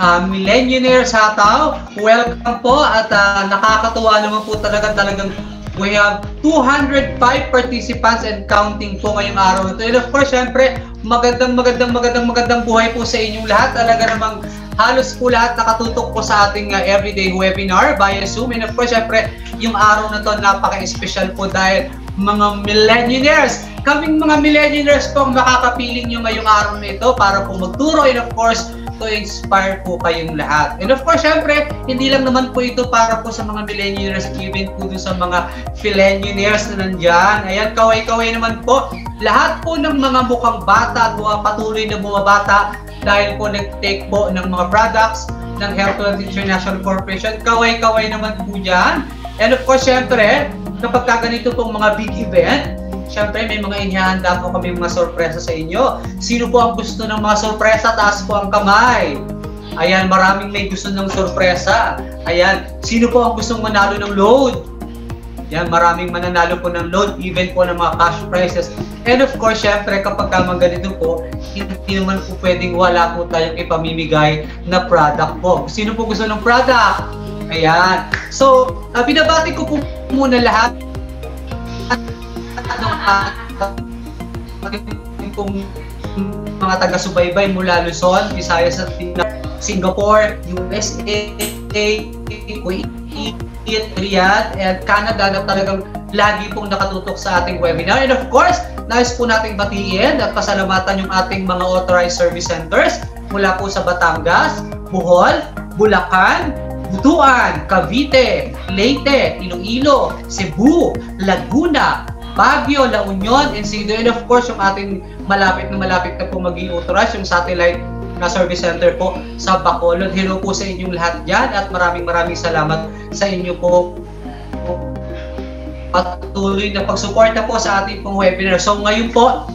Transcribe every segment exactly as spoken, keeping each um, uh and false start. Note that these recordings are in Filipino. uh, millionaire sa tao. Welcome po at uh, nakakatuwa naman po talagang talagang we have two hundred five participants and counting po ngayong araw na ito. And of course, syempre, magandang magandang magandang magandang buhay po sa inyong lahat. Talaga namang halos po lahat nakatutok po sa ating uh, everyday webinar via Zoom. And of course, syempre, yung araw na ito napaka-special po dahil mga millionaires. Kaming mga millionaires po ang makakapiling nyo ngayong araw na ito para po magturo and of course, to inspire po kayong lahat. And of course, syempre, hindi lang naman po ito para po sa mga millionaires, even po sa mga millionaires na nandyan. Ayan, kaway-kaway naman po. Lahat po ng mga mukhang bata, patuloy na bumabata dahil po nag-take po ng mga products ng Health Wealth International Corporation. Kaway-kaway naman po dyan. And of course, syempre, kapag kaganito pong mga big event, siyempre, may mga inihahanda po kami mga sorpresa sa inyo. Sino po ang gusto ng mga sorpresa? Taas po ang kamay. Ayan, maraming may gusto ng sorpresa. Ayan, sino po ang gustong manalo ng load? Ayan, maraming mananalo po ng load, even po ng mga cash prizes. And of course, siyempre, kapag kamang ganito po, hindi naman po pwedeng wala po tayong ipamimigay na product po. Sino po gusto ng product? Ayan. So, uh, binabati ko po muna lahat ng mga taga-subaybay mula Luzon, Visayas at Singapore, U S A, Kuwait, Riyadh, and Canada na talagang lagi pong nakatutok sa ating webinar. And of course, nais po nating batiin at pasalamatan yung ating mga authorized service centers mula po sa Batangas, Bohol, Bulacan, Butuan, Cavite, Leyte, Iloilo, Cebu, Laguna, Baguio, La Union, and Sido. And of course, yung ating malapit na malapit na po maging authorized, yung satellite na service center po sa Bacolod. Hello po sa inyong lahat dyan at maraming maraming salamat sa inyo po patuloy na pagsuporta po sa ating pong webinar. So ngayon po,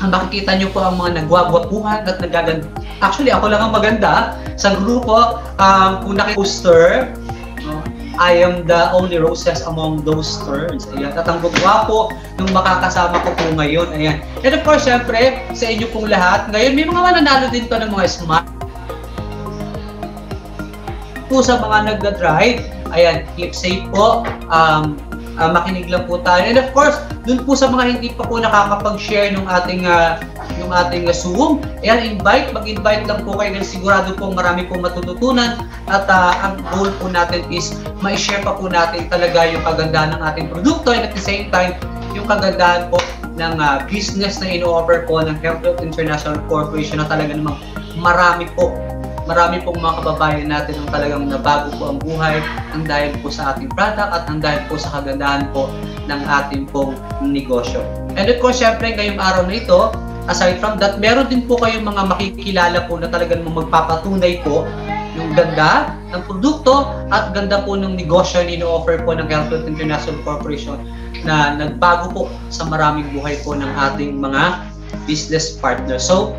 ang makikita nyo po ang mga nagwagwapuhan at nagaganda. Actually, ako lang ang maganda sa grupo. Um, kung nakiposter, I am the only roses among those thorns. Ayan, at ang gwapo nung makakasama ko po ngayon. Ayan. And of course, syempre, sa inyo pong lahat, ngayon may mga mananalo din po ng mga smart po sa mga nagda-drive. Ayan, keep safe po. Um, uh, makinig lang po tayo. And of course, dun po sa mga hindi pa po nakakapag-share ng ating uh, yung ating Zoom. Ayan, invite. Mag-invite lang po kayo. Sigurado po marami po matututunan. At uh, ang goal po natin is ma-share pa po natin talaga yung kagandahan ng ating produkto and at the same time, yung kagandahan po ng uh, business na ino-offer po ng Health Wealth International Corporation na talaga namang marami po. Marami pong mga kababayan natin ang talagang nabago po ang buhay ang dahil po sa ating product at ang dahil po sa kagandahan po ng ating pong negosyo. And of course, syempre, ngayong araw na ito, aside from that, meron din po kayong mga makikilala po na talagang magpapatunay po ng ganda ng produkto at ganda po ng negosyo na ino-offer po ng Health Wealth International Corporation na nagbago po sa maraming buhay po ng ating mga business partner. So,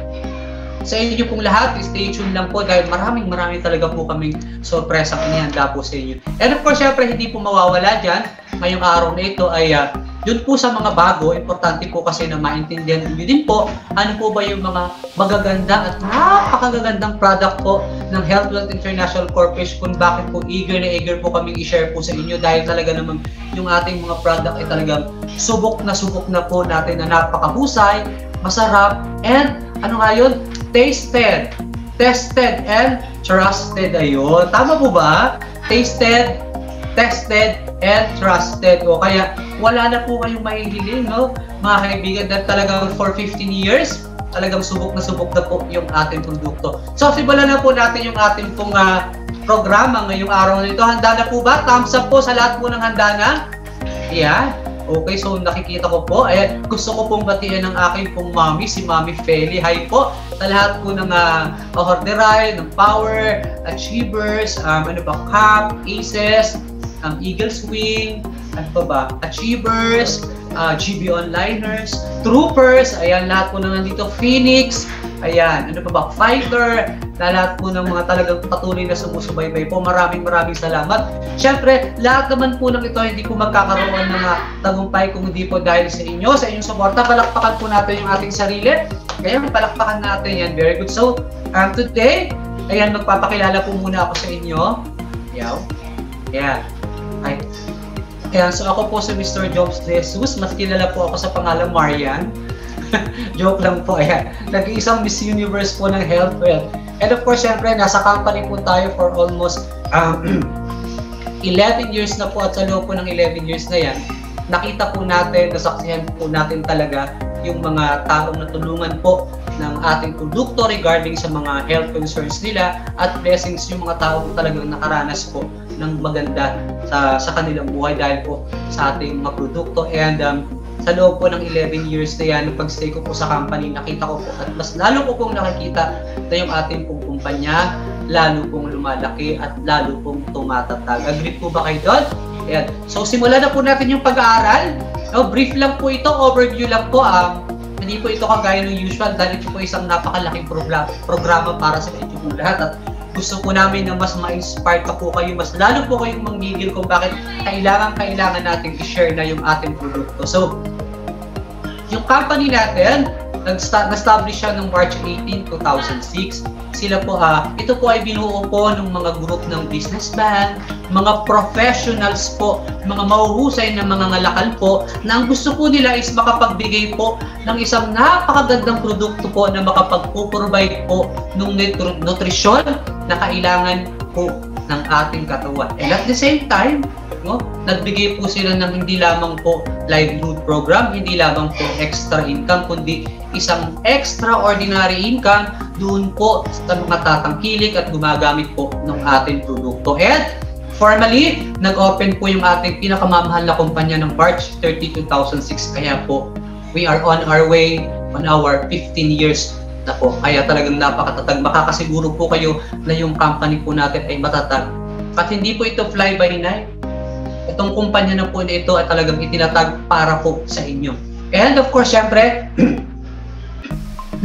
sa inyo pong lahat, stay tuned lang po dahil maraming maraming talaga po kaming sorpresa inihanda po sa inyo. And of course, syempre, hindi po mawawala dyan. Ngayong araw na ito ay uh, yun po sa mga bago, importante po kasi na maintindihan nyo din po ano po ba yung mga magaganda at napakagagandang product po ng Health Wealth International Corporation kung bakit po eager na eager po kaming i-share po sa inyo dahil talaga naman yung ating mga product ay talagang subok na subok na po natin na napakahusay, masarap, and ano nga yun? Tasted, tested, and trusted. Ayun. Tama po ba? Tasted, tested, and trusted. O kaya, wala na po kayong mahihiling, no? Mga kaibigan, dahil talagang for fifteen years, talagang subok na subok na po yung ating produkto. So, simulan na po natin yung ating pong uh, programa ngayong araw na ito. Handa na po ba? Thumbs up po sa lahat po ng handa na. Ayan. Okay, so nakikita ko po. Ayan, gusto ko pong batiin ang aking pong mami, si Mami Feli. Hi po sa lahat po ng uh, Horderay, ng Power, Achievers, um, ano ba, C A P, Aces, um, Eagle Swing, ano pa ba, Achievers, uh, G B Onlineers, Troopers, ayan, lahat po na nandito, Phoenix, ayan, ano pa ba, Fighter, lahat po ng mga talagang patuloy na sumusubaybay po. Maraming maraming salamat. Siyempre, lahat naman po ng ito hindi po magkakaroon ng uh, tagumpay kung hindi po dahil sa inyo, sa inyong suporta. Palakpakan po natin yung ating sarili. Kaya palakpakan natin yan. Very good. So, um, today, Ayan, magpapakilala po muna ako sa inyo. Ayan. Ayan. Ay. Ayan, so ako po si Mister Jobs Jesus. Mas kilala po ako sa pangalan Marian. Joke lang po, ayan. Nag-iisang Miss Universe po ng Health Wealth. And of course, syempre, nasa company po tayo for almost um, eleven years na po, at sa loob po ng eleven years na yan, nakita po natin, nasaksihan po natin talaga yung mga taong natulungan po ng ating produkto regarding sa mga health concerns nila, at blessings yung mga tao po talagang nakaranas po ng maganda sa, sa kanilang buhay dahil po sa ating mga produkto. And um, sa loob po ng eleven years na yan, pag-stay ko po sa company, nakita ko po at mas lalo po pong nakikita na yung ating pong kumpanya lalo pong lumalaki at lalo pong tumatatag. Agree po ba kayo doon? Ayan. So, simulan na po natin yung pag-aaral. No, brief lang po ito, overview lang po. Ah. Hindi po ito kagaya ng usual dahil ito po isang napakalaking programa para sa inyo po lahat. At gusto po namin na mas ma-inspire ka po kayo, mas lalo po kayong manggigil kung bakit kailangan-kailangan natin i-share na yung ating produkto. So, yung company natin, nag-establish siya noong March eighteenth, two thousand six. Sila po, ah, ito po ay binuo po ng mga group ng businessman, mga professionals po, mga mauhusay na mga ngalakal po, na ang gusto po nila is makapagbigay po ng isang napakagandang produkto po na makapag-provide po ng nutrisyon na kailangan po ng ating katawan. And at the same time, no, nagbigay po sila ng hindi lamang po livelihood program, hindi lamang po extra income, kundi isang extraordinary income doon po sa mga tatangkilik at gumagamit po ng ating produkto. At formally, nag-open po yung ating pinakamamahal na kumpanya ng March thirty, two thousand six. Kaya po, we are on our way on our fifteen years na po. Kaya talagang napakatatag. Makakasiguro po kayo na yung company po natin ay matatag. At hindi po ito fly by night. Itong kumpanya na po na ito ay talagang itinatag para po sa inyo. And of course, syempre,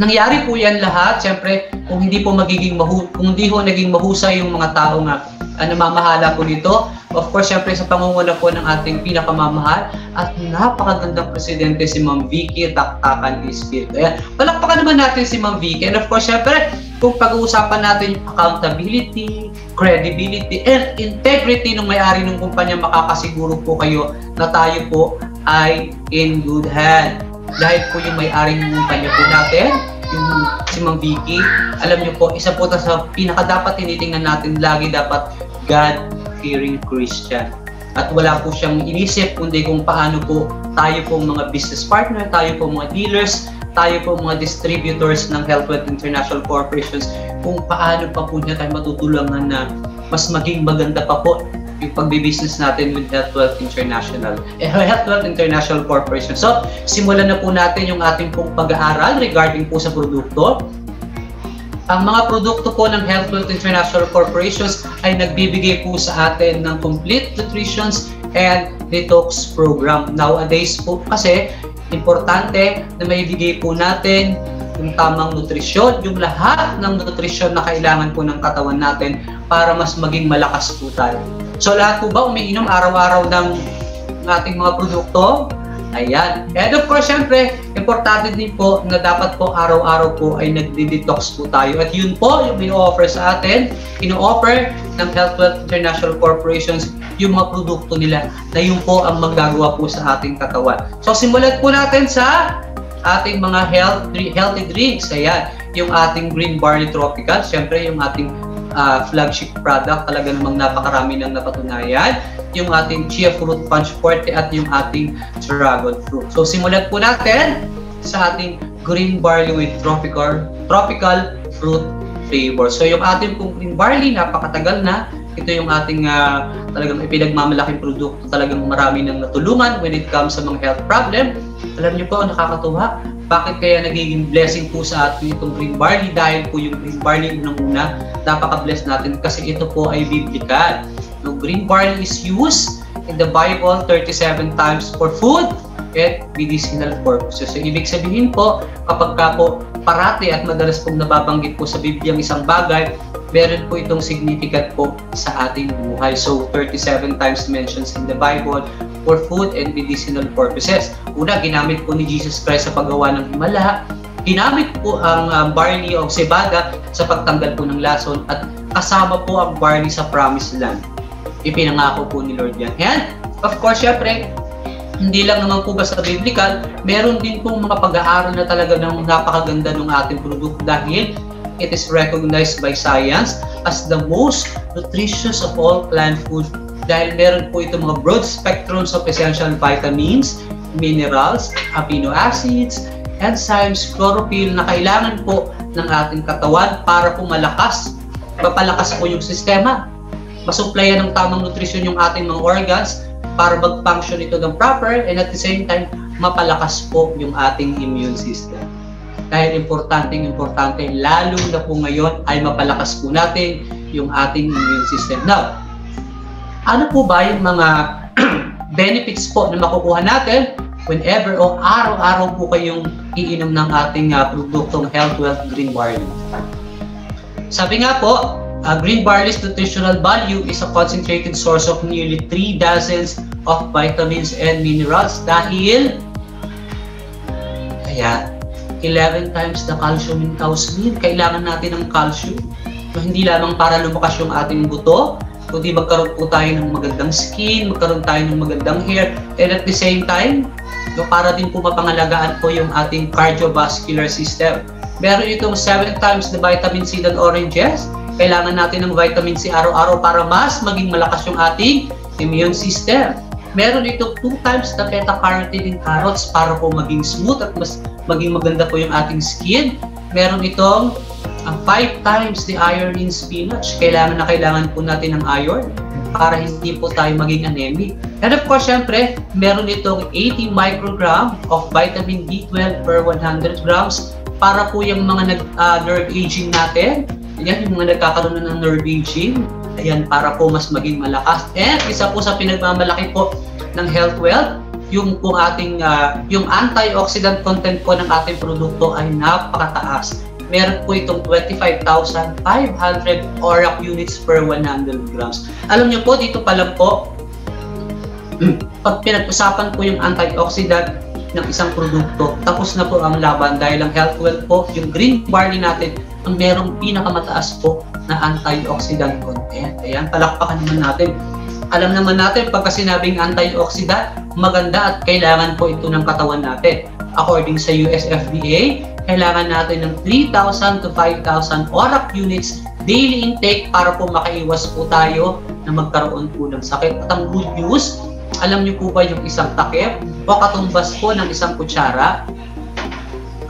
nangyari po yan lahat, syempre, kung hindi po magiging mahu kung hindi po naging mahusay yung mga tao nga uh, namamahala po nito. Of course, syempre, sa pangunguna po ng ating pinakamamahal at napakagandang presidente, si Ma'am Vicky Tactacan-Espiritu. Palakpakan naman natin si Ma'am Vicky. And of course, syempre, kung pag-uusapan natin yung accountability, credibility, and integrity ng may-ari ng kumpanya, makakasiguro po kayo na tayo po ay in good hand. Dahil po yung may-ari ng kumpanya po natin, yung si Ma'am Vicky, alam niyo po, isa po sa pinakadapat tinitingnan natin, lagi dapat God-fearing Christian. At wala po siyang inisip kundi kung paano po tayo po mga business partner, tayo po mga dealers, tayo po mga distributors ng Health Wealth International Corporations, kung paano pa po niya tayo matutulungan na mas maging maganda pa po yung pagbibusiness natin with Health Wealth International, eh, Health Wealth International Corporation. So, simulan na po natin yung ating pong pag-aaral regarding po sa produkto. Ang mga produkto po ng Health Wealth International Corporations ay nagbibigay po sa atin ng complete nutrition and detox program. Nowadays po kasi, importante na maibigay po natin yung tamang nutrisyon, yung lahat ng nutrisyon na kailangan po ng katawan natin para mas maging malakas po tayo. So lahat po ba umiinom araw-araw ng ating mga produkto? Ayan. And of course, syempre, importante din po na dapat po araw-araw po ay nagdi-detox po tayo. At yun po yung ino-offer sa atin, ino-offer ng Health Wealth International Corporations yung mga produkto nila na yun po ang magagawa po sa ating katawan. So simulan po natin sa ating mga health, healthy drinks. Ayan. Yung ating Green Barley Tropical, syempre yung ating Uh, flagship product, talaga namang napakarami ng napatunayan, yung ating Chia Fruit Punch Forte at yung ating Dragon Fruit. So simulan po natin sa ating Green Barley with Tropical tropical Fruit Flavor. So yung ating pong Green Barley, napakatagal na. Ito yung ating uh, talagang ipinagmamalaking produkto, talagang marami ng natulungan when it comes sa mga health problem. Alam niyo po, nakakatuwa, bakit kaya nagiging blessing po sa atin itong Green Barley? Dahil po yung Green Barley, unang-una, napaka-bless natin kasi ito po ay biblical. No, green barley is used in the Bible thirty-seven times for food at medicinal purposes. So, ibig sabihin po, kapag ka po parati at madalas pong nababanggit po sa Biblia ang isang bagay, meron po itong significant po sa ating buhay. So, thirty-seven times mentions in the Bible for food and medicinal purposes. Una, ginamit po ni Jesus Christ sa paggawa ng himala, Ginamit po ang uh, barley o sebaga sa pagtanggal po ng lason at kasama po ang barley sa Promised Land. Ipinangako po ni Lord yan. And of course, syempre, hindi lang naman po basta biblical, meron din pong mga pag-aaral na talaga ng napakaganda ng ating product dahil it is recognized by science as the most nutritious of all plant food dahil meron po itong mga broad spectrums of essential vitamins, minerals, amino acids, enzymes, chlorophyll na kailangan po ng ating katawan para po malakas, mapalakas po yung sistema, masuplayan ng tamang nutrisyon yung ating mga organs para mag-function ito ng proper and at the same time, mapalakas po yung ating immune system. Dahil importante-importante, lalo na po ngayon ay mapalakas po natin yung ating immune system. Now, ano po ba yung mga benefits po na makukuha natin whenever o araw-araw po kayong iinom ng ating uh, produktong Health Wealth Green Barley? Sabi nga po, Uh, green barley's nutritional value is a concentrated source of nearly three dozens of vitamins and minerals dahil kaya eleven times the calcium in cow's milk. Kailangan natin ng calcium. So, hindi lamang para lumakas yung ating buto, kundi magkaroon po tayo ng magandang skin, magkaroon tayo ng magandang hair, and at the same time, so para din po mapangalagaan po yung ating cardiovascular system. Meron itong seven times the vitamin C than oranges. Kailangan natin ng vitamin C araw-araw para mas maging malakas yung ating immune system. Meron ito two times na beta-carotene in carrots para po maging smooth at mas maging maganda po yung ating skin. Meron itong uh, five times the iron in spinach. Kailangan na kailangan po natin ng iron para hindi po tayo maging anemic. And of course, syempre, meron itong eighty microgram of vitamin B twelve per one hundred grams para po yung mga nag, uh, nerve aging natin. Ayan, yung mga nagkakaroon ng nerve aging, ayan, para po mas maging malakas. And isa po sa pinagmamalaki po ng Health Wealth, yung po ating, uh, yung antioxidant content po ng ating produkto ay napakataas. Meron po itong twenty-five thousand five hundred O R A C units per one hundred grams. Alam niyo po, dito pa lang po, pag pinag-usapan po yung antioxidant ng isang produkto, tapos na po ang laban dahil ang Health Wealth po, yung green barley natin, ang merong pinakamataas po na antioxidant content. Ayan, palakpakan naman natin. Alam naman natin, pagka sinabing antioxidant, maganda at kailangan po ito ng katawan natin. According sa U S F D A, kailangan natin ng three thousand to five thousand O R A C units daily intake para po makaiwas po tayo na magkaroon po ng sakit. At ang good news, alam niyo po ba yung isang takip o katumbas po ng isang kutsara?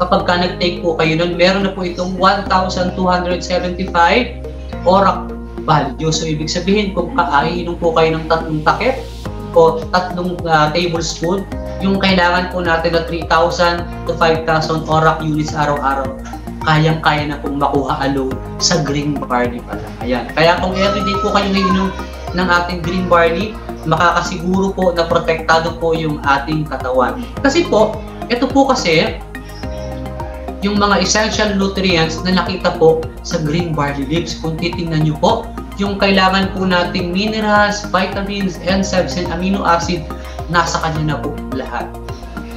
Kapag ka nag-take po kayo nun, meron na po itong one thousand two hundred seventy-five O R A C value. So, ibig sabihin, kung kainom po kayo ng tatlong takip o tatlong uh, tablespoon, yung kailangan po natin na three thousand to five thousand O R A C units araw-araw, kayang-kaya na pong makuha alone sa green barley pala. Ayan. Kaya kung everyday po kayo nainom ng ating green barley, makakasiguro po na protektado po yung ating katawan. Kasi po, ito po kasi yung mga essential nutrients na nakita po sa green barley leaves. Kung titingnan nyo po, yung kailangan po nating minerals, vitamins, enzymes, and amino acid, nasa kanya na po lahat.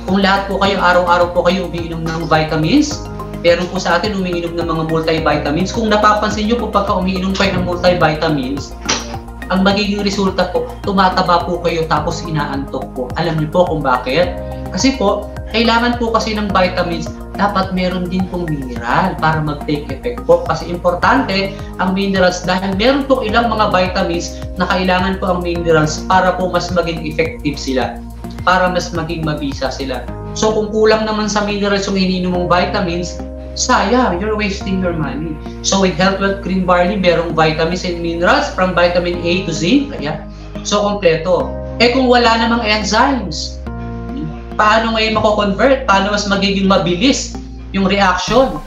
Kung lahat po kayo, araw-araw po kayo umiinom ng vitamins, meron po sa atin umiinom ng mga multivitamins. Kung napapansin nyo po pagka umiinom kayo ng multivitamins, ang magiging resulta po, tumataba po kayo tapos inaantok po. Alam niyo po kung bakit? Kasi po, kailangan po kasi ng vitamins, dapat meron din pong mineral para mag-take effect po. Kasi importante ang minerals dahil meron po ilang mga vitamins na kailangan po ang minerals para po mas maging effective sila, para mas maging mabisa sila. So kung kulang naman sa minerals yung ininom mong vitamins, sayang, you're wasting your money. So with Health Wealth Green Barley, merong vitamins and minerals from vitamin A to zinc. Ayan. So, kompleto. Eh kung wala namang enzymes, paano ngayon mako-convert? Paano mas magiging mabilis yung reaction?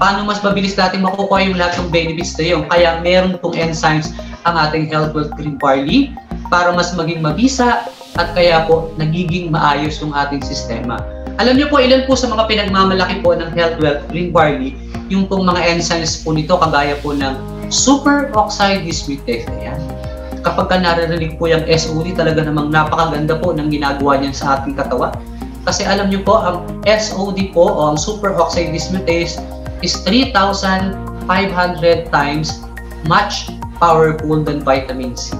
Paano mas mabilis natin makukuha yung lahat ng benefits na yun? Kaya meron pong enzymes ang ating Health Wealth Green Barley para mas maging mabisa at kaya po nagiging maayos yung ating sistema. Alam niyo po, ilan po sa mga pinagmamalaki po ng Health Wealth Green Barley, yung pong mga enzymes po nito, kagaya po ng superoxide dismutase. Ayan. Kapag ka naririnig po yung S O D, talaga namang napakaganda po ng ginagawa niyan sa ating katawan. Kasi alam niyo po, ang S O D po o ang superoxide dismutase is three thousand five hundred times much powerful than vitamin C.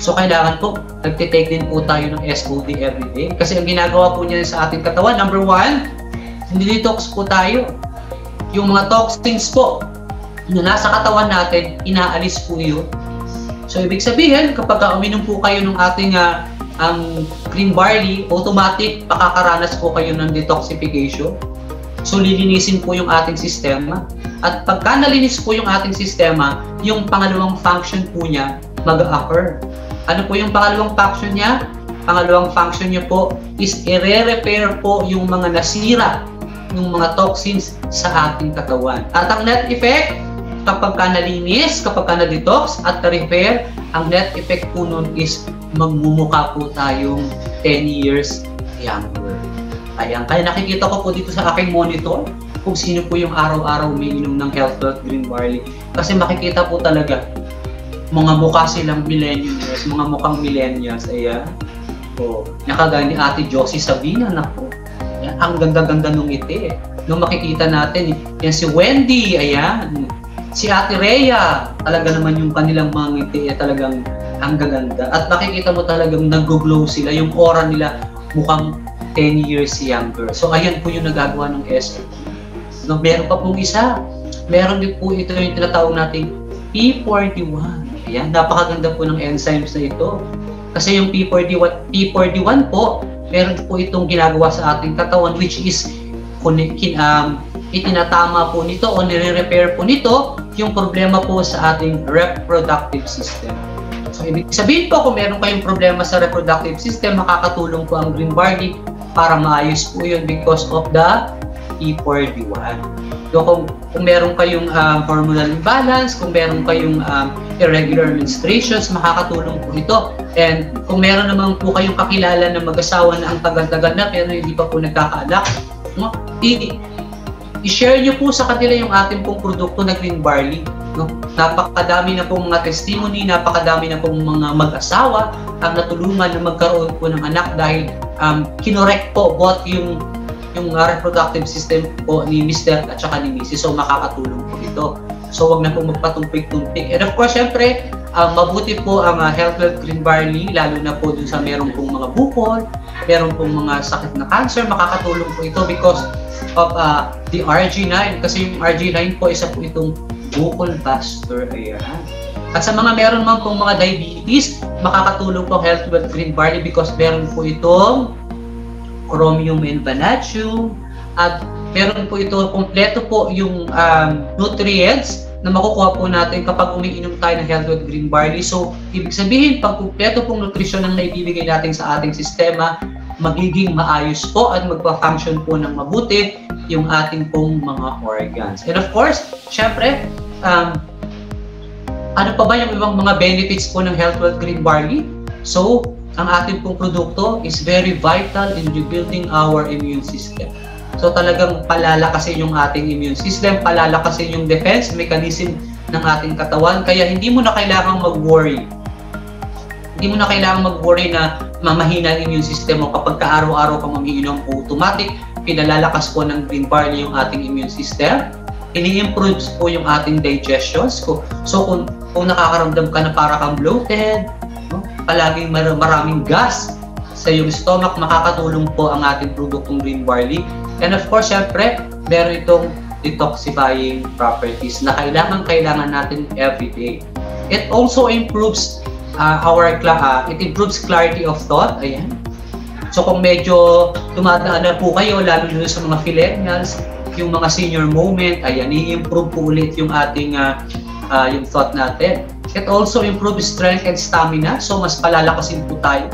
So kailangan po, nagtitake din po tayo ng S O D every day. Kasi ang ginagawa po niya sa ating katawan, number one, nilitox po tayo. Yung mga toxins po na nasa katawan natin, inaalis po yun. So ibig sabihin, kapag uminom po kayo ng ating uh, ang green barley, automatic pakakaranas po kayo ng detoxification. So lilinisin po yung ating sistema. At pagka nalinis po yung ating sistema, yung pangalawang function po niya mag-occur. Ano po yung pangalawang function niya? Pangalawang function niya po is i-re-repair po yung mga nasira ng mga toxins sa ating katawan. At ang net effect, kapag ka nalinis, kapag ka na-detox at na-repair, ang net effect po nun is magmumukha po tayong ten years younger. Ayan, kaya nakikita ko po dito sa aking monitor kung sino po yung araw-araw may inom ng Health Wealth Green Barley. Kasi makikita po talaga mga mukha silang millennials, mga mukhang millennials, ayan. O, nakagani Ate Josie Sabina na po. Ayan, ang ganda-ganda nung ngiti eh. Nung makikita natin, yan si Wendy, ayan. Si Ate Rhea, talaga naman yung kanilang mga ngiti eh, talagang ang gaganda. At makikita mo talagang nag-glow sila, yung aura nila mukhang ten years younger. So ayan po yung nagagawa ng S O D. No, meron pa pong isa. Meron din po ito yung tinatawag nating P forty-one. Ayan, napakaganda po ng enzymes na ito. Kasi yung P forty-one po, meron po itong ginagawa sa ating katawan which is um, itinatama po nito o nire-repair po nito yung problema po sa ating reproductive system. So, ibig sabihin po kung meron kayong problema sa reproductive system, makakatulong po ang green barley para maayos po yun because of the P forty-one. So, kung, kung meron kayong um, hormonal imbalance, kung meron kayong um, irregular menstruations, makakatulong po ito. And kung meron naman po kayong kakilala na mag-asawa na ang tagal-tagal na pero hindi pa po nagkakaanak, no? I-share nyo po sa kanila yung ating pong produkto na green barley. No? Napakadami na pong mga testimony, napakadami na pong mga mag-asawa ang natulungan na magkaroon po ng anak dahil um, kinorek po both yung yung reproductive system po ni Mister at saka ni Missus So makakatulong po ito. So wag na po magpatumpik-tumpik. And of course, syempre, uh, mabuti po ang uh, Health Wealth Green Barley, lalo na po dun sa meron pong mga bukol, meron pong mga sakit na cancer, makakatulong po ito because of uh, the R G nine. Kasi yung R G nine po, isa po itong bukol buster. Ayan. At sa mga meron man pong mga diabetes, makakatulong po Health Wealth Green Barley because meron po itong chromium and vanadium at meron po ito, kompleto po yung um, nutrients na makukuha po natin kapag umiinom tayo ng Health Wealth Green Barley. So, ibig sabihin, pag kompleto pong nutrisyon ang naibibigay natin sa ating sistema, magiging maayos po at magpa-function po ng mabuti yung ating pong mga organs. And of course, syempre, um, ano pa ba yung ibang mga benefits po ng Health Wealth Green Barley? So, ang ating pong produkto is very vital in rebuilding our immune system. So talagang palalakasin yung ating immune system, palalakasin yung defense mechanism ng ating katawan. Kaya hindi mo na kailangang mag-worry. Hindi mo na kailangang mag-worry na mamahina ang immune system mo kapag kaaraw-araw kang umiinom po. Automatic, pinalalakas po ng green barley yung ating immune system. Ini-improves po yung ating digestions. So kung, kung nakakaramdam ka na para kang bloated, palaging mar maraming gas sa iyong stomach, makakatulong po ang ating produktong green barley. And of course, syempre, meron itong detoxifying properties na kailangan-kailangan natin every day. It also improves uh, our uh, it improves clarity of thought. Ayan. So kung medyo tumataan na po kayo, lalo na sa mga millennials, yung mga senior moment, ayan, i-improve po ulit yung ating uh, uh, yung thought natin. It also improves strength and stamina. So, mas palalakasin po tayo.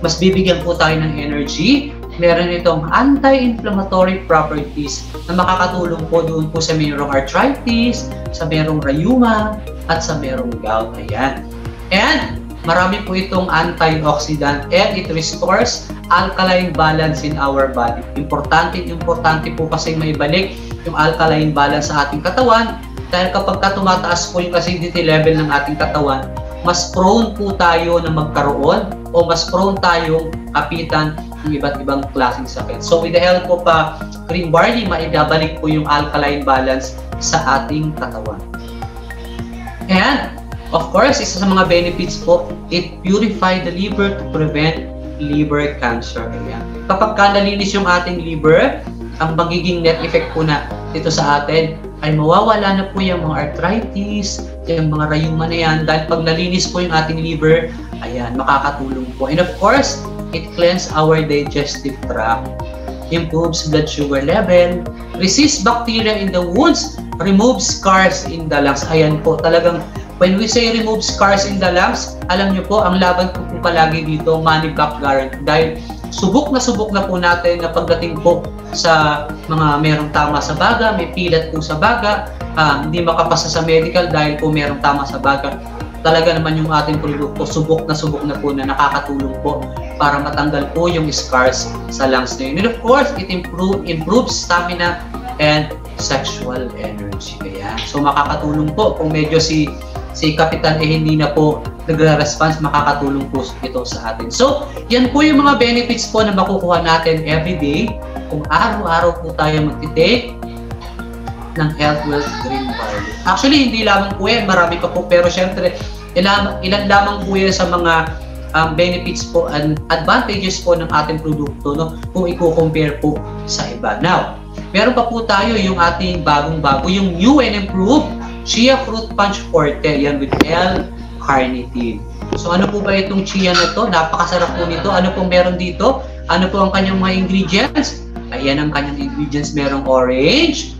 Mas bibigyan po tayo ng energy. Meron itong anti-inflammatory properties na makakatulong po doon po sa mayroong arthritis, sa mayroong rheuma, at sa mayroong gout. Ayan. And, marami po itong antioxidant and it restores alkaline balance in our body. Importante, importante po kasi may balik yung alkaline balance sa ating katawan. Dahil kapag ka tumataas po yung acidity level ng ating katawan, mas prone po tayo na magkaroon o mas prone tayong kapitan ng iba't ibang klaseng sakit. So with the help of uh, green barley, maidabalik po yung alkaline balance sa ating katawan. And of course, isa sa mga benefits po, it purify the liver to prevent liver cancer. Ayan. Kapag nalinis yung ating liver, ang magiging net effect po na dito sa atin ay mawawala na po yung mga arthritis, yung mga rayuma na yan. Dahil pag nalinis po yung ating liver, ayan, makakatulong po. And of course, it cleanses our digestive tract, improves blood sugar level, resists bacteria in the wounds, removes scars in the lungs. Ayan po, talagang when we say remove scars in the lungs, alam nyo po, ang laban ko po palagi dito, money back guarantee. Dahil subok na subok na po natin na pagdating po sa mga merong tama sa baga, may pilat po sa baga, ah, hindi makapasa sa medical dahil po merong tama sa baga. Talaga naman yung ating produkto, subok na subok na po na nakakatulong po para matanggal po yung scars sa lungs na yun. And of course, it improve, improves stamina and sexual energy. Ayan. So makakatulong po kung medyo si si Kapitan eh hindi na po nagre-response, makakatulong po ito sa atin. So, yan po yung mga benefits po na makukuha natin everyday kung araw-araw po tayo magtitake ng Health Wealth Green Barley. Actually, hindi lamang po yan, marami pa po, pero syempre, ilan, ilan lamang po yan sa mga um, benefits po and advantages po ng ating produkto, no? Kung i-compare po sa iba. Now, meron pa po tayo yung ating bagong-bago, yung new and improved Chia Fruit Punch Forte, yan with L-Carnitine. So ano po ba itong chia na to? Napakasarap po nito. Ano pong meron dito? Ano po ang kanyang mga ingredients? Ayan ang kanyang ingredients. Merong orange,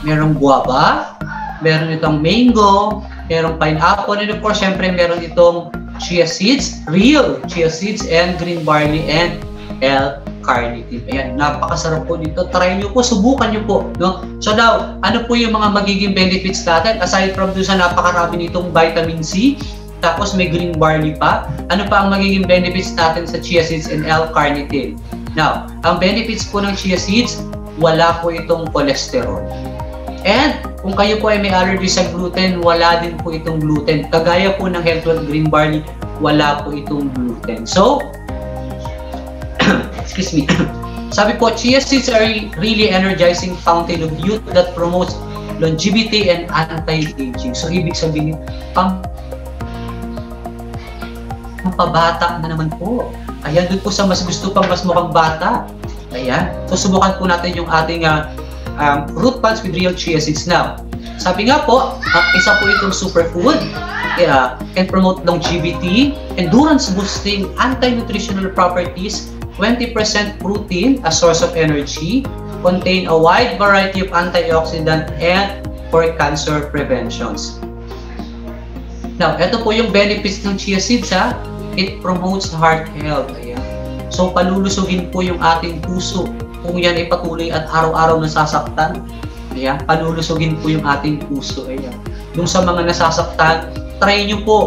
merong guava, meron itong mango, merong pineapple, and of course, syempre meron itong chia seeds, real chia seeds, and green barley, and L-Carnitine. Ayan, napakasarap po dito. Try nyo po, subukan nyo po, no? So now, ano po yung mga magiging benefits natin? Aside from doon sa napakarami nitong vitamin C, tapos may green barley pa, ano pa ang magiging benefits natin sa chia seeds and L-Carnitine? Now, ang benefits po ng chia seeds, wala po itong cholesterol. And kung kayo po ay may allergy sa gluten, wala din po itong gluten. Kagaya po ng Health Wealth Green Barley, wala po itong gluten. So, excuse me. Sabi po, chia seeds are really energizing fountain of youth that promotes longevity and anti-aging. So, ibig sabihin, pang pabata na naman po. Ayan, doon po sa mas gusto pang mas mukhang bata. Ayan. So, subukan po natin yung ating uh, um, root punch with real chia seeds. Now, sabi nga po, uh, isa po itong superfood. Uh, can promote longevity, endurance boosting, anti-nutritional properties, twenty percent protein, a source of energy, contain a wide variety of antioxidant and for cancer preventions. Now, ito po yung benefits ng chia seeds, ha? It promotes heart health. Ayan. So, palulusugin po yung ating puso. Kung yan ay patuloy at araw-araw nasasaktan, ayan, palulusugin po yung ating puso. Ayan. Yung sa mga nasasaktan, try nyo po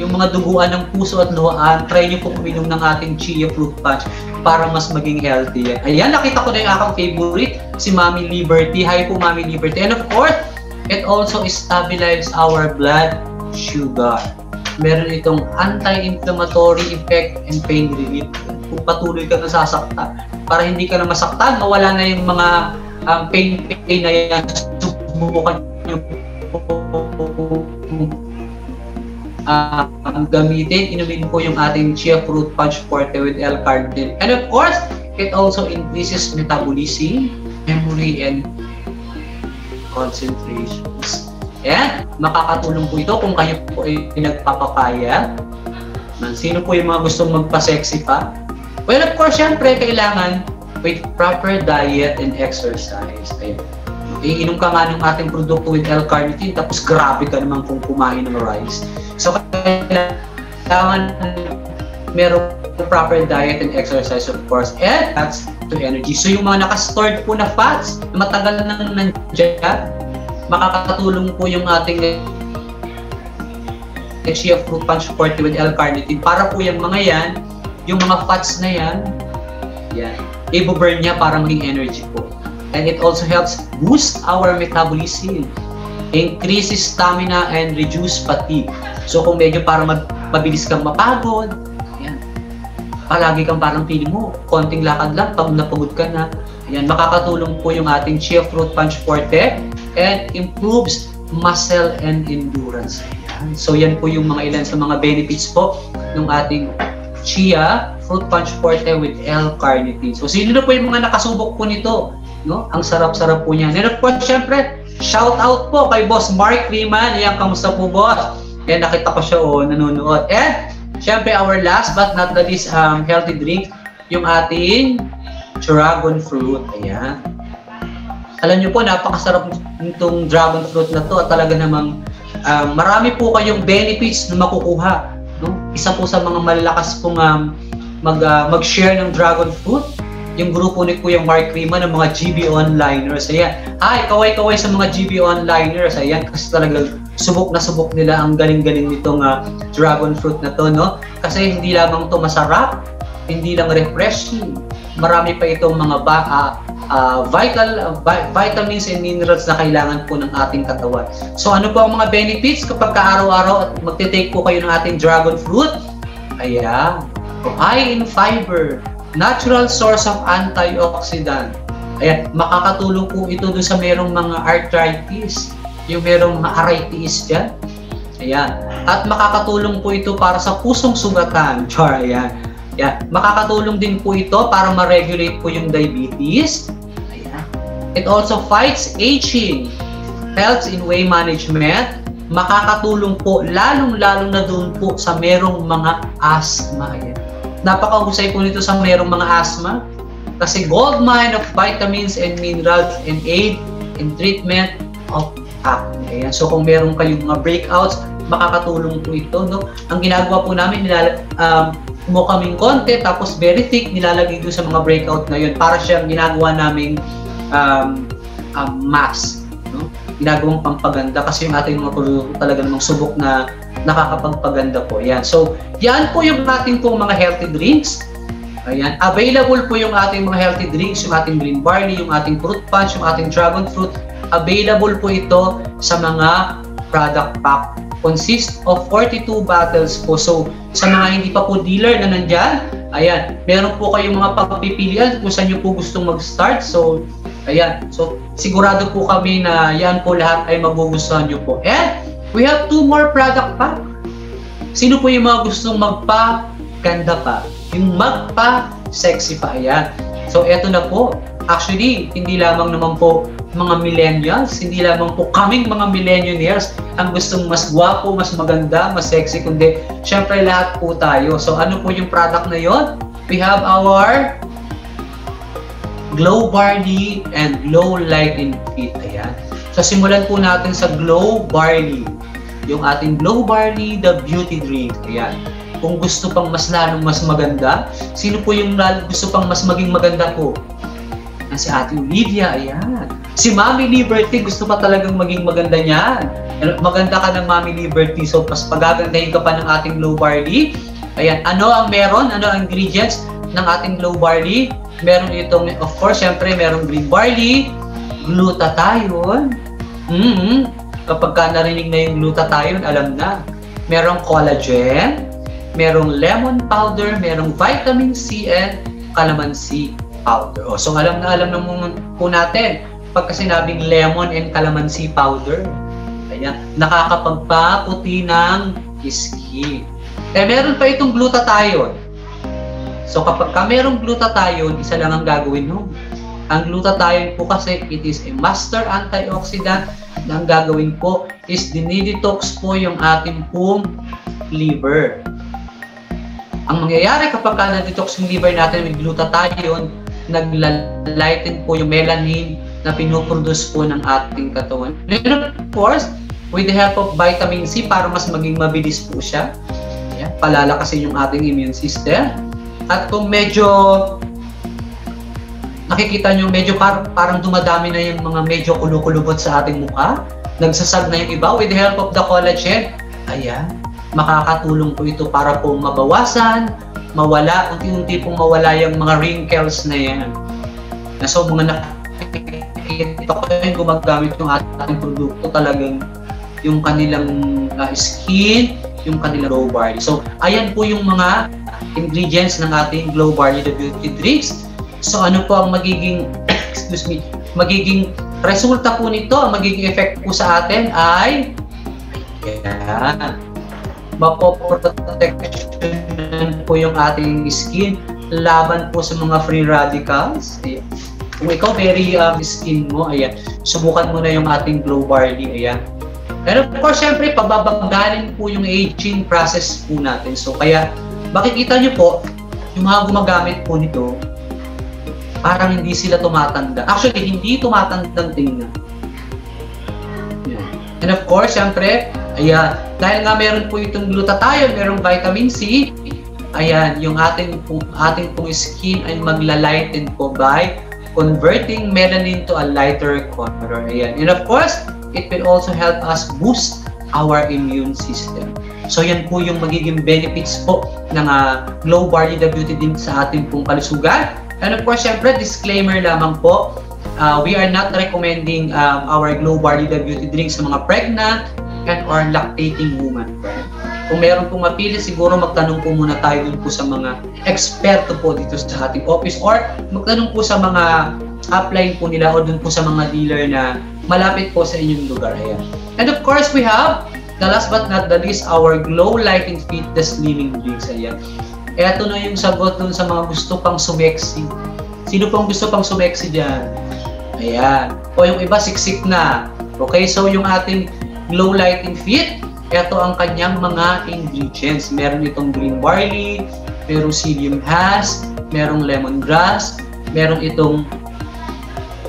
yung mga duguan ng puso at luhaan, try nyo po kuminom ng ating chia fruit punch para mas maging healthy. Ayan, nakita ko na yung akong favorite, si Mami Liberty. Hi po, Mami Liberty. And of course, it also stabilizes our blood sugar. Meron itong anti-inflammatory effect and pain relief. Kung patuloy ka nasasakta, para hindi ka na masaktan, mawala na yung mga um, pain, pain na yan, subukan nyo Uh, gamitin, inumin po yung ating Chia Fruit Punch Forte with L-Carnitine. And of course, it also increases metabolism, memory, and concentrations. And makakatulong po ito kung kayo po ay nagpapapaya. Sino po yung mga gustong magpa-sexy pa? Well, of course, syempre, kailangan with proper diet and exercise. Ayan. Iinom ka nga ng ating produkto with L-Carnitine, tapos grabe ka naman kung kumain ng rice. So, kailangan merong proper diet and exercise, of course, and fats to energy. So, yung mga nakastored po na fats, na matagal nang nandiyan, makakatulong po yung ating Chia Fruit Punch Forte with L-Carnitine. Para po yung mga yan, yung mga fats na yan, yan, ibo-burn niya para maging energy po. And it also helps boost our metabolism, increases stamina, and reduce fatigue. So kung medyo para mabilis kang mapagod, ayan, palagi kang parang feeling mo, konting lakad lang, pag napagod ka na. Ayan, makakatulong po yung ating Chia Fruit Punch Forte and improves muscle and endurance. Ayan. So yan po yung mga ilan sa mga benefits po ng ating Chia Fruit Punch Forte with L-Carnitine. So sino na po yung mga nakasubok po nito? No? Ang sarap-sarap po niya. And of course, syempre, shout out po kay Boss Mark Riemann. Ayan, kamusta po, Boss? Ayan, nakita ko siya, oh, nanonood. And syempre, our last but not the least um, healthy drink, yung ating Dragon Fruit. Ayan. Alam niyo po, napakasarap nitong Dragon Fruit na to. At talaga namang um, marami po kayong benefits na makukuha. No? Isa po sa mga malalakas pong um, mag, uh, mag-share ng Dragon Fruit, yung grupo ni Kuya Mark Riemann ng mga G B Onlineers. Ayan. Hi, kaway-kaway sa mga G B Onlineers. Ayan, kasi talaga subok na subok nila. Ang galing-galing nitong uh, Dragon Fruit na to, no? Kasi hindi lamang to masarap, hindi lang refreshing. Marami pa itong mga ba, uh, uh, vital, uh, vitamins and minerals na kailangan po ng ating katawan. So ano po ang mga benefits kapag ka-araw-araw at magte-take po kayo ng ating Dragon Fruit? Ayan. High in fiber, natural source of antioxidant. Ayan, makakatulong po ito doon sa merong mga arthritis, yung merong mga arthritis dyan. Ayan. At makakatulong po ito para sa pusong sugatan. Char, ayan. Yeah. Makakatulong din po ito para ma-regulate po yung diabetes. Ayan. It also fights aging, helps in weight management. Makakatulong po lalong-lalong na doon po sa merong mga asthma. Ayan. Napakahusay po nito sa merong mga asthma kasi gold mine of vitamins and minerals and aid in treatment of acne. Ayan. So kung merong kayong mga breakouts, makakatulong po ito, no? Ang ginagawa po namin, nilala, um, mo kaming konti, tapos very thick, nilalagay doon sa mga breakout na yun para siyang ginagawa naming um, um, mask, no? Ginagawang pampaganda kasi yung ating mga produkto talaga namang subok na nakakapagpaganda po. Ayan. So, yan po yung ating pong mga healthy drinks. Ayan. Available po yung ating mga healthy drinks, yung ating green barley, yung ating fruit punch, yung ating dragon fruit. Available po ito sa mga product pack. Consists of forty-two bottles po. So, sa mga hindi pa po dealer na nandyan, ayan, meron po kayong mga pagpipilian kung saan nyo po gustong mag-start. So, ayan. So, sigurado po kami na yan po lahat ay magugustuhan nyo po. And, we have two more product pack. Sino po yung mga gustong magpa-ganda pa? Yung magpa-sexy pa. Ayan. So, eto na po. Actually, hindi lamang naman po mga millennials, hindi lamang po kaming mga millionaires ang gustong mas guwapo, mas maganda, mas sexy, kundi syempre lahat po tayo. So ano po yung product na yon? We have our Glow Barley and Glow Lighting Fit. Ayan. So simulan po natin sa Glow Barley. Yung ating Glow Barley, the beauty drink. Ayan. Kung gusto pang mas lalong mas maganda, sino po yung gusto pang mas maging maganda po? Si Ate Olivia, ayan. Si Mami Liberty, gusto pa talagang maging maganda niyan. Maganda ka ng Mami Liberty, so mas pagagandahin ka pa ng ating Glow Barley. Ayan, ano ang meron? Ano ang ingredients ng ating Glow Barley? Meron itong, of course, syempre, meron green barley, glutathione. Mm-hmm. Kapag ka narinig na yung glutathione, alam na. Merong collagen, merong lemon powder, merong vitamin C, and calamansi powder. O, so alam na alam na po natin pagka sinabing lemon and calamansi powder. Ayan, nakakapagpaputi ng skin. Eh meron pa itong glutathione. So kapag ka merong glutathione, isa lang ang gagawin nun. Ang glutathione po kasi it is a master antioxidant na ang gagawin po is dinidetox po yung ating pong liver. Ang mangyayari kapag ka na-detox yung liver natin may glutathione, naglalighten po yung melanin na pinuproduce po ng ating katawan. And of course, with the help of vitamin C para mas maging mabilis po siya. Ayan, palalakasin yung ating immune system. At kung medyo nakikita nyo, medyo par parang dumadami na yung mga medyo kulukulubot sa ating mukha, nagsasag na yung iba, with the help of the collagen, ayan. Makakatulong po ito para po mabawasan, mawala, unti-unti pong mawala yung mga wrinkles na yan. So, mga nakikita ko yung gumagamit ng ating produkto talagang yung kanilang uh, skin, yung kanilang Glow Barley. So, ayan po yung mga ingredients ng ating Glow Barley The Beauty Drinks. So, ano po ang magiging, excuse me, magiging resulta po nito, ang magiging effect po sa atin ay, ayan, mapoproteksyonan po yung ating skin laban po sa mga free radicals. Ayan. Kung ikaw very um, skin mo, ayan, subukan mo na yung ating Glow Barley, ayan. Pero of course, syempre, pababagalan po yung aging process po natin. So, kaya, makikita nyo po, yung mga gumagamit po nito, parang hindi sila tumatanda. Actually, hindi tumatandang tingnan. And of course, syempre, ayan, dahil nga meron po itong glutathione, merong vitamin C, ayan, yung ating, ating pong skin ay maglalighten po by converting melanin to a lighter color. Ayan. And of course, it will also help us boost our immune system. So, yan po yung magiging benefits po ng uh, Glow Barley The Beauty Drink sa ating pong kalusugan. And of course, syempre, disclaimer lamang po, uh, we are not recommending um, our Glow Barley The Beauty Drink sa mga pregnant and or lactating woman. Kung meron pong mapili, siguro magtanong po muna tayo dun po sa mga eksperto po dito sa ating office or magtanong po sa mga upline po nila o dun po sa mga dealer na malapit po sa inyong lugar. Ayan. And of course, we have the last but not the least, our Glow Lighting Fit, the Slimming Drinks. Ayan. Eto na yung sagot dun sa mga gusto pang sumeksi. Sino pong gusto pang sumeksi dyan? Ayan. O yung iba, siksik na. Okay, so yung ating Glow Lighting Fit, ito ang kanyang mga ingredients. Meron itong green barley, merong psyllium husk, merong lemongrass, meron itong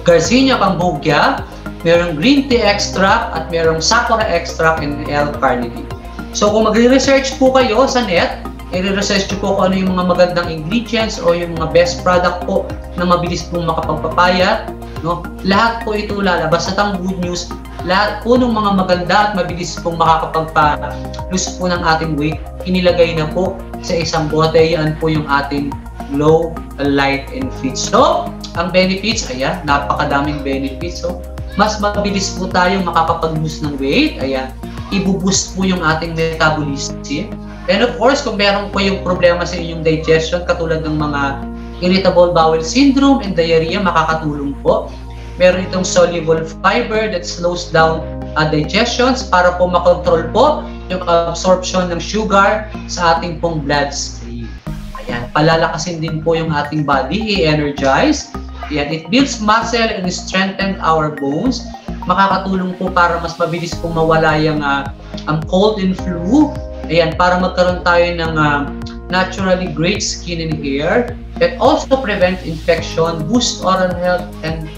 Garcinia Pambogia, merong green tea extract, at merong sakura extract and L-Carnitine. So kung magre-research po kayo sa net, i-research po kung ano yung mga magandang ingredients o yung mga best product po na mabilis pong makapagpapayat. No? Lahat po ito lalabas at ang good news, lahat po ng mga maganda at mabilis pong makakapagpa-lose po ng ating weight, inilagay na po sa isang bote. Yan po yung ating Glow, Light, and Fit. So, ang benefits, ayan, napakadaming benefits. So, mas mabilis po tayo makakapag-lose ng weight. Ayan, ibuboost po yung ating metabolism. And of course, kung meron po yung problema sa inyong digestion, katulad ng mga irritable bowel syndrome and diarrhea, makakatulong po. Meron itong soluble fiber that slows down uh, digestions para po makontrol po yung absorption ng sugar sa ating pong bloodstream. Ayan, palalakasin din po yung ating body, i-energize. Ayan, it builds muscle and strengthens our bones. Makakatulong po para mas mabilis pong mawala yung uh, um, cold and flu. Ayan, para magkaroon tayo ng uh, naturally great skin and hair. It also prevents infection, boosts oral health, and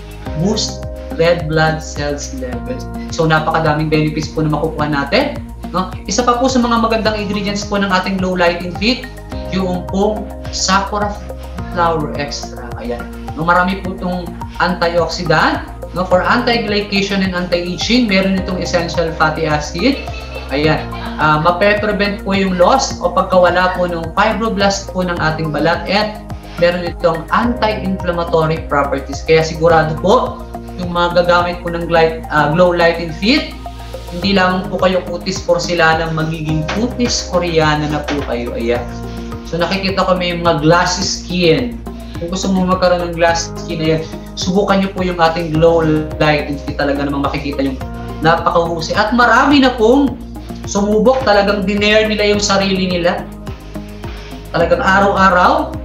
boosts red blood cells levels. So, napakadaming benefits po na makukuha natin. No? Isa pa po sa mga magandang ingredients po ng ating Glow Lighting Fit, yung pong sakura flower extract. Ayan. No, marami po itong antioxidant. No? For anti-glycation and anti-aging, meron itong essential fatty acid. Ayan. Uh, mape-prevent po yung loss o pagkawala po ng fibroblast po ng ating balat at meron itong anti-inflammatory properties. Kaya sigurado po, yung mga gagamit po ng light, uh, Glow Lighting Fit, hindi lamang po kayo kutis porcelana, magiging kutis koreana na po kayo. Ayan. So nakikita ko may mga glassy skin. Kung gusto mo magkaroon ng glassy skin, ayan, subukan nyo po yung ating Glow Lighting Fit. Talaga namang makikita yung napakahusi. At marami na pong sumubok, talagang dinare nila yung sarili nila. Talagang araw-araw,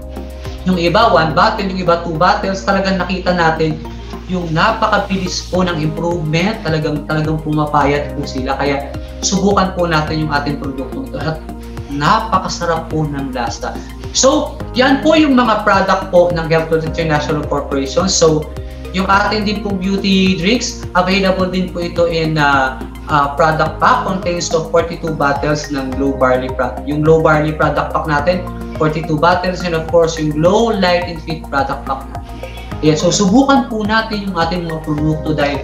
yung iba, one battle, yung iba, two battles, talagang nakita natin yung napakabilis po ng improvement, talagang talagang pumapayat po sila. Kaya subukan po natin yung ating produkto ito at napakasarap po ng lasa. So, yan po yung mga product po ng Health Wealth International Corporation. So, yung ating din po beauty drinks, available din po ito in uh, uh, product pack, contains of forty-two bottles ng Glow Barley product. Yung Glow Barley product pack natin, forty-two bottles, and of course yung Glow Light and Fit product pack natin. Yeah, so subukan po natin yung ating mga produkto dahil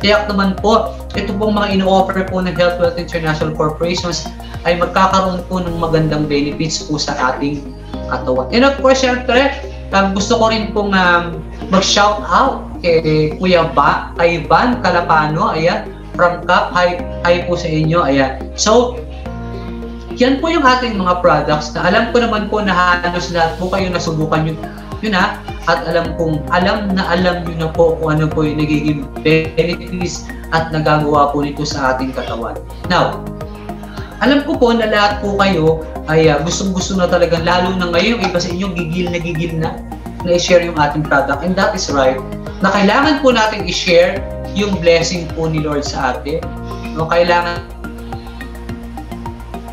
tiyak naman po, ito pong mga ino-offer po ng Health Wealth International Corporations ay magkakaroon po ng magandang benefits po sa ating katawan. And of course, syempre, um, gusto ko rin pong um, mag-shout out kay Kuya ba, kay Van Calapano, ayan, from C U P, hi, hi po sa inyo, ayan. So, Yan po yung ating mga products na alam ko naman po na halos lahat po kayo nasubukan yun, yun ha. At alam kong alam na alam nyo na po kung ano po yung nagiging benefits at nagagawa po nito sa ating katawan. Now, alam ko po na lahat po kayo ay uh, gustong-gusto na talagang lalo na ngayon yung iba sa inyo gigil na gigil na na i-share yung ating product, and that is right na kailangan po natin i-share yung blessing po ni Lord sa atin. No, kailangan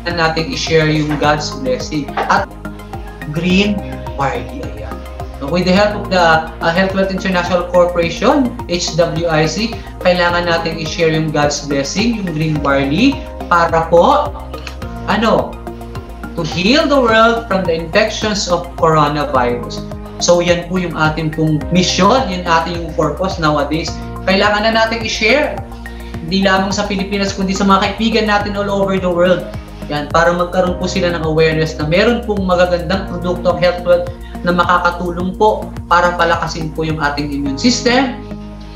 natin i-share yung God's blessing at green barley. Ayan. No, with the help of the uh, Health Wealth International Corporation, H W I C, kailangan natin i-share yung God's blessing, yung green barley, para po ano, to heal the world from the infections of coronavirus. So yan po yung ating pong mission, yung ating yung purpose nowadays. Kailangan na natin i-share, hindi lamang sa Pilipinas kundi sa mga kaibigan natin all over the world. Yan, para magkaroon po sila ng awareness na meron pong magagandang produkto ng Health Wealth na makakatulong po para palakasin po yung ating immune system,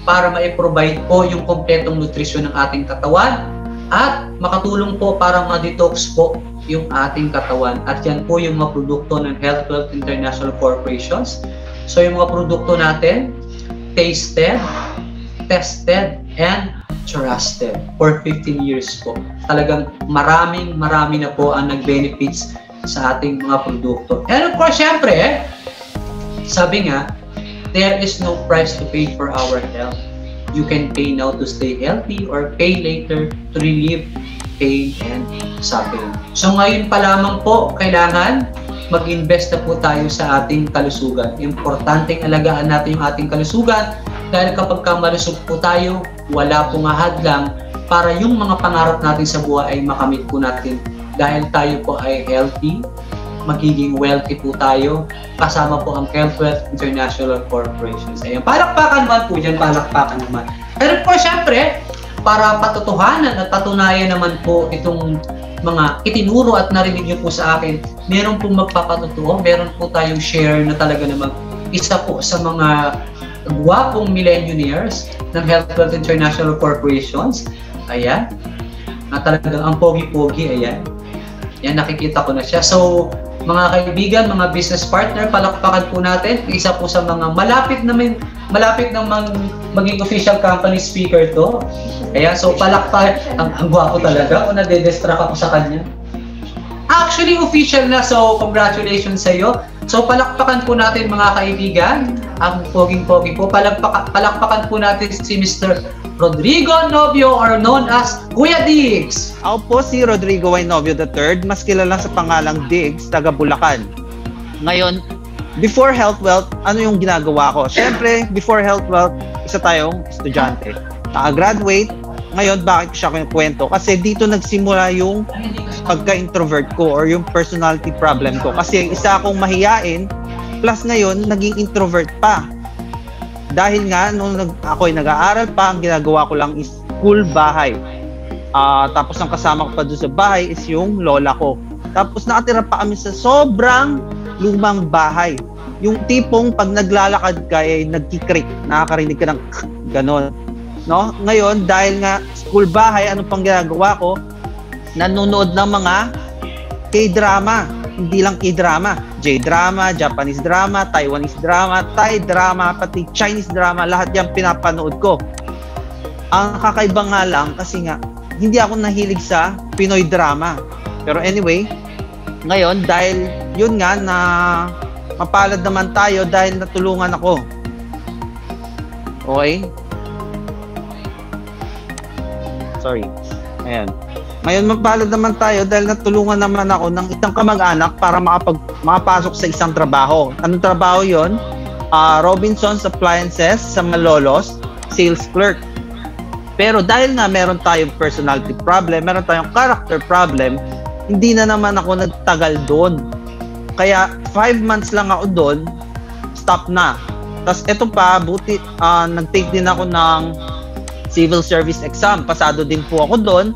para ma-provide po yung kompletong nutrisyon ng ating katawan, at makatulong po para ma-detox po yung ating katawan. At yan po yung mga produkto ng Health Wealth International Corporations. So yung mga produkto natin, tasted, tested, and trusted for fifteen years po. Talagang maraming marami na po ang nag-benefits sa ating mga produkto. And of course, syempre, eh, sabi nga, there is no price to pay for our health. You can pay now to stay healthy or pay later to relieve pain and suffering. So ngayon pa lamang po, kailangan mag-invest na po tayo sa ating kalusugan. Importanteng alagaan natin yung ating kalusugan dahil kapag malusog po tayo, wala pong hadlang para yung mga pangarap natin sa buhay ay makamit po natin. Dahil tayo po ay healthy, magiging wealthy po tayo, kasama po ang Health Wealth International Corporations. Ayan, palakpakan naman po dyan, palakpakan naman. Pero po, syempre, para patutuhanan at patunayan naman po itong mga itinuro at narinig niyo po sa akin, meron pong magpapatutuo, meron po tayong share na talaga namang isa po sa mga guwapong millionaires ng Health Wealth International Corporations. Ayan, na talagang ang pogi-pogi, ayan. Yan, nakikita ko na siya. So, mga kaibigan, mga business partner, palakpakan po natin. Isa po sa mga malapit na may, malapit na mang, maging official company speaker to. Ayan, so palakpak, ang, ang guwapo talaga. O, nade-distract ako sa kanya. Actually, official na. So, congratulations sa'yo. So, palakpakan po natin, mga kaibigan. Ang poging-pogi po. Palakpak, palakpakan po natin si Mister Rodrigo Noveo, or known as Kuya Diggs. Ako po si Rodrigo Y. Noveo the third, mas kilala sa pangalang Diggs, taga Bulacan. Ngayon, before Health Wealth, ano yung ginagawa ko? Siyempre, before Health Wealth, isa tayong estudyante. Naka-graduate. Ngayon, bakit siya kwento? Kasi dito nagsimula yung pagka-introvert ko or yung personality problem ko. Kasi isa akong mahiyain, plus ngayon, naging introvert pa. Dahil nga, nung ako ay nag-aaral pa, ang ginagawa ko lang is school, bahay. Uh, tapos ang kasama ko pa doon sa bahay is yung lola ko. Tapos nakatira pa kami sa sobrang lumang bahay. Yung tipong pag naglalakad ka, eh, nagkikrik, nakakarinig ka ng ganon. No? Ngayon, dahil nga school, bahay, ano pang ginagawa ko? Nanonood ng mga K-drama. Hindi lang K-drama, J-drama, Japanese drama, Taiwanese drama, Thai drama, pati Chinese drama, lahat yan pinapanood ko. Ang kakaiba nga lang kasi nga, hindi ako nahilig sa Pinoy drama. Pero anyway, ngayon dahil yun nga na mapalad naman tayo dahil natulungan ako. Okay? Sorry. Ayan. Ngayon, magbalad naman tayo dahil natulungan naman ako ng isang kamag-anak para makapag, makapasok sa isang trabaho. Anong trabaho yon? Uh, Robinson's Appliances sa Malolos, sales clerk. Pero dahil nga meron tayong personality problem, meron tayong character problem, hindi na naman ako nagtagal doon. Kaya five months lang ako doon, stop na. Tapos eto pa, buti, uh, nag-take din ako ng civil service exam. Pasado din po ako doon.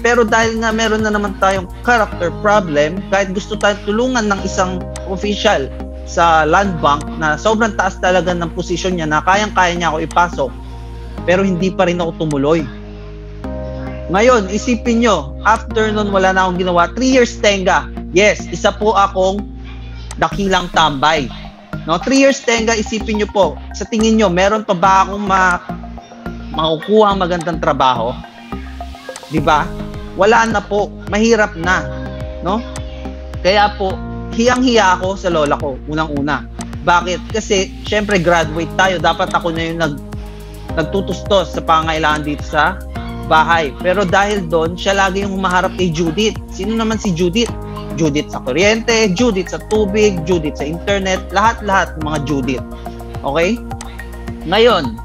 Pero dahil nga meron na naman tayong character problem, kahit gusto tayong tulungan ng isang official sa land bank na sobrang taas talaga ng posisyon niya na kayang-kaya niya ako ipasok, pero hindi pa rin ako tumuloy. Ngayon, isipin nyo, after nun, wala na akong ginawa. Three years tenga. Yes, isa po akong dakilang tambay. No, three years tenga, isipin nyo po. Sa tingin nyo, meron pa ba akong ma makukuha ang magandang trabaho? Diba? Wala na po. Mahirap na. No? Kaya po, hiyang-hiya ako sa lola ko, unang-una. Bakit? Kasi, syempre, graduate tayo. Dapat ako na yung nag, nagtutustos sa pangailangan dito sa bahay. Pero dahil doon, siya lagi yung humaharap kay Judith. Sino naman si Judith? Judith sa kuryente, Judith sa tubig, Judith sa internet, lahat-lahat ng mga Judith. Okay? Ngayon,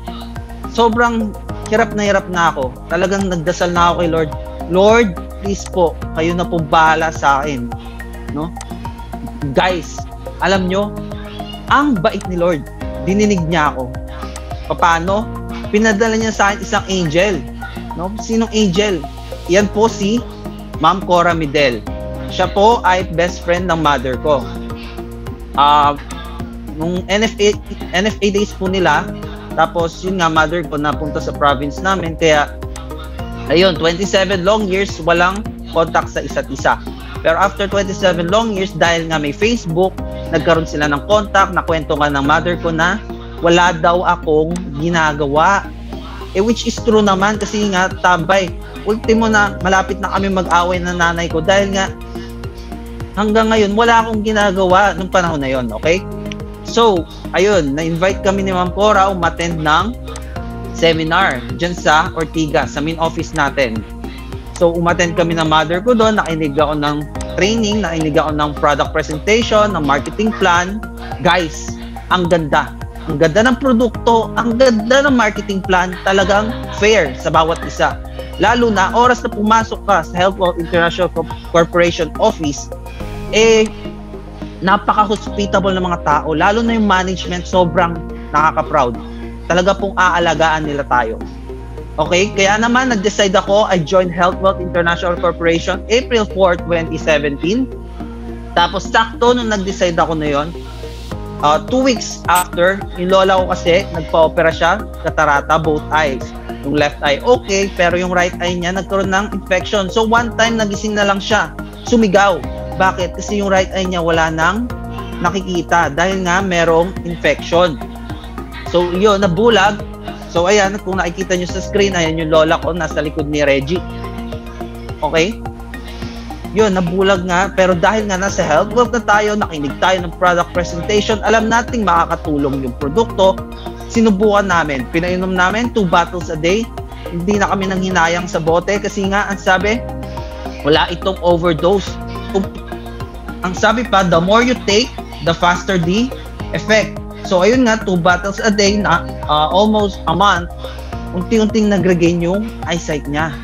sobrang hirap na hirap na ako. Talagang nagdasal na ako kay Lord. Lord, please po, kayo na po bahala sa akin. No? Guys, alam nyo, ang bait ni Lord, dininig niya ako. Paano? Pinadala niya sa akin isang angel. No? Sinong angel? Yan po si Ma'am Cora Medel. Siya po ay best friend ng mother ko. Uh, nung N F A, N F A days po nila, tapos yun nga, mother ko napunta sa province namin. Kaya, ayun, twenty-seven long years, walang contact sa isa't isa. Pero after twenty-seven long years, dahil nga may Facebook, nagkaroon sila ng contact, nakwento nga ng mother ko na wala daw akong ginagawa. Eh, which is true naman kasi nga tambay. Ultimo na malapit na kami mag-away ng nanay ko dahil nga hanggang ngayon wala akong ginagawa nung panahon na yon, okay? So, ayun, na-invite kami ni Ma'am Cora umattend ng seminar dyan sa Ortiga, sa main office natin. So, umattend kami ng mother ko doon, nakinig ako ng training, nakinig ako ng product presentation, ng marketing plan. Guys, ang ganda. Ang ganda ng produkto, ang ganda ng marketing plan, talagang fair sa bawat isa. Lalo na, oras na pumasok ka sa Health Wealth International Corporation office, eh, napaka-hospitable ng mga tao. Lalo na yung management, sobrang nakaka-proud. Talaga pong aalagaan nila tayo. Okay? Kaya naman, nag-decide ako, I joined Health Wealth International Corporation April fourth, twenty seventeen. Tapos, sakto nung nag-decide ako na yun, Uh, two weeks after, yung lola ko kasi, nagpa-opera siya, katarata, both eyes. Yung left eye, okay, pero yung right eye niya, nagkaroon ng infection. So, one time, nagising na lang siya, sumigaw. Bakit? Kasi yung right eye niya, wala nang nakikita dahil nga merong infection. So, yun, nabulag. So, ayan, kung nakikita nyo sa screen, ayan yung lola ko, nasa likod ni Reggie. Okay? Yun, nabulag nga, pero dahil nga nasa health wealth na tayo, nakinig tayo ng product presentation, alam nating makakatulong yung produkto, sinubukan namin, pinainom namin, two bottles a day, hindi na kami nanghinayang sa bote, kasi nga, ang sabi, wala itong overdose. Ang sabi pa, the more you take, the faster the effect. So, ayun nga, two bottles a day na, uh, almost a month, unti-unting nag-regain yung eyesight niya.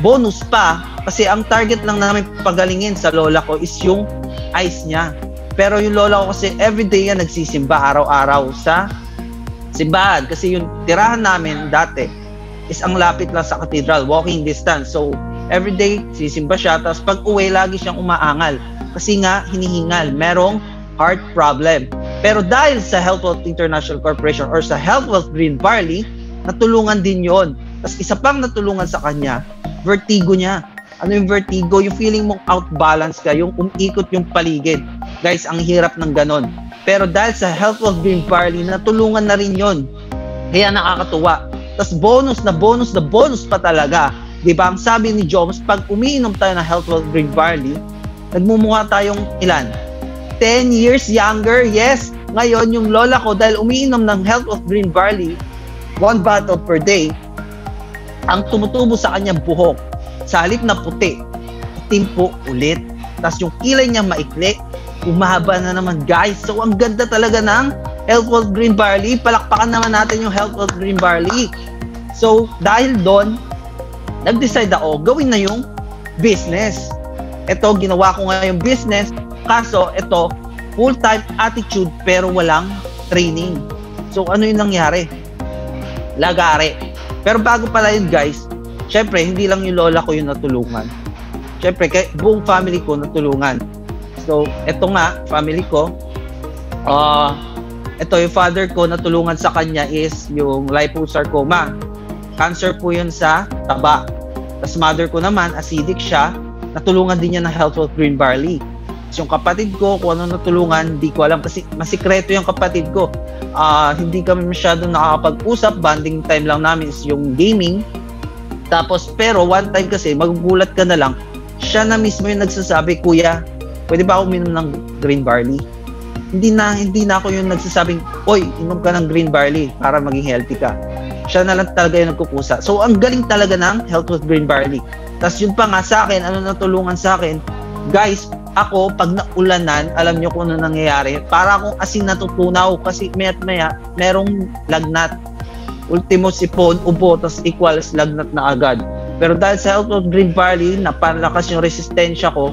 Bonus pa, kasi ang target lang namin pagalingin sa lola ko is yung eyes niya. Pero yung lola ko kasi everyday yan nagsisimba araw-araw sa simbahan. Kasi yung tirahan namin dati is ang lapit lang sa cathedral, walking distance. So everyday sisimba siya. Tapos pag uwi lagi siyang umaangal. Kasi nga hinihingal, merong heart problem. Pero dahil sa Health Wealth International Corporation or sa Health Wealth Green Barley, natulungan din yon. Tapos isa pang natulungan sa kanya, vertigo niya. Ano yung vertigo? Yung feeling mong outbalance ka, yung umikot yung paligid. Guys, ang hirap ng ganon. Pero dahil sa Health Wealth Green Barley, natulungan na rin yun. Kaya nakakatuwa. Tapos bonus na bonus na bonus pa talaga. Diba? Ang sabi ni Joms, pag umiinom tayo ng Health Wealth Green Barley, nagmumukha tayong ilan? ten years younger, yes. Ngayon, yung lola ko, dahil umiinom ng Health Wealth Green Barley, one bottle per day, ang tumutubo sa kanyang buhok, sa halip na puti, itim po ulit. Tapos yung kilay niya maikli, umahaba na naman, guys. So, ang ganda talaga ng Health Wealth Green Barley. Palakpakan naman natin yung Health Wealth Green Barley. So, dahil doon, nag-decide ako, gawin na yung business. Ito, ginawa ko nga yung business. Kaso, ito, full-time attitude pero walang training. So, ano yung nangyari? Lagare. Pero bago pala yun, guys, siyempre, hindi lang yung lola ko yung natulungan. Siyempre, buong family ko natulungan. So, eto nga, family ko. Uh, eto, yung father ko natulungan sa kanya is yung liposarcoma. Cancer po yun sa taba. Tapos mother ko naman, acidic siya, natulungan din niya ng Health Wealth Green Barley. Tapos yung kapatid ko, kung ano natulungan, di ko alam. Kasi masikreto yung kapatid ko. Uh, hindi kami masyadong nakakapag-usap, bonding time lang namin is yung gaming. Tapos, pero one time kasi, magugulat ka na lang, siya na mismo yung nagsasabi, kuya, pwede ba ako uminom ng green barley? Hindi na, hindi na ako yung nagsasabing, oy, inom ka ng green barley para maging healthy ka. Siya na lang talaga yung nagkukusa. So, ang galing talaga ng Health with Green Barley. Tapos yun pa nga sa akin, ano natulungan sa akin, guys, ako, pag naulanan, alam nyo kung ano nangyayari, para akong asin natutunaw kasi mayat maya, merong lagnat. Ultimo sipon, ubo, tapos equals lagnat na agad. Pero dahil sa Health with Green Barley, napanlakas yung resistensya ko,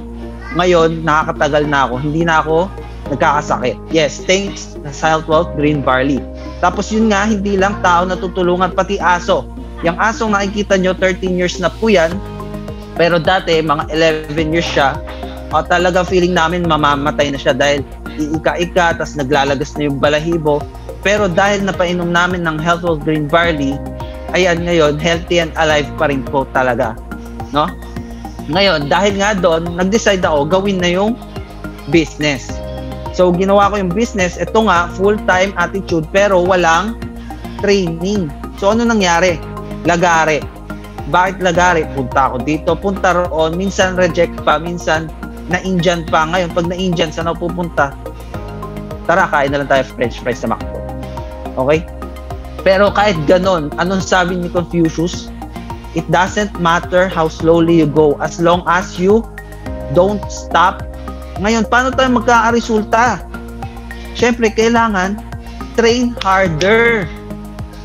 ngayon, nakakatagal na ako. Hindi na ako nagkakasakit. Yes, thanks sa Health Wealth Green Barley. Tapos yun nga, hindi lang tao natutulungan, pati aso. Yung asong nakikita nyo, thirteen years na po yan. Pero dati, mga eleven years siya. O, talaga feeling namin mamamatay na siya dahil iika-ika, tapos naglalagas na yung balahibo. Pero dahil napainom namin ng Health Wealth Green Barley, ayan ngayon, healthy and alive pa rin po talaga. No? Ngayon, dahil nga doon, nag-decide ako gawin na yung business. So, ginawa ko yung business. Ito nga, full-time attitude pero walang training. So, ano nangyari? Lagare. Bakit lagare? Punta ako dito, punta roon. Minsan reject pa, minsan na-Indian pa. Ngayon, pag na-Indian, saan ako pupunta? Tara, kain na lang tayo French fries na McDo. Okay? Pero kahit ganon, anong sabi ni Confucius? It doesn't matter how slowly you go as long as you don't stop. Ngayon, paano tayo magkakaresulta? Siyempre, kailangan train harder.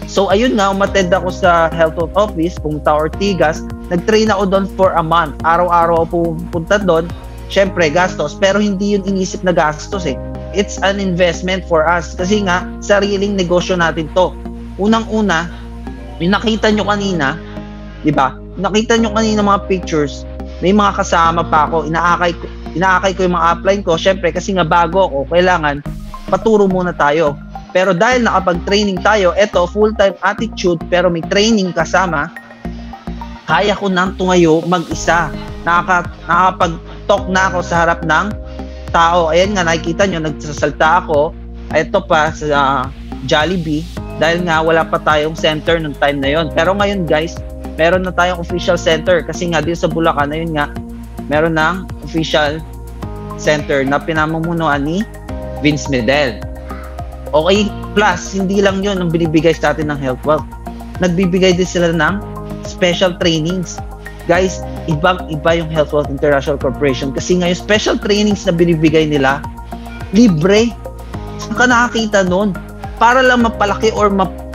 So, ayun nga, umattend ako sa health office, pumunta Ortigas, nag-train ako doon for a month. Araw-araw ako pumunta doon. Siyempre, gastos. Pero hindi yun inisip na gastos eh. It's an investment for us. Kasi nga, sariling negosyo natin to. Unang-una, yung nakita nyo kanina, diba? Nakita nyo kanina mga pictures, may mga kasama pa ako, inaakay ko, inaakay ko yung mga upline ko. Syempre, kasi nga bago ako, kailangan paturo muna tayo. Pero dahil nakapag-training tayo, eto, full-time attitude, pero may training kasama, kaya ko nang tumayo mag-isa. Nakaka, nakapag-talk na ako sa harap ng tao. Ayan nga, nakikita nyo, nagsasalta ako. Eto pa sa uh, Jollibee, dahil nga wala pa tayong center nung time na yon. Pero ngayon guys, meron na tayong official center kasi nga dito sa Bulacan, ayun nga, meron ng official center na pinamumunuan ni Vince Medel. Okay, plus hindi lang yun ang binibigay sa atin ng Health Wealth. Nagbibigay din sila ng special trainings. Guys, ibang iba yung Health Wealth International Corporation kasi nga yung special trainings na binibigay nila, libre. Saan ka nakakita nun? Para lang mapalaki or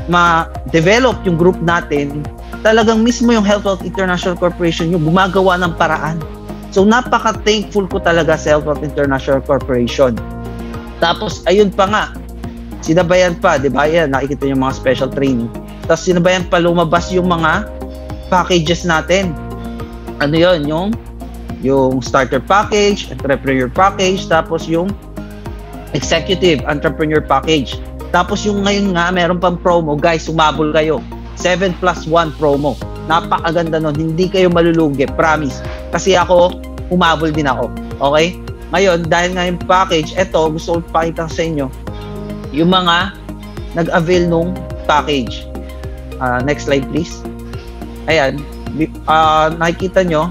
ma-develop yung group natin, talagang mismo yung Health Wealth International Corporation yung gumagawa ng paraan. So, napaka-thankful ko talaga sa Health Wealth International Corporation. Tapos, ayun pa nga, sinabayan pa, di ba? Yan, nakikita yung mga special training. Tapos, sinabayan pa, lumabas yung mga packages natin. Ano yun? Yung, yung starter package, entrepreneur package, tapos yung executive entrepreneur package. Tapos, yung ngayon nga, meron pang promo. Guys, sumabol kayo. seven plus one promo. Napakaganda nun. Hindi kayo malulugi. Promise. Kasi ako, umabol din ako. Okay? Ngayon, dahil nga yung package, eto, gusto ko pakita sa inyo yung mga nag-avail nung package. Uh, next slide, please. Ayan. Uh, nakikita nyo.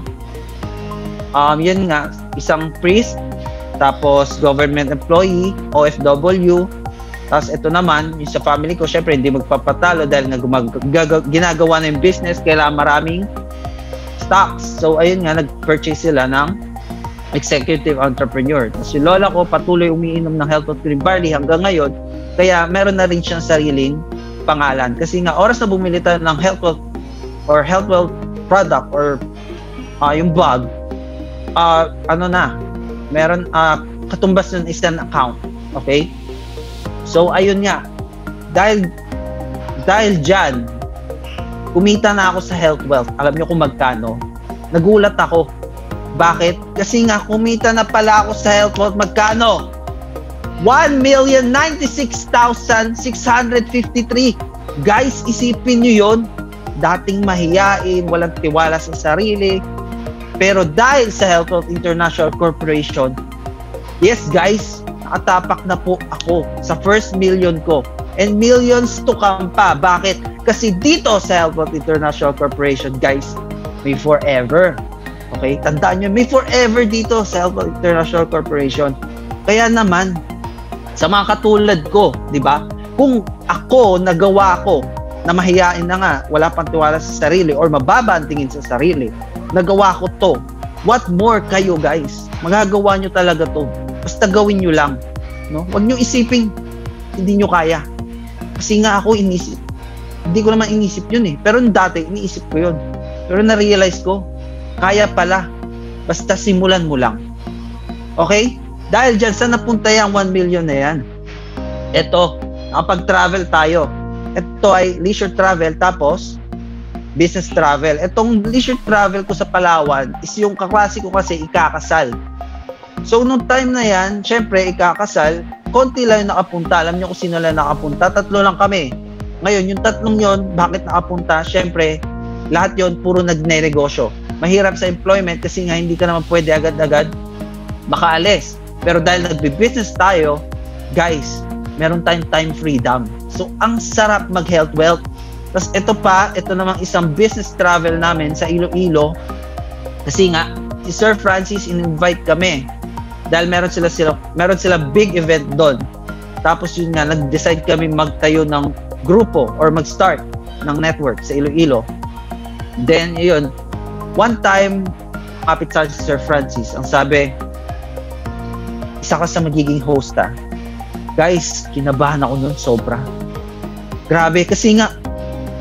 Um, yun nga. Isang priest. Tapos, government employee. O F W. Tapos ito naman, yung sa family ko, syempre hindi magpapatalo dahil ginagawa na yung business, kailangan maraming stocks. So ayun nga, nag-purchase sila ng executive entrepreneur. Tapos yung lola ko patuloy umiinom ng Health Wealth Green Barley hanggang ngayon, kaya meron na rin siyang sariling pangalan. Kasi nga, oras na bumili tayo ng Health Wealth or Health Wealth product or uh, yung bag, uh, ano na, meron, uh, katumbas nun is an account. Okay? So, ayun nga, dahil, dahil dyan, kumita na ako sa Health Wealth. Alam nyo kung magkano? Nagulat ako. Bakit? Kasi nga, kumita na pala ako sa Health Wealth. Magkano? one million ninety-six thousand six hundred fifty-three. Guys, isipin nyo yun. dating mahiyain, walang tiwala sa sarili. Pero dahil sa Health Wealth International Corporation, yes guys, nakatapak na po ako sa first million ko. And millions to come pa. Bakit? Kasi dito sa Health Wealth International Corporation, guys, may forever. Okay? Tandaan nyo, may forever dito sa Health Wealth International Corporation. Kaya naman, sa mga katulad ko, di ba? Kung ako, nagawa ko, na mahihain na nga, wala pang tiwala sa sarili or mababa ang tingin sa sarili, nagawa ko to. What more kayo guys? Magagawa nyo talaga to. Basta gawin nyo lang. No? Huwag nyo isipin, hindi nyo kaya. Kasi nga ako inisip. Hindi ko naman inisip yun eh. Pero dati, iniisip ko yun. Pero na-realize ko, kaya pala. Basta simulan mo lang. Okay? Dahil dyan, saan napunta yung one million na yan? Ito, nakapag-travel tayo. Ito ay leisure travel, tapos business travel. Itong leisure travel ko sa Palawan is yung kaklase ko kasi ikakasal. So, nung time na yan, syempre, ikakasal, konti lang yung nakapunta. Alam nyo kung sino lang nakapunta? Tatlo lang kami. Ngayon, yung tatlong yon, bakit nakapunta? Syempre, lahat yon puro nagnegosyo. Mahirap sa employment kasi nga hindi ka naman pwede agad-agad makaalis. Pero dahil nagbi-business tayo, guys, meron tayong time freedom. So, ang sarap mag-health wealth. Tapos ito pa, ito namang isang business travel namin sa Iloilo. Kasi nga, si Sir Francis in-invite kami. Dahil meron sila, sila, meron sila big event doon. Tapos yun nga, nag-decide kami magtayo ng grupo or mag-start ng network sa Iloilo. Then, yun, one time, kapit sa Sir Francis, ang sabi, isa ka sa magiging host ah. Guys, kinabahan ako nun, sobra. Grabe, kasi nga,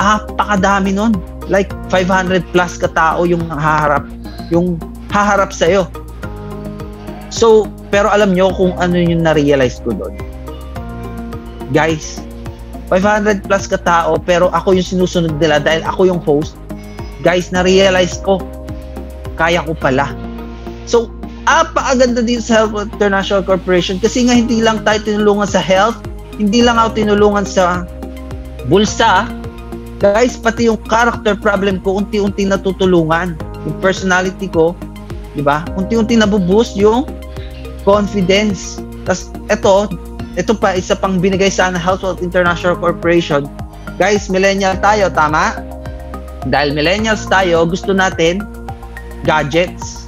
ah, pakadami nun. Like, five hundred plus katao yung haharap, yung haharap sa'yo. So, pero alam nyo kung ano yung na-realize ko doon. Guys, five hundred plus katao, pero ako yung sinusunod nila dahil ako yung host. Guys, na-realize ko, kaya ko pala. So, ah, paaganda din sa Health Wealth International Corporation kasi nga hindi lang tayo tinulungan sa health, hindi lang ako tinulungan sa bulsa, guys, pati yung character problem ko, unti-unti natutulungan. Yung personality ko, di ba? Unti-unti nabuboost yung confidence. Tapos, ito, ito pa, isa pang binigay sa Health Wealth International Corporation. Guys, millennial tayo, tama? Dahil millennials tayo, gusto natin gadgets.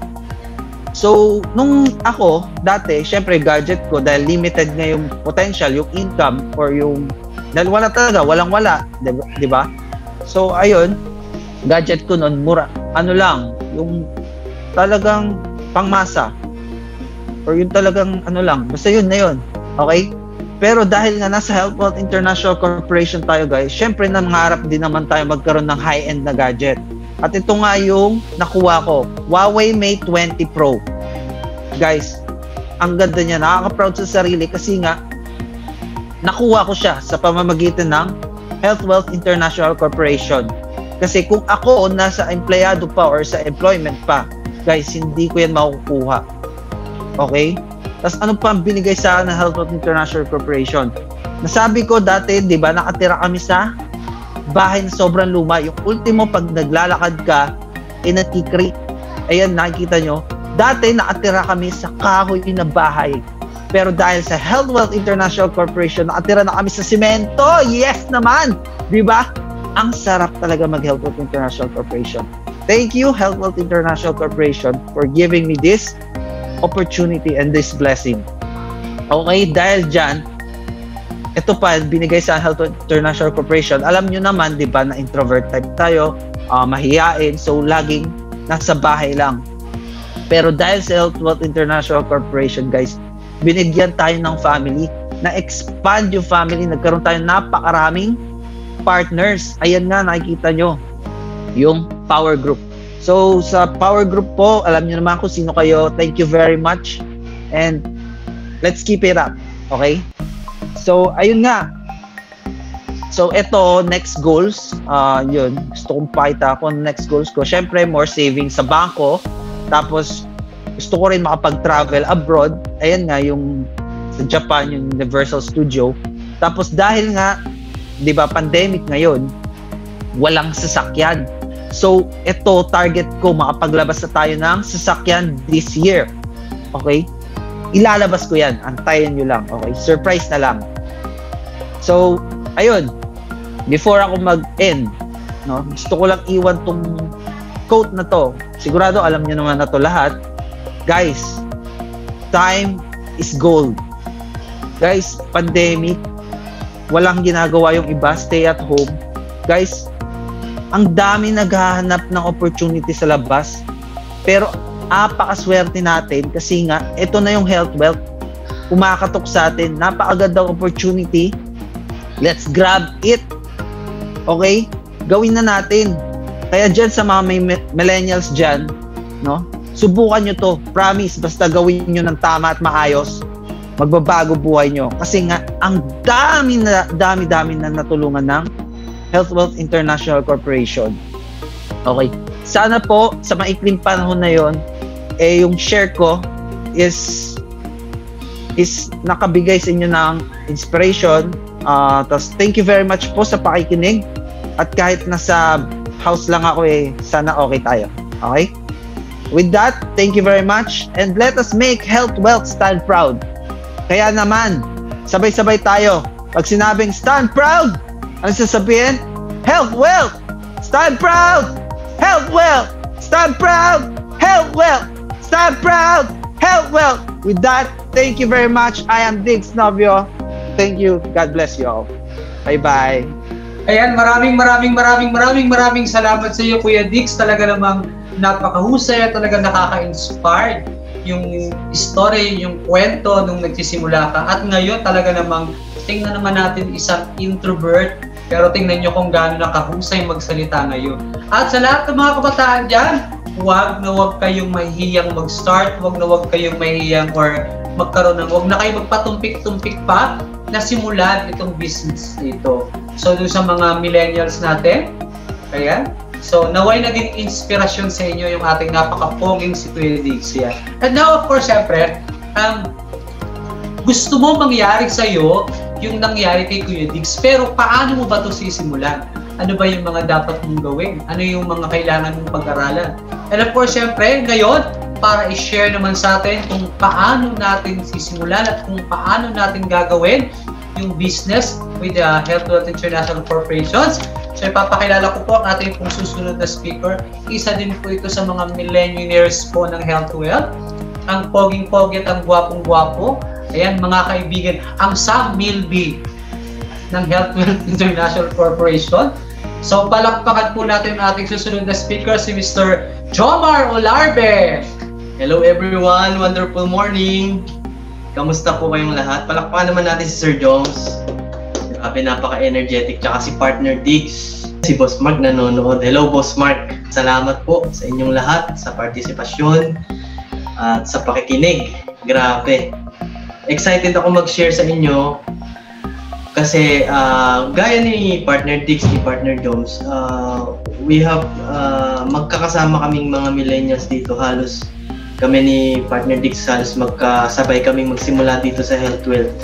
So, nung ako, dati, syempre, gadget ko, dahil limited na yung potential, yung income, or yung dahil wala talaga, walang-wala, di ba? So, ayun, gadget ko nun, mura, ano lang, yung talagang pangmasa, or yung talagang ano lang, basta yun na yun, okay? Pero dahil nga nasa Health Wealth International Corporation tayo, guys, syempre nangarap din naman tayo magkaroon ng high-end na gadget. At ito nga yung nakuha ko, Huawei Mate twenty Pro. Guys, ang ganda niya, nakaka-proud sa sarili kasi nga, nakuha ko siya sa pamamagitan ng Health Wealth International Corporation. Kasi kung ako nasa empleyado pa or sa employment pa, guys, hindi ko yan makukuha. Okay? Tapos ano pa ang binigay sa akin ng Health Wealth International Corporation? Nasabi ko dati, di ba, nakatira kami sa bahay na sobrang luma. Yung ultimo, pag naglalakad ka, inatikri. Ayan, nakikita nyo. Dati, nakatira kami sa kahoy na bahay. Pero dahil sa Health Wealth International Corporation, nakatira na kami sa simento. Yes naman! Di ba? Ang sarap talaga mag-Health Wealth International Corporation. Thank you, Health Wealth International Corporation, for giving me this opportunity and this blessing. Okay, dahil dyan, ito pa, binigay sa Health Wealth International Corporation. Alam nyo naman, di ba, na introvert type tayo, uh, mahihain, so laging nasa bahay lang. Pero dahil sa Health Wealth International Corporation, guys, binigyan tayo ng family, na-expand yung family, nagkaroon tayo napakaraming partners. Ayan nga, nakikita nyo, yung Power Group. So, sa Power Group po, alam nyo naman kung sino kayo. Thank you very much. And let's keep it up. Okay? So, ayun nga. So, eto, next goals. Uh, yun, gusto kong pakita ako ng next goals ko. Siyempre, more savings sa banko. Tapos, gusto ko rin makapag-travel abroad. Ayan nga, yung sa Japan, yung Universal Studio. Tapos dahil nga, di ba, pandemic ngayon, walang sasakyan. So, ito, target ko, makapaglabas na tayo ng sasakyan this year. Okay? Ilalabas ko yan. Antayin nyo lang. Okay? Surprise na lang. So, ayun. Before ako mag-end, no, gusto ko lang iwan tong quote na to. Sigurado, alam nyo naman na to lahat. Guys, time is gold. Guys, pandemic. Walang ginagawa yung iba. Stay at home. Guys, ang dami naghahanap ng opportunity sa labas. Pero apakaswerte natin kasi nga ito na yung health wealth. Kumakatok sa atin. Napakaganda ng opportunity. Let's grab it. Okay? Gawin na natin. Kaya dyan sa mga may millennials dyan, no? Subukan nyo to. Promise. Basta gawin nyo ng tama at maayos. Magbabago buhay nyo. Kasi nga, ang dami na, dami-dami na natulungan ng Health Wealth International Corporation. Okay. Sana po, sa maikling panahon na yon, eh, yung share ko is is nakabigay sa inyo ng inspiration. Uh, tas thank you very much po sa pakikinig. At kahit nasa house lang ako, eh, sana okay tayo. Okay? With that, thank you very much. And let us make health wealth stand proud. Kaya naman, sabay-sabay tayo. Pag sinabing stand proud, ano sasabihin? Health Wealth! Stand proud! Health Wealth! Stand proud! Health Wealth! Stand proud! Health Wealth! With that, thank you very much. I am Vince Noveo. Thank you. God bless you all. Bye-bye. Ayan, maraming maraming maraming maraming maraming salamat sa iyo, Kuya Dix. Talaga namang napakahusay at talaga nakaka-inspired yung story, yung kwento nung nagsisimula ka. At ngayon talaga namang tingnan naman natin isang introvert, pero tingnan nyo kung gaano nakahusay magsalita ngayon. At sa lahat ng mga kabataan dyan, huwag na huwag kayong mahihiyang mag-start, huwag na huwag kayong mahihiyang or magkaroon ng, huwag na kayo magpatumpik-tumpik pa na simulan itong business nito. So doon sa mga millennials natin, ayan. So naway naging inspirasyon sa inyo yung ating napakaponging si Kuya Dix. And now of course, syempre, um, gusto mo mangyari sa'yo yung nangyari kay Kuya Dix, pero paano mo ba ito sisimulan? Ano ba yung mga dapat mong gawin? Ano yung mga kailangan mong pag-aralan? And of course, syempre, ngayon, para i-share naman sa atin kung paano natin sisimulan at kung paano natin gagawin yung business with the Health Wealth International Corporations. So, ipapakilala ko po ang ating pong susunod na speaker. Isa din po ito sa mga millionaires po ng Health Wealth. Ang poging-pogi at ang gwapong-gwapo. Ayan, mga kaibigan, ang Sam Milby ng Health Wealth International Corporation. So, palakpakan po natin ang ating susunod na speaker, si Mister Joemar Olarve. Hello everyone, wonderful morning. Kamusta po kayong lahat? Palakpakan naman natin si Sir Jones. Grabe, napaka-energetic. Tsaka si partner Diggs. Si Boss Mark nanonood. Hello Boss Mark. Salamat po sa inyong lahat, sa partisipasyon, at sa pakikinig. Grabe. Excited ako mag-share sa inyo kasi uh, gaya ni Partner Dix, ni Partner Jones, uh, we have uh, magkakasama kaming mga millennials dito. Halos kami ni Partner Dix, halos magkasabay kaming magsimula dito sa Health Wealth.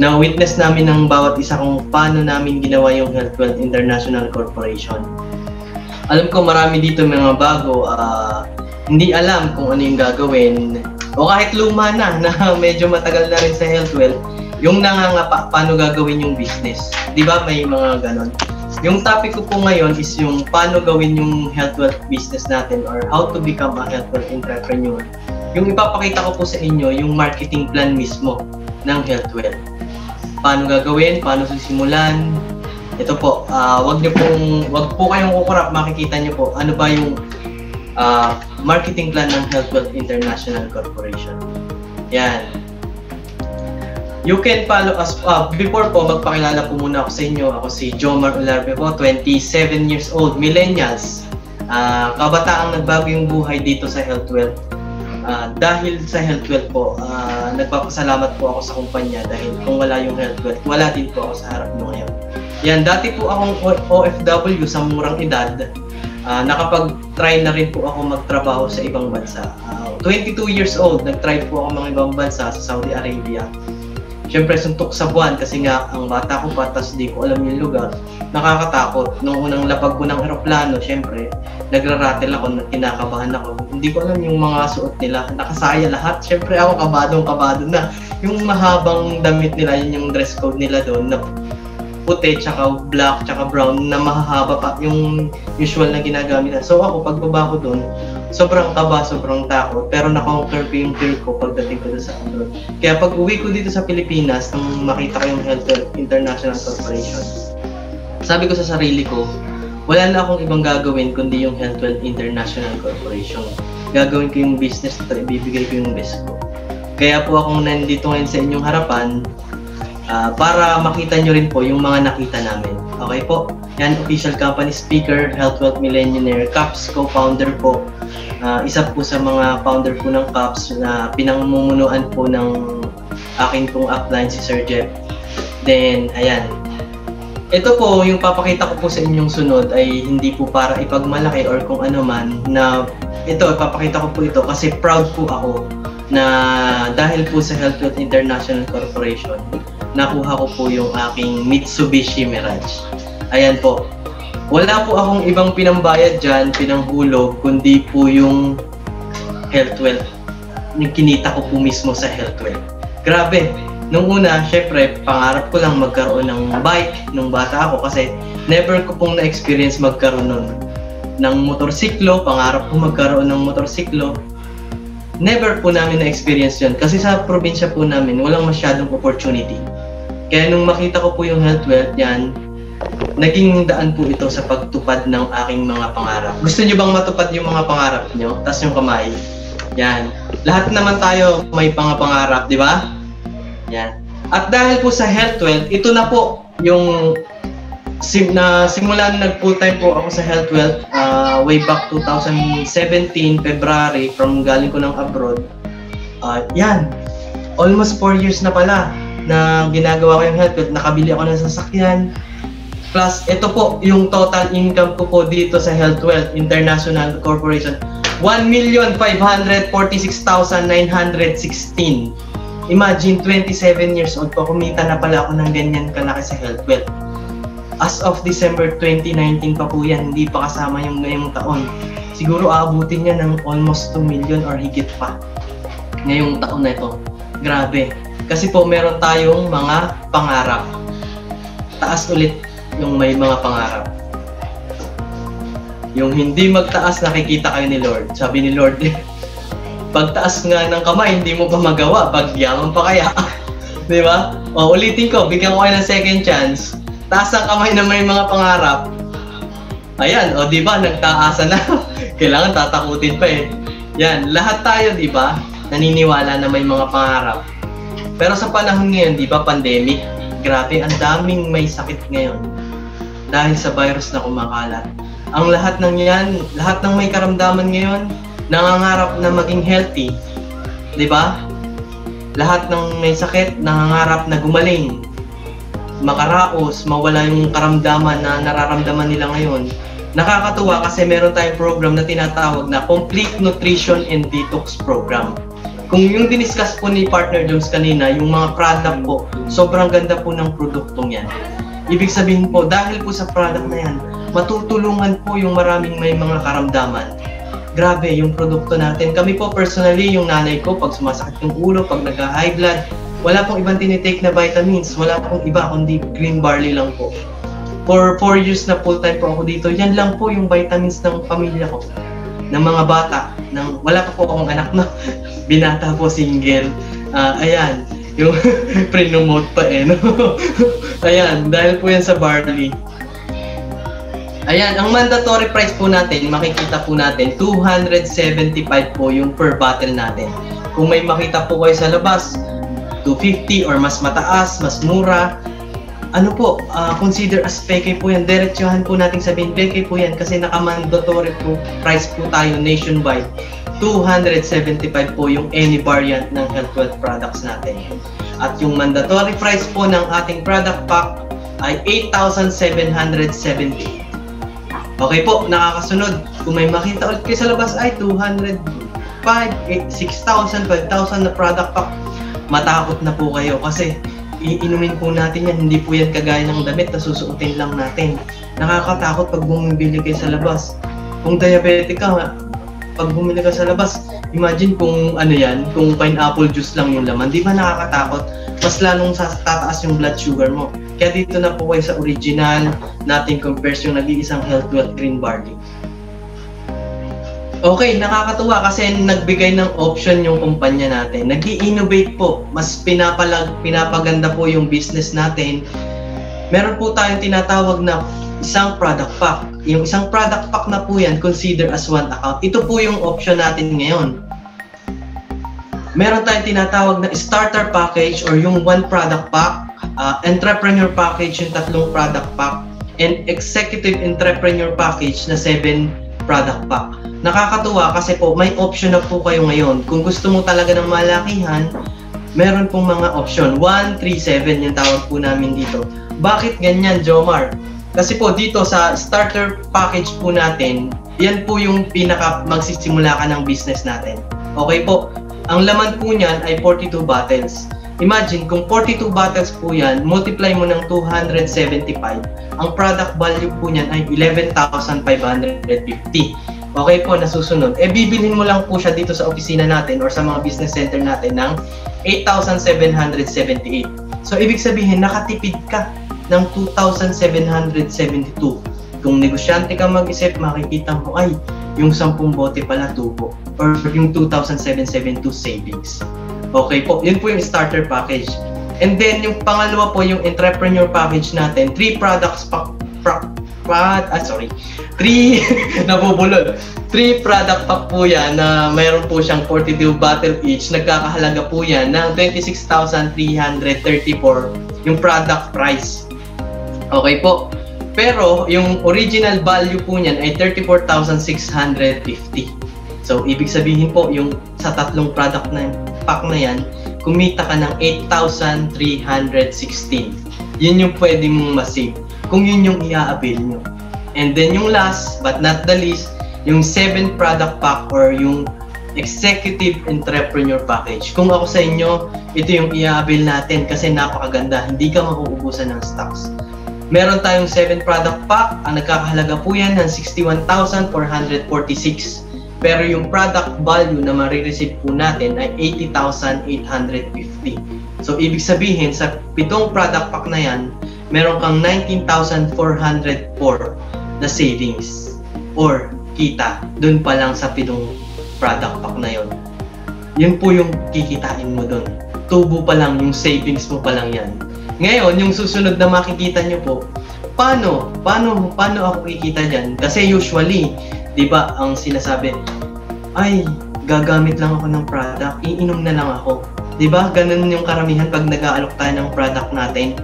Na-witness namin ng bawat isa kung paano namin ginawa yung Health Wealth International Corporation. Alam ko marami dito mga bago, uh, hindi alam kung ano yung gagawin. O kahit luma na, na medyo matagal na rin sa health wealth, yung nangangapa, paano gagawin yung business. Di ba may mga ganon? Yung topic ko po ngayon is yung paano gawin yung health wealth business natin or how to become a health wealth entrepreneur. Yung ipapakita ko po sa inyo, yung marketing plan mismo ng health wealth. Paano gagawin, paano susimulan. Ito po, uh, wag niyo pong, wag po kayong kukurap, makikita niyo po ano ba yung Uh, marketing plan ng Health Wealth International Corporation. Yan. You can follow us. Uh, before po, magpakilala po muna ako sa inyo. Ako si Joemar Olarve po, twenty-seven years old, millennials. Uh, kabataang nagbago yung buhay dito sa Health Wealth. Uh, dahil sa Health Wealth po, uh, nagpapasalamat po ako sa kumpanya dahil kung wala yung Health Wealth, wala din po ako sa harap nyo ngayon. Yan, dati po akong O F W sa murang edad. Uh, nakapag-try na rin po ako magtrabaho sa ibang bansa. Uh, twenty-two years old, nag-try po ako mga ibang bansa sa Saudi Arabia. Siyempre, suntok sa buwan kasi nga ang bata ko pa, tapos di ko alam yung lugar. Nakakatakot. Nung unang lapag ko ng aeroplano, siyempre, nagra-rattle ako, kinakabahan ako. Hindi ko alam yung mga suot nila. Nakasaya lahat. Siyempre, ako kabadong-kabado na. Yung mahabang damit nila, yun yung dress code nila doon, na puti, tsaka black, tsaka brown, na mahahaba pa yung usual na ginagamit na. So ako, pagbaba ko doon, sobrang kaba, sobrang takot, pero na-conquer ko yung fear ko pagdating ko sa abroad. Kaya pag uwi ko dito sa Pilipinas, nang makita ko yung Health Wealth International Corporation, sabi ko sa sarili ko, wala na akong ibang gagawin kundi yung Health Wealth International Corporation. Gagawin ko yung business at ibibigay ko yung best ko. Kaya po akong nandito ngayon sa inyong harapan uh, para makita nyo rin po yung mga nakita namin. Okay po? Yan, official company speaker, Health Wealth Millionaire, C A P S, co-founder po. Uh, isa po sa mga founder po ng C A P S na pinangmumunuan po ng akin pong upline si Sir Jeff. Then, ayan. Ito po, yung papakita ko po sa inyong sunod ay hindi po para ipagmalaki or kung ano man na ito, papakita ko po ito kasi proud po ako na dahil po sa Health Wealth International Corporation, nakuha ko po yung aking Mitsubishi Mirage. Ayan po. Wala po akong ibang pinambayad dyan, pinanghulog, kundi po yung Health Wealth. Kinita ko po mismo sa Health Wealth. Grabe! Nung una, syempre, pangarap ko lang magkaroon ng bike nung bata ako kasi never ko pong na-experience magkaroon nun. Ng motorsiklo, pangarap ko magkaroon ng motorsiklo. Never po namin na-experience yun kasi sa probinsya po namin, walang masyadong opportunity. Kaya nung makita ko po yung Health Wealth, yan, naging daan po ito sa pagtupad ng aking mga pangarap. Gusto nyo bang matupad yung mga pangarap nyo? Taas yung kamay. Yan. Lahat naman tayo may pangapangarap, di ba? Yan. At dahil po sa Health Wealth, ito na po yung sim na simula nag full time po ako sa Health Wealth uh, way back twenty seventeen, February, from galing ko ng abroad. Uh, yan. Almost four years na pala na ginagawa ko yung Health Wealth. Nakabili ako ng sasakyan. Plus, ito po yung total income ko po dito sa Health Wealth International Corporation. one million five hundred forty-six thousand nine hundred sixteen. Imagine, twenty-seven years old po. Kumita na pala ako ng ganyan kalaki sa Health Wealth. As of December twenty nineteen pa po yan. Hindi pa kasama yung ngayong taon. Siguro aabutin niya ng almost two million or higit pa. Ngayong taon na ito. Grabe. Kasi po meron tayong mga pangarap. Taas ulit yung may mga pangarap. Yung hindi magtaas, nakikita kayo ni Lord. Sabi ni Lord, pagtaas nga ng kamay, hindi mo pa magawa. Pagyaman pa kaya. Di ba? O, ulitin ko, bigyan ko kayo ng second chance. Taas ang kamay na may mga pangarap. Ayan, o di ba? Nagtaasa na. Kailangan tatakutin pa eh. Yan, lahat tayo, di ba? Naniniwala na may mga pangarap. Pero sa panahon ngayon, di ba, pandemic? Grabe, ang daming may sakit ngayon. Dahil sa virus na kumakalat. Ang lahat ng yan, lahat ng may karamdaman ngayon, nangangarap na maging healthy. Di ba? Lahat ng may sakit, nangangarap na gumaling. Makaraos, mawala yung karamdaman na nararamdaman nila ngayon. Nakakatuwa kasi meron tayong program na tinatawag na Complete Nutrition and Detox Program. Kung yung diniscuss po ni Partner Jones kanina, yung mga product po, sobrang ganda po ng produktong yan. Ibig sabihin po, dahil po sa product na yan, matutulungan po yung maraming may mga karamdaman. Grabe yung produkto natin. Kami po personally, yung nanay ko, pag sumasakit yung ulo, pag nagka-high blood, wala pong ibang tinitake na vitamins. Wala pong iba, kundi green barley lang po. For four years na full-time po ako dito, yan lang po yung vitamins ng pamilya ko. Ng mga bata. Ng, wala pa po akong anak na binata po, single. Uh, ayan. Yung pre-nomote pa eh, no? Ayan, dahil po yan sa barley. Ayan, ang mandatory price po natin, makikita po natin, two hundred seventy-five po yung per bottle natin. Kung may makita po kayo sa labas, two fifty or mas mataas, mas mura. Ano po, uh, consider as peke po yan. Diretsuhan po natin sabihin, peke po yan kasi nakamandatory po, price po tayo nationwide. two hundred seventy-five po yung any variant ng Health Wealth products natin. At yung mandatory price po ng ating product pack ay eight thousand seven hundred seventy. Okay po, nakakasunod. Kung may makita ulit kayo sa labas ay two hundred five, six thousand, five thousand na product pack. Matakot na po kayo kasi iinumin po natin yan. Hindi po yan kagaya ng damit na susuotin lang natin. Nakakatakot pag bumibili kayo sa labas. Kung diabetic ka, pag bumili ka sa labas, imagine kung ano yan, kung pineapple juice lang yung laman, di ba nakakatakot? Mas lalong tataas yung blood sugar mo. Kaya dito na po kayo sa original nating compares, yung nag-iisang Health Wealth Green Barley. Okay, nakakatuwa kasi nagbigay ng option yung kumpanya natin. Nag-i-innovate po, mas pinapalag, pinapaganda po yung business natin. Meron po tayong tinatawag na isang product pack. Yung isang product pack na po yan, consider as one account. Ito po yung option natin ngayon. Meron tayong tinatawag na starter package or yung one product pack, uh, entrepreneur package yung tatlong product pack, and executive entrepreneur package na seven product pack. Nakakatuwa kasi po may option na po kayo ngayon. Kung gusto mo talaga ng malakihan, meron pong mga option. one, three, seven yung tawag po namin dito. Bakit ganyan, Joemar? Kasi po dito sa starter package po natin, yan po yung pinaka magsisimula ka ng business natin. Okay po, ang laman po niyan ay forty-two bottles. Imagine kung forty-two bottles po yan, multiply mo ng two hundred seventy-five. Ang product value po niyan ay eleven thousand five hundred fifty. Okay po, nasusunod. E bibilhin mo lang po siya dito sa opisina natin or sa mga business center natin ng eight thousand seven hundred seventy-eight. So ibig sabihin, nakatipid ka ng two thousand seven hundred seventy-two. Kung negosyante ka mag-isip, makikita mo ay yung ten bote pala tubo or yung two thousand seven hundred seventy-two savings. Okay po, yun po yung starter package. And then yung pangalawa po yung entrepreneur package natin, three products pack, pra, pra, ah sorry, three nabubulol. three product pack po yan na mayroon po siyang forty-two bottle each. Nagkakahalaga po yan ng twenty-six thousand three hundred thirty-four yung product price. Okay po. Pero yung original value po niyan ay thirty-four thousand six hundred fifty. So ibig sabihin po yung sa tatlong product na pack na yan, kumita ka ng eight thousand three hundred sixteen. Yun yung pwede mong ma-save kung yun yung i-a-avail nyo. And then yung last but not the least, yung seven product pack or yung executive entrepreneur package. Kung ako sa inyo, ito yung i-a-avail natin kasi napakaganda. Hindi ka makuubusan ng stocks. Meron tayong seven product pack, ang nagkakahalaga po yan ng sixty-one thousand four hundred forty-six. Pero yung product value na marireceive po natin ay eighty thousand eight hundred fifty. So ibig sabihin, sa pitong product pack na yan, meron kang nineteen thousand four hundred four na savings or kita dun pa lang sa pitong product pack na yon. Yun po yung kikitain mo dun. Tubo pa lang, yung savings mo pa lang yan. Ngayon, yung susunod na makikita nyo po, paano, paano, paano ako kikita dyan? Kasi usually, di ba, ang sinasabi, ay, gagamit lang ako ng product, iinom na lang ako. Di ba, ganun yung karamihan pag nag-aalok tayo ng product natin.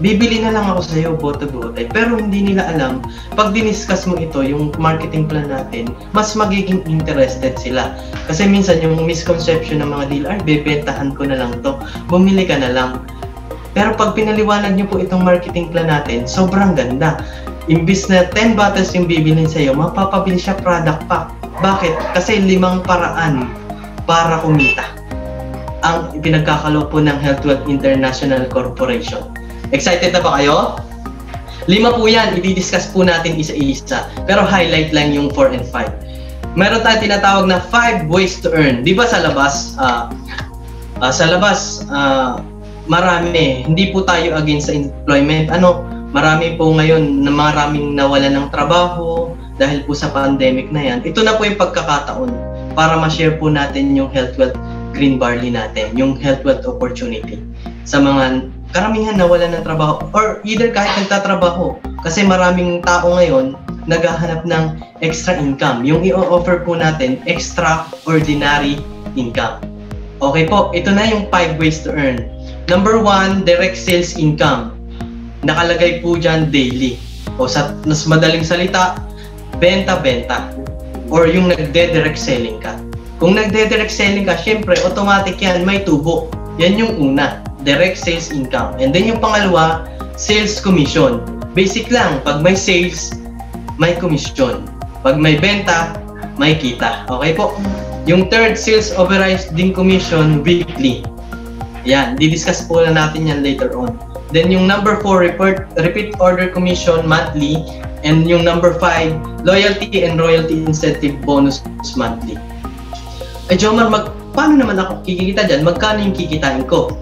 Bibili na lang ako sa'yo, bote-bote. Pero hindi nila alam, pag diniscuss mo ito, yung marketing plan natin, mas magiging interested sila. Kasi minsan yung misconception ng mga deal, ay, bebentahan ko na lang to, bumili ka na lang. Pero pag pinaliwanag nyo po itong marketing plan natin, sobrang ganda. Imbis na ten bottles yung bibilin sa'yo, mapapabili siya product pack. Bakit? Kasi limang paraan para kumita ang pinagkakalo po ng Health Wealth International Corporation. Excited na ba kayo? Lima po yan, i-discuss po natin isa-isa. Pero highlight lang yung four and five. Meron tayong tinatawag na five ways to earn. Di ba sa labas, uh, uh, sa labas, uh, marami, hindi po tayo against sa employment. Ano, marami po ngayon na maraming nawala ng trabaho dahil po sa pandemic na yan. Ito na po yung pagkakataon para ma-share po natin yung Health Wealth Green Barley natin, yung Health Wealth Opportunity sa mga karamihan nawala ng trabaho or either kahit nagtatrabaho. Kasi maraming tao ngayon naghahanap ng extra income. Yung i-offer po natin, extraordinary income. Okay po, ito na yung five ways to earn. Number one, direct sales income. Nakalagay po dyan daily. O sa mas madaling salita, benta-benta. Or yung nagde-direct selling ka. Kung nagde-direct selling ka, syempre, automatic yan, may tubo. Yan yung una, direct sales income. And then yung pangalawa, sales commission. Basic lang, pag may sales, may commission. Pag may benta, may kita. Okay po? Yung third, sales overriding commission weekly. Yan, didiscuss po na natin yan later on. Then yung number four, report, repeat order commission monthly. And yung number five, loyalty and royalty incentive bonus monthly. Ay, Joemar, mag, paano naman ako kikita dyan? Magkano yung kikitain ko?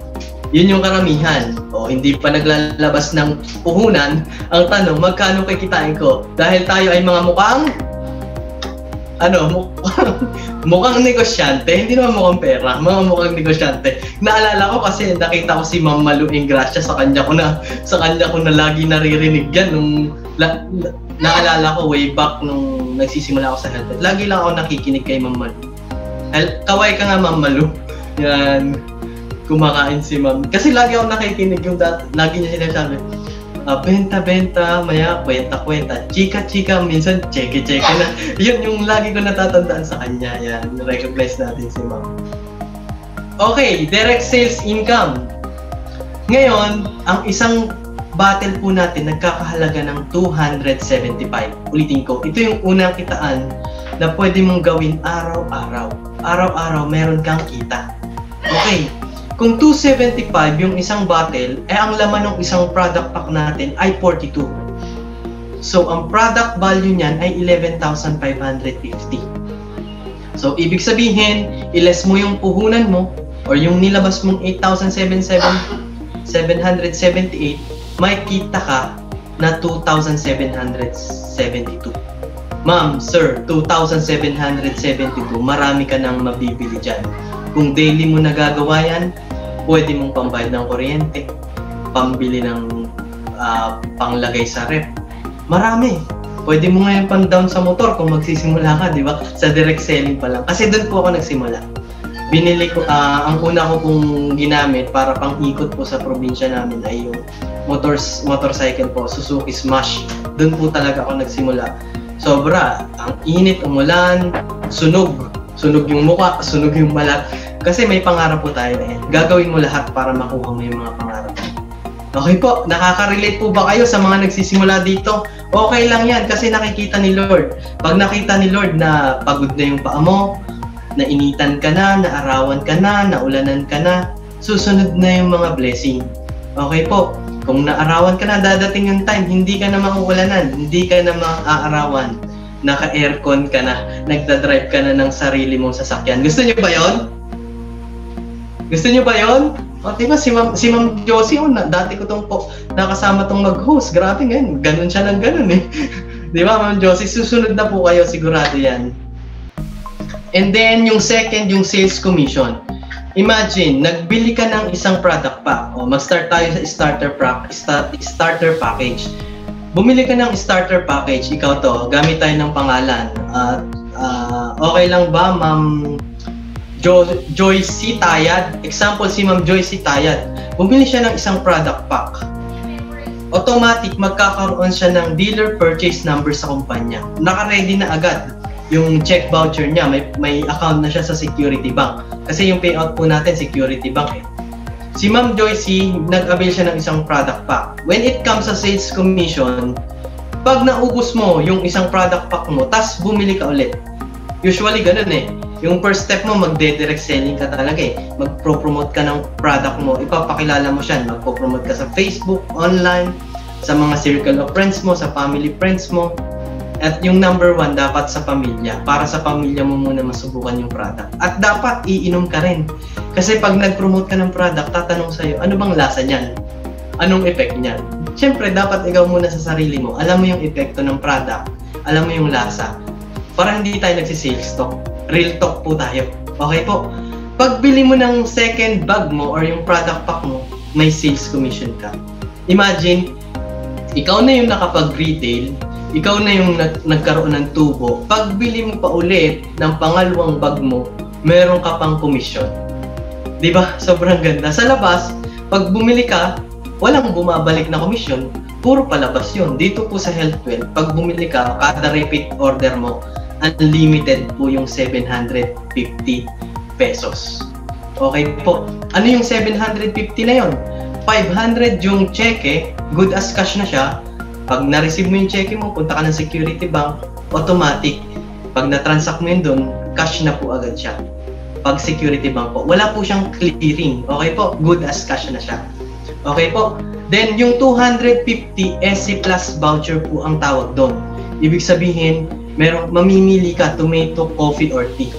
Yun yung karamihan. O, hindi pa naglalabas ng puhunan. Ang tanong, magkano kikitain ko? Dahil tayo ay mga mukhang... Ano, mukhang, mukhang negosyante, hindi naman mukhang pera, mga mukhang negosyante. Naalala ko kasi nakita ko si Ma'am Malu Engracia, sa kanya ko na, sa kanya ko na lagi naririnig yan. Nung, la, la, naalala ko way back nung nagsisimula ako sa health, lagi lang ako nakikinig kay Ma'am Malu. Al, kaway ka nga Ma'am Malu, yan, kumakain si Ma'am. Kasi lagi ako nakikinig yung dat, lagi niya sinasabi. Uh, benta, benta, maya, kwenta, kwenta, chika, chika, minsan, cheke, cheke na. Yun yung lagi ko natatandaan sa kanya. Yan, recognize natin si Ma'am. Okay, direct sales income. Ngayon, ang isang battle po natin nagkakahalaga ng two hundred seventy-five. Ulitin ko, ito yung unang kitaan na pwede mong gawin araw-araw. Araw-araw, meron kang kita. Okay. Kung two seventy-five yung isang bottle, eh ang laman ng isang product pack natin ay forty-two. So, ang product value niyan ay eleven thousand five hundred fifty. So, ibig sabihin, iles mo yung puhunan mo or yung nilabas mong eight thousand seven hundred seventy-eight, may kita ka na two thousand seven hundred seventy-two. Ma'am, sir, two thousand seven hundred seventy-two, marami ka nang mabibili dyan. Kung daily mo nagagawa yan, pwede mong pambayad ng kuryente, pambili ng uh, panglagay sa ref. Marami. Pwede mo ngayon pang-down sa motor kung magsisimula ka, di ba? Sa direct selling pa lang. Kasi doon po ako nagsimula. Binili ko, uh, ang una ko pong ginamit para pang-ikot po sa probinsya namin ay yung motors, motorcycle po, Suzuki Smash. Doon po talaga ako nagsimula. Sobra. Ang init, umulan, sunog. Sunog yung mukha, sunog yung balat. Kasi may pangarap po tayo na yan. Gagawin mo lahat para makuha mo yung mga pangarap. Okay po, nakaka-relate po ba kayo sa mga nagsisimula dito? Okay lang yan kasi nakikita ni Lord. Pag nakita ni Lord na pagod na yung paa mo, nainitan ka na, naarawan ka na, naulanan ka na, susunod na yung mga blessing. Okay po, kung naarawan ka na, dadating yung time, hindi ka na makuulanan, hindi ka na maaarawan. Naka-aircon ka na, nagda-drive ka na ng sarili mong sasakyan. Gusto niyo ba yon? Gusto niyo ba yon? O, diba si Ma'am si Ma'am Josie, oh, na, dati ko tong po, nakasama tong mag-host. Grabe ngayon, ganun siya ng ganun eh. Di ba, Ma'am Josie? Susunod na po kayo, sigurado yan. And then, yung second, yung sales commission. Imagine, nagbili ka ng isang product pack. O, mag-start tayo sa starter pack, start, starter package. Bumili ka ng starter package, ikaw to, gamit tayo ng pangalan. At uh, uh, okay lang ba, Ma'am jo Joyce C. Tayad? Example si Ma'am Joyce C. Tayad. Bumili siya ng isang product pack. Automatic, magkakaroon siya ng dealer purchase number sa kumpanya. Naka-ready na agad yung check voucher niya. May, may account na siya sa Security Bank. Kasi yung payout po natin, Security Bank eh. Si Ma'am Joyce, nag-avail siya ng isang product pack. When it comes sa sales commission, pag naubos mo yung isang product pack mo, tas bumili ka ulit. Usually ganun eh. Yung first step mo, magde-direct selling ka talaga eh. Magpro-promote ka ng product mo, ipapakilala mo siya. Magpo-promote ka sa Facebook, online, sa mga circle of friends mo, sa family friends mo. At yung number one, dapat sa pamilya. Para sa pamilya mo muna masubukan yung product. At dapat iinom ka rin. Kasi pag nag-promote ka ng product, tatanong sa'yo, ano bang lasa niyan? Anong effect niyan? Siyempre, dapat ikaw muna sa sarili mo. Alam mo yung epekto ng product. Alam mo yung lasa. Para hindi tayo nagsisales talk. Real talk po tayo. Okay po? Pagbili mo ng second bag mo or yung product pack mo, may sales commission ka. Imagine, ikaw na yung nakapag-retail, ikaw na yung nag nagkaroon ng tubo, pagbili mo pa ulit ng pangalawang bag mo, meron ka pang commission. Di ba? Sobrang ganda. Sa labas, pag bumili ka, walang bumabalik na commission. Puro palabas yun. Dito po sa Healthwell, pag bumili ka, kada repeat order mo, unlimited po yung seven hundred fifty pesos. Okay po. Ano yung seven hundred fifty na yun? five hundred yung cheque, good as cash na siya. Pag na-receive mo yung cheque mo, punta ka ng Security Bank, automatic. Pag na-transact mo yun doon, cash na po agad siya. pag security bank po. Wala po siyang clearing. Okay po, good as cash na siya. Okay po. Then yung two hundred fifty S C Plus voucher po ang tawag doon. Ibig sabihin, merong mamimili ka tomato, coffee or tea.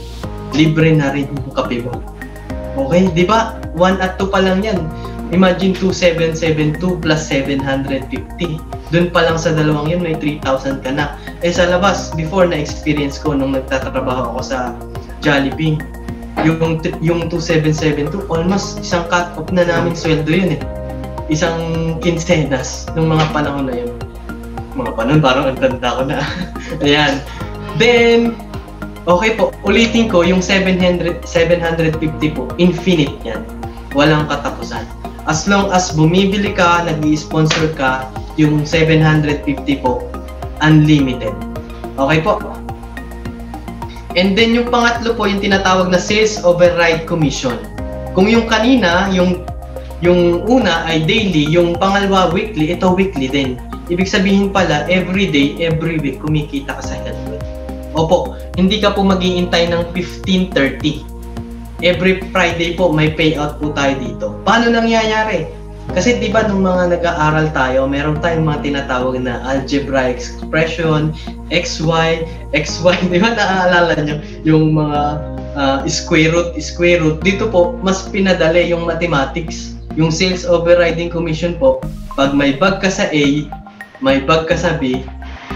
Libre na rin yung kape mo. Okay, di ba? one at two pa lang yan. Imagine two thousand seven hundred seventy-two plus seven hundred fifty. Doon pa lang sa dalawang yun, may three thousand ka na. Eh sa labas, before na-experience ko nung nagtatrabaho ako sa Jollibee, yung, yung two thousand seven hundred seventy-two, almost isang cut-off na namin sweldo yun eh. Isang quincenas nung mga panahon na yun. Mga panahon, parang ang tanda ko na. Ayan. Then, okay po, ulitin ko, yung seven hundred, seven fifty po, infinite yan. Walang katapusan. As long as bumibili ka, nag-i-sponsor ka, yung seven hundred fifty po, unlimited. Okay po. And then yung pangatlo po, yung tinatawag na sales override commission. Kung yung kanina, yung Yung una ay daily, yung pangalawa weekly, ito weekly din. Ibig sabihin pala, every day, every week, kumikita ka sa Health Wealth. Opo, hindi ka po mag-iintay ng fifteen thirty. Every Friday po, may payout po tayo dito. Paano nangyayari? Kasi diba nung mga nag-aaral tayo, meron tayong mga tinatawag na algebraic expression, X Y, X Y, diba naaalala nyo? Yung mga uh, square root, square root. Dito po, mas pinadali yung mathematics. Yung sales overriding commission po, pag may bag ka sa A, may bag ka sa B,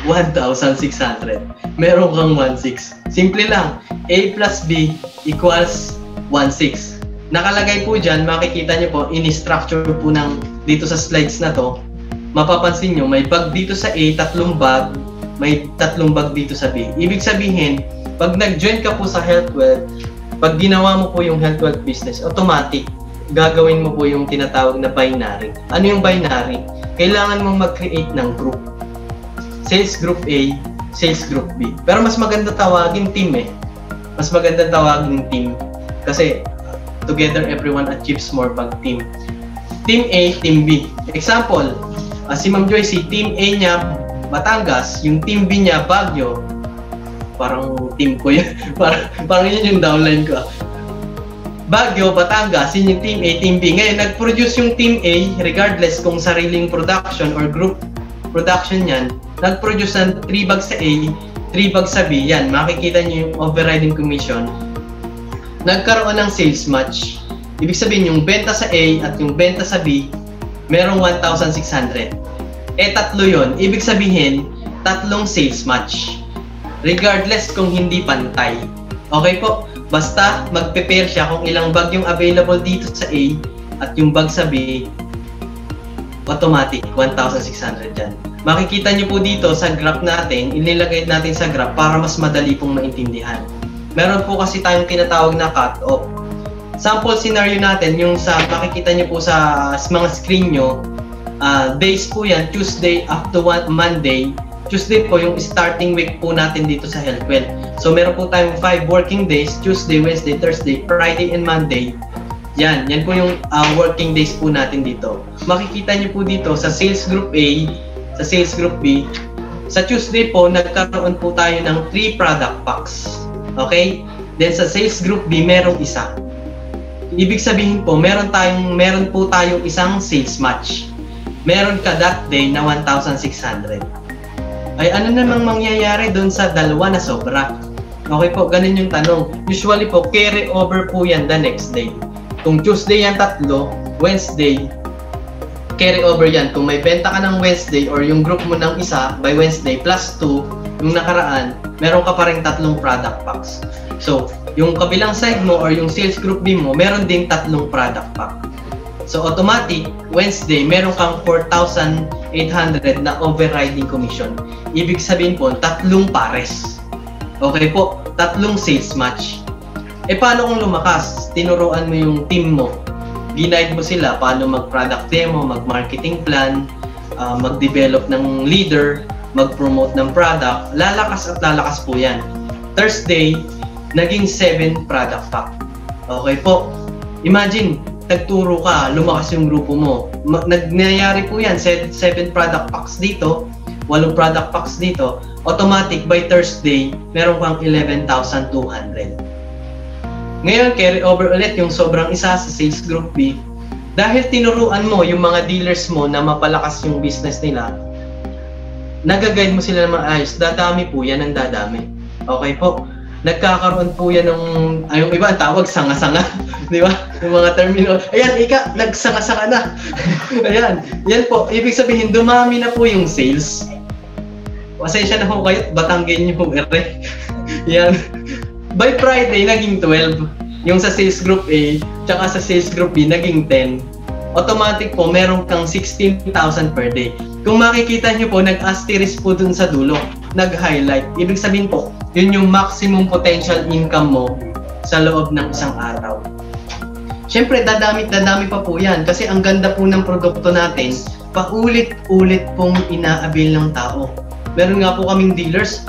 one thousand six hundred. Meron kang one thousand six hundred. Simple lang, A plus B equals one thousand six hundred. Nakalagay po dyan, makikita nyo po, in-structure po ng dito sa slides na to, mapapansin nyo, may bag dito sa A, tatlong bag, may tatlong bag dito sa B. Ibig sabihin, pag nag-join ka po sa Health Wealth, pag ginawa mo po yung Health Wealth business, automatic, gagawin mo po yung tinatawag na binary. Ano yung binary? Kailangan mong mag-create ng group. Sales group A, sales group B. Pero mas maganda tawagin team eh. Mas maganda tawagin team. Kasi together everyone achieves more pag team. Team A, team B. Example, uh, si Ma'am Joy, si team A niya Batangas, yung team B niya Baguio. Parang team ko yun. parang, parang yun yung downline ko. Baguio, Batangas, yun yung team A, team B. Ngayon, nag-produce yung team A, regardless kung sariling production or group production yan, nag-produce ng three bags sa A, three bags sa B. Yan, makikita nyo yung overriding commission. Nagkaroon ng sales match. Ibig sabihin, yung benta sa A at yung benta sa B, merong one thousand six hundred. E tatlo yun. Ibig sabihin, tatlong sales match. Regardless kung hindi pantay. Okay po? Basta magpe-pair siya kung ilang bag yung available dito sa A at yung bag sa B, automatic, one thousand six hundred dyan. Makikita nyo po dito sa graph natin, inilagay natin sa graph para mas madali pong maintindihan. Meron po kasi tayong tinatawag na cut-off. Sample scenario natin, yung sa makikita nyo po sa mga screen nyo, uh, days po yan, Tuesday up to Monday. Tuesday po yung starting week po natin dito sa Health Wealth. So meron po tayong five working days, Tuesday, Wednesday, Thursday, Friday, and Monday. Yan, yan po yung uh, working days po natin dito. Makikita nyo po dito sa sales group A, sa sales group B. Sa Tuesday po, nagkaroon po tayo ng three product packs. Okay? Then sa sales group B, merong isa. Ibig sabihin po, meron, tayong, meron po tayong isang sales match. Meron ka that day na one thousand six hundred. Ay ano namang mangyayari doon sa dalawa na sobra? Okay po, ganun yung tanong. Usually po, carry over po yan the next day. Kung Tuesday yan tatlo, Wednesday, carry over yan. Kung may benta ka ng Wednesday or yung group mo ng isa, by Wednesday plus two, yung nakaraan, meron ka pa rin tatlong product packs. So, yung kabilang side mo or yung sales group B mo, meron din tatlong product pack. So, automatic, Wednesday, meron kang four thousand eight hundred na overriding commission. Ibig sabihin po, tatlong pares. Okay po, tatlong sales match. E paano kung lumakas? Tinuruan mo yung team mo. Ginaid mo sila paano mag-product demo, mag-marketing plan, uh, mag-develop ng leader, mag-promote ng product. Lalakas at lalakas po yan. Thursday, naging seven product pack. Okay po, imagine, nagturo ka, lumakas yung grupo mo. Nangyayari po yan, seven product packs dito, eight product packs dito. Automatic, by Thursday, meron kang eleven thousand two hundred. Ngayon, carry over ulit yung sobrang isa sa sales group B. Dahil tinuruan mo yung mga dealers mo na mapalakas yung business nila, nag-guide mo sila ng ayos. Dadami po yan, ang dadami. Okay po. Nagkakaroon po yan ng, ayong iba ang tawag, sanga-sanga. Di ba? Yung mga termino. Ayan, ika, nagsanga-sanga na. Ayan. Yan po. Ibig sabihin, dumami na po yung sales. Pasensya na po kayo, batanggin niyo po, ere. Yan. By Friday, naging twelve. Yung sa sales group A, tsaka sa sales group B, naging ten. Automatic po, meron kang sixteen thousand per day. Kung makikita nyo po, nag-asterisk po dun sa dulo, nag-highlight. Ibig sabihin po, yun yung maximum potential income mo sa loob ng isang araw. Siyempre, dadami-dadami pa po yan kasi ang ganda po ng produkto natin, paulit-ulit pong inaabil ng tao. Meron nga po kaming dealers,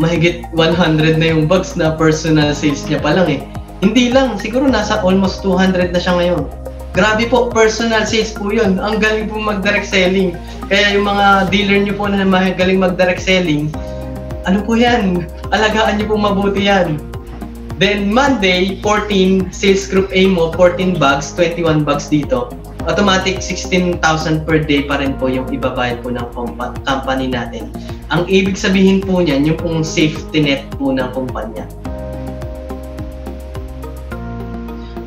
mahigit one hundred na yung bags na personal sales niya pa lang eh. Hindi lang, siguro nasa almost two hundred na siya ngayon. Grabe po, personal sales po yun. Ang galing po mag-direct selling. Kaya yung mga dealer nyo po na magaling mag-direct selling, ano po yan? Alagaan nyo po mabuti yan. Then Monday, fourteen, sales group A mo, fourteen bags, twenty-one bags dito. Automatic sixteen thousand per day pa rin po yung ibabayad po ng company natin. Ang ibig sabihin po niyan, yung pong safety net po ng kumpanya.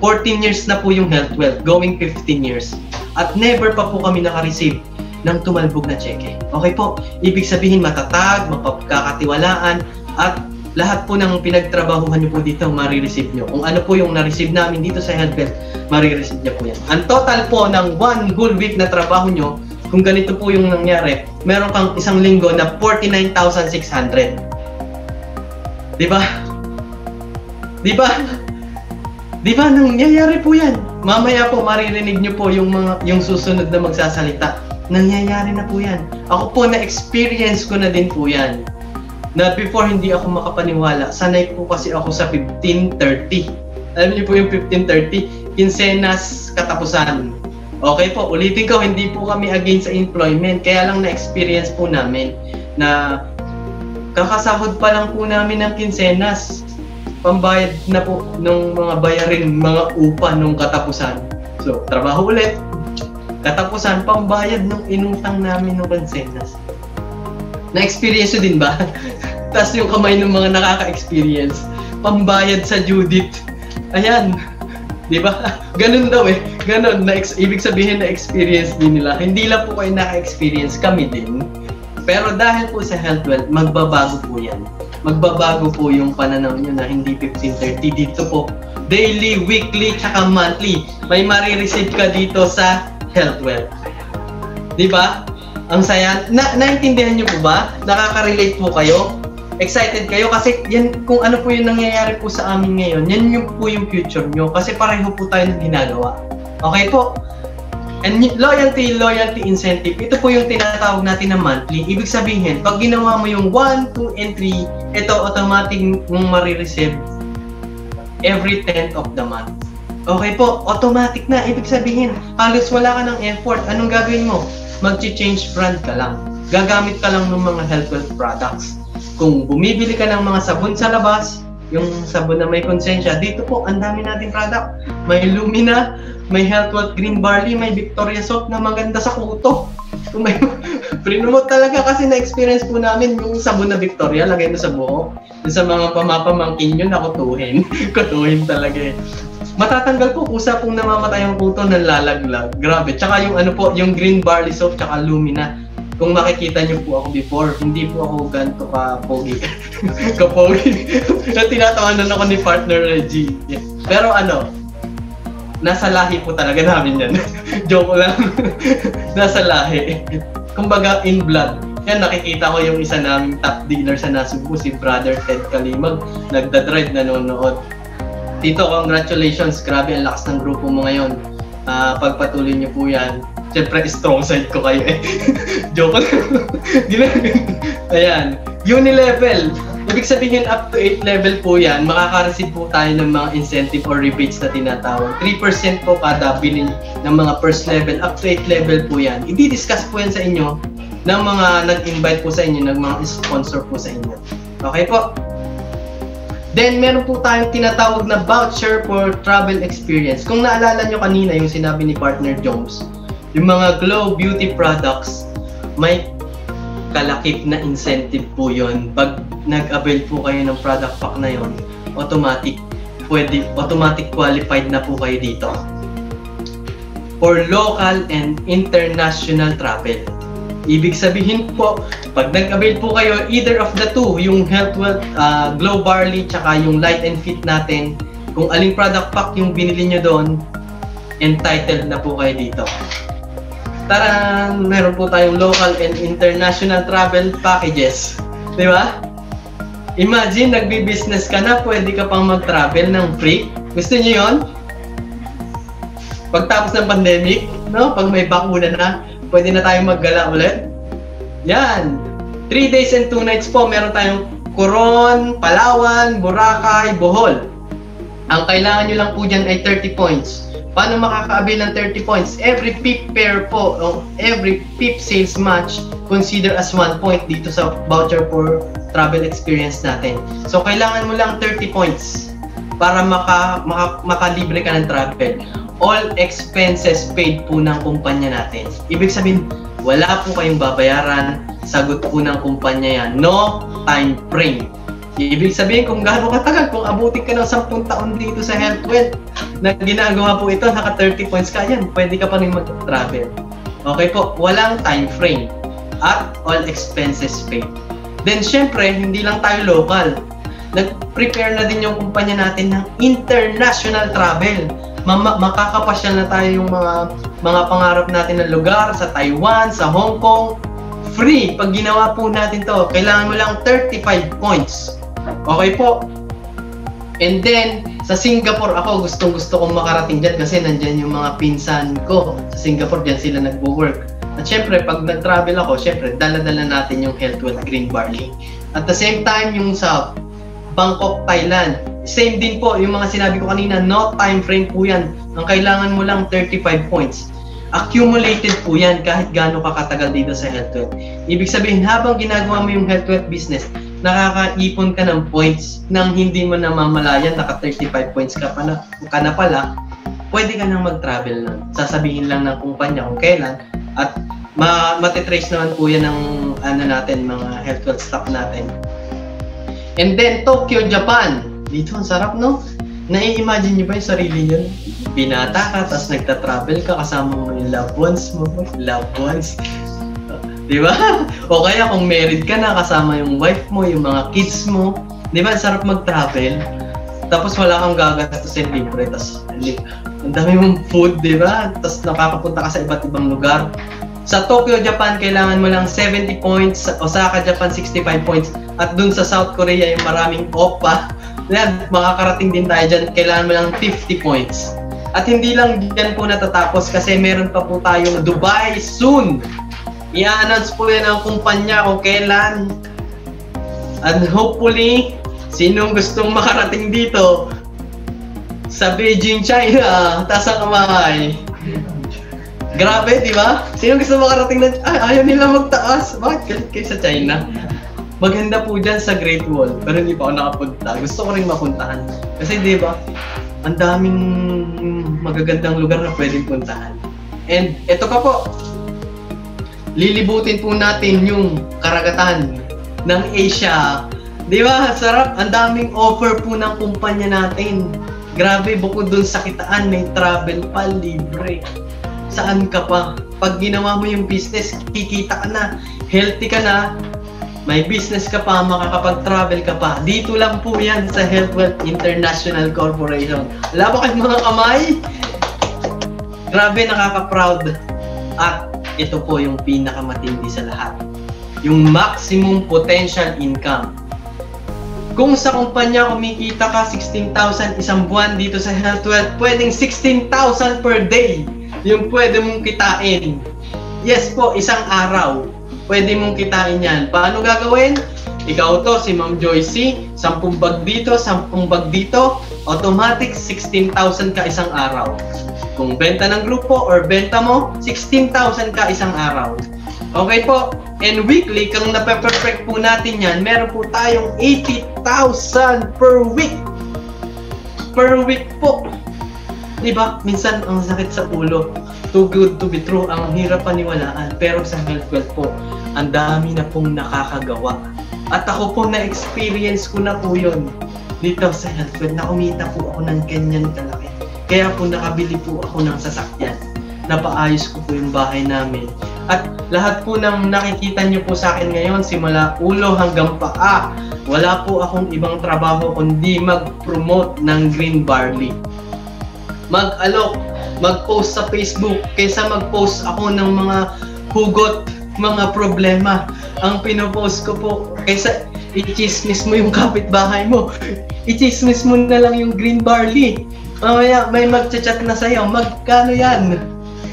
fourteen years na po yung Health Wealth, going fifteen years. At never pa po kami naka-receive ng tumalbog na cheque. Okay po, ibig sabihin matatag, mapagkakatiwalaan, at lahat po ng pinagtrabahuhan nyo po dito, marireceive nyo. Kung ano po yung na-receive namin dito sa Health Wealth, marireceive nyo po yan. Ang total po ng one whole week na trabaho nyo, kung ganito po yung nangyari, meron kang isang linggo na forty-nine thousand six hundred. Diba? Diba? Di ba, nangyayari po yan. Mamaya po, maririnig nyo po yung, mga, yung susunod na magsasalita. Nangyayari na po yan. Ako po, na-experience ko na din po yan. Na before, hindi ako makapaniwala. Sanay po kasi ako sa fifteen thirty. Alam niyo po yung fifteen thirty? Kinsenas, katapusan. Okay po, ulitin ko, hindi po kami against sa employment. Kaya lang na-experience po namin na kakasahod pa lang po namin ng kinsenas. Pambayad na po ng mga bayarin, mga upa nung katapusan. So, trabaho ulit. Katapusan, pambayad ng inutang namin ng konsenas. Na-experience din ba? Tapos yung kamay ng mga nakaka-experience. Pambayad sa Judith. Ayan. Di ba? Ganun daw eh. Ganun. Na ibig sabihin na-experience din nila. Hindi lang po kayo naka-experience. Kami din. Pero dahil po sa Health Wealth, magbabago po yan. Magbabago po yung pananaw nyo na hindi fifteen thirty. Dito po, daily, weekly, tsaka monthly. May marireceive ka dito sa Health Wealth. Diba? Ang saya. Na naintindihan nyo po ba? Nakaka-relate po kayo? Excited kayo? Kasi yan, kung ano po yung nangyayari po sa amin ngayon, yan yung po yung future nyo. Kasi pareho po tayo ng ginagawa. Okay po? And loyalty, loyalty incentive, ito po yung tinatawag natin na monthly. Ibig sabihin, pag ginawa mo yung one, two, and three, ito automatic mong marireceive every tenth of the month. Okay po, automatic na. Ibig sabihin, halos wala ka ng effort. Anong gagawin mo? Mag-change brand ka lang. Gagamit ka lang ng mga health wealth products. Kung bumibili ka ng mga sabon sa labas, yung sabon na may konsensya, dito po, ang dami nating product. May Lumina, may Health Wealth Green Barley, may Victoria Soap na maganda sa kuto. May pre-note talaga kasi na-experience po namin yung sabon na Victoria, lagay mo sa buho. Sa mga pamapamangkin yun, nakutuhin. Kutuhin talaga eh. Matatanggal po, kusa pong namamatay ang kuto ng lalaglag. Grabe. Tsaka yung ano po, yung Green Barley Soap, tsaka Lumina. Kung makikita niyo po ako before, hindi po ako ganito ka-pogi. Ka-pogi. Tinatawanan ako ni partner Reggie. Pero ano, nasa lahi po talaga namin yan. Joke lang. Nasa lahi. Kumbaga, in blood. Yan, nakikita ko yung isa naming top dealer sa Nasugbu, si Brother Ted Kalimag. Nagdadrive, nanonood. Tito, congratulations. Grabe, ang lakas ng grupo mo ngayon. Uh, pagpatuloy niyo po yan. Siyempre, strong side ko kayo eh. Joke lang. Ayan. Unilevel. Ibig sabihin, up to eight level po yan, makaka-receive po tayo ng mga incentive or rebates na tinatawag. three percent po kada bilhin ng mga first level, up to eight level po yan. I-discuss po yan sa inyo ng mga nag-invite po sa inyo, ng mga sponsor po sa inyo. Okay po? Then, meron po tayong tinatawag na voucher for travel experience. Kung naalala nyo kanina yung sinabi ni Partner Jones, yung mga Glow Beauty products, may kalakip na incentive po yun. Pag nag-avail po kayo ng product pack na yun, automatic, pwede, automatic qualified na po kayo dito for local and international travel. Ibig sabihin po, pag nag-avail po kayo, either of the two, yung Health Wealth, uh, Glow Barley, tsaka yung Light and Fit natin, kung aling product pack yung binili nyo doon, entitled na po kayo dito. Taran! Meron po tayong local and international travel packages. Di ba? Imagine, nagbi-business ka na, pwede ka pang mag-travel ng free. Gusto nyo yun? Pagtapos ng pandemic, no? Pag may bakuna na, pwede na tayong maggala ulit. Yan! three days and two nights po, meron tayong Coron, Palawan, Boracay, Bohol. Ang kailangan nyo lang po dyan ay thirty points. Paano makakaabil ng thirty points? Every peep pair po, o every peep sales match, consider as one point dito sa voucher for travel experience natin. So, kailangan mo lang thirty points para maka, maka, makalibre ka ng travel. All expenses paid po ng kumpanya natin. Ibig sabihin, wala po kayong babayaran, sagot po ng kumpanya yan. No time frame. Ibig sabihin kung gaano katagal, kung abutin ka ng sampung taon dito sa Health Wealth, na ginagawa po ito, naka thirty points ka yan, pwede ka pa rin mag-travel. Okay po, walang time frame at all expenses paid. Then syempre, hindi lang tayo local. Nag-prepare na din yung kumpanya natin ng international travel. Makakapasyal na tayo yung mga, mga pangarap natin ng lugar sa Taiwan, sa Hong Kong. Free! Pag ginawa po natin to, kailangan mo lang thirty-five points. Okay po? And then, sa Singapore ako, gustong gusto kong makarating dyan kasi nandyan yung mga pinsan ko. Sa Singapore, dyan sila nagbo-work. At syempre, pag nag-travel ako, syempre, dala-dala natin yung Health Wealth Green Barley. At the same time, yung sa Bangkok, Thailand, same din po, yung mga sinabi ko kanina, no time frame po yan. Ang kailangan mo lang thirty-five points. Accumulated po yan kahit gaano kakatagal dito sa Health Wealth. Ibig sabihin, habang ginagawa mo yung Health Wealth business, nakakaipon ka ng points nang hindi mo namamalayan, naka thirty-five points ka pa na, ka na pala, pwede ka nang mag-travel na. Sasabihin lang ng kumpanya kung kailan. At ma matitrace naman po yan ng ano natin, mga Health Wealth stock natin. And then, Tokyo, Japan. Dito, ang sarap, no? Nai-imagine nyo ba yung sarili nyo? Binata ka, tapos nagta-travel ka, kasama mo yung loved ones mo. Loved ones. Di ba? O kaya kung married ka na, kasama yung wife mo, yung mga kids mo. Di ba? Sarap mag-travel. Tapos wala kang gagastusin libre. Tapos, ang dami mong food, di ba? Tapos nakakapunta ka sa iba't ibang lugar. Sa Tokyo, Japan, kailangan mo lang seventy points. Sa Osaka, Japan, sixty-five points. At dun sa South Korea, yung maraming oppa. Yan, makakarating din tayo dyan. Kailangan mo lang fifty points. At hindi lang dyan po natatapos kasi meron pa po tayong Dubai soon. I-announce po yan ang kumpanya kung kailan. And hopefully, sinong gustong makarating dito sa Beijing, China, taas ang kamay. Grabe, di ba? Sino gusto makarating na, ay, ayaw nila magtaas. Bakit galit kayo sa China? Maganda po dyan sa Great Wall, pero hindi pa ako nakapunta. Gusto ko rin mapuntahan. Kasi di ba, ang daming magagandang lugar na pwedeng puntahan. And eto ka po, lilibutin po natin yung karagatan ng Asia. Di ba? Sarap. Ang daming offer po ng kumpanya natin. Grabe, bukod dun sa kitaan, may travel pa libre. Saan ka pa? Pag ginawa mo yung business, kikita ka na, healthy ka na, may business ka pa, makakapag-travel ka pa. Dito lang po yan sa Health Wealth International Corporation. Wala ba kayong mga kamay? Grabe, nakaka-proud. At ito po yung pinakamatindi sa lahat. Yung maximum potential income. Kung sa kumpanya kumikita ka sixteen thousand isang buwan, dito sa Health Wealth, pwedeng sixteen thousand per day. Yung pwede mong kitain. Yes po, isang araw. Pwede mong kitain yan. Paano gagawin? Ikaw to, si Ma'am Joycey, sampung bag dito, sampung bag dito, automatic sixteen thousand ka isang araw. Kung benta ng grupo or benta mo, sixteen thousand ka isang araw. Okay po? And weekly, kung nape-perfect po natin yan, meron po tayong 80 per week. Per week po. Diba? Minsan ang sakit sa ulo. Too good to be true. Ang hirap paniwalaan. Pero sa Health Wealth po, ang dami na pong nakakagawa. At ako po na-experience ko na po yun. Dito sa Health Wealth, nakumita po ako ng ganyan talaga. Kaya po nakabili po ako ng sasakyan. Napaayos ko po yung bahay namin. At lahat po ng nakikita niyo po sa akin ngayon, simula ulo hanggang paa, wala po akong ibang trabaho kundi mag-promote ng green barley. Mag-alok, mag-post sa Facebook, kaysa mag-post ako ng mga hugot, mga problema. Ang pinopost ko po, kaysa i-chismis mo yung kapitbahay mo, i-chismis mo na lang yung green barley. Mamaya may mag-chat na sa'yo, magkano yan?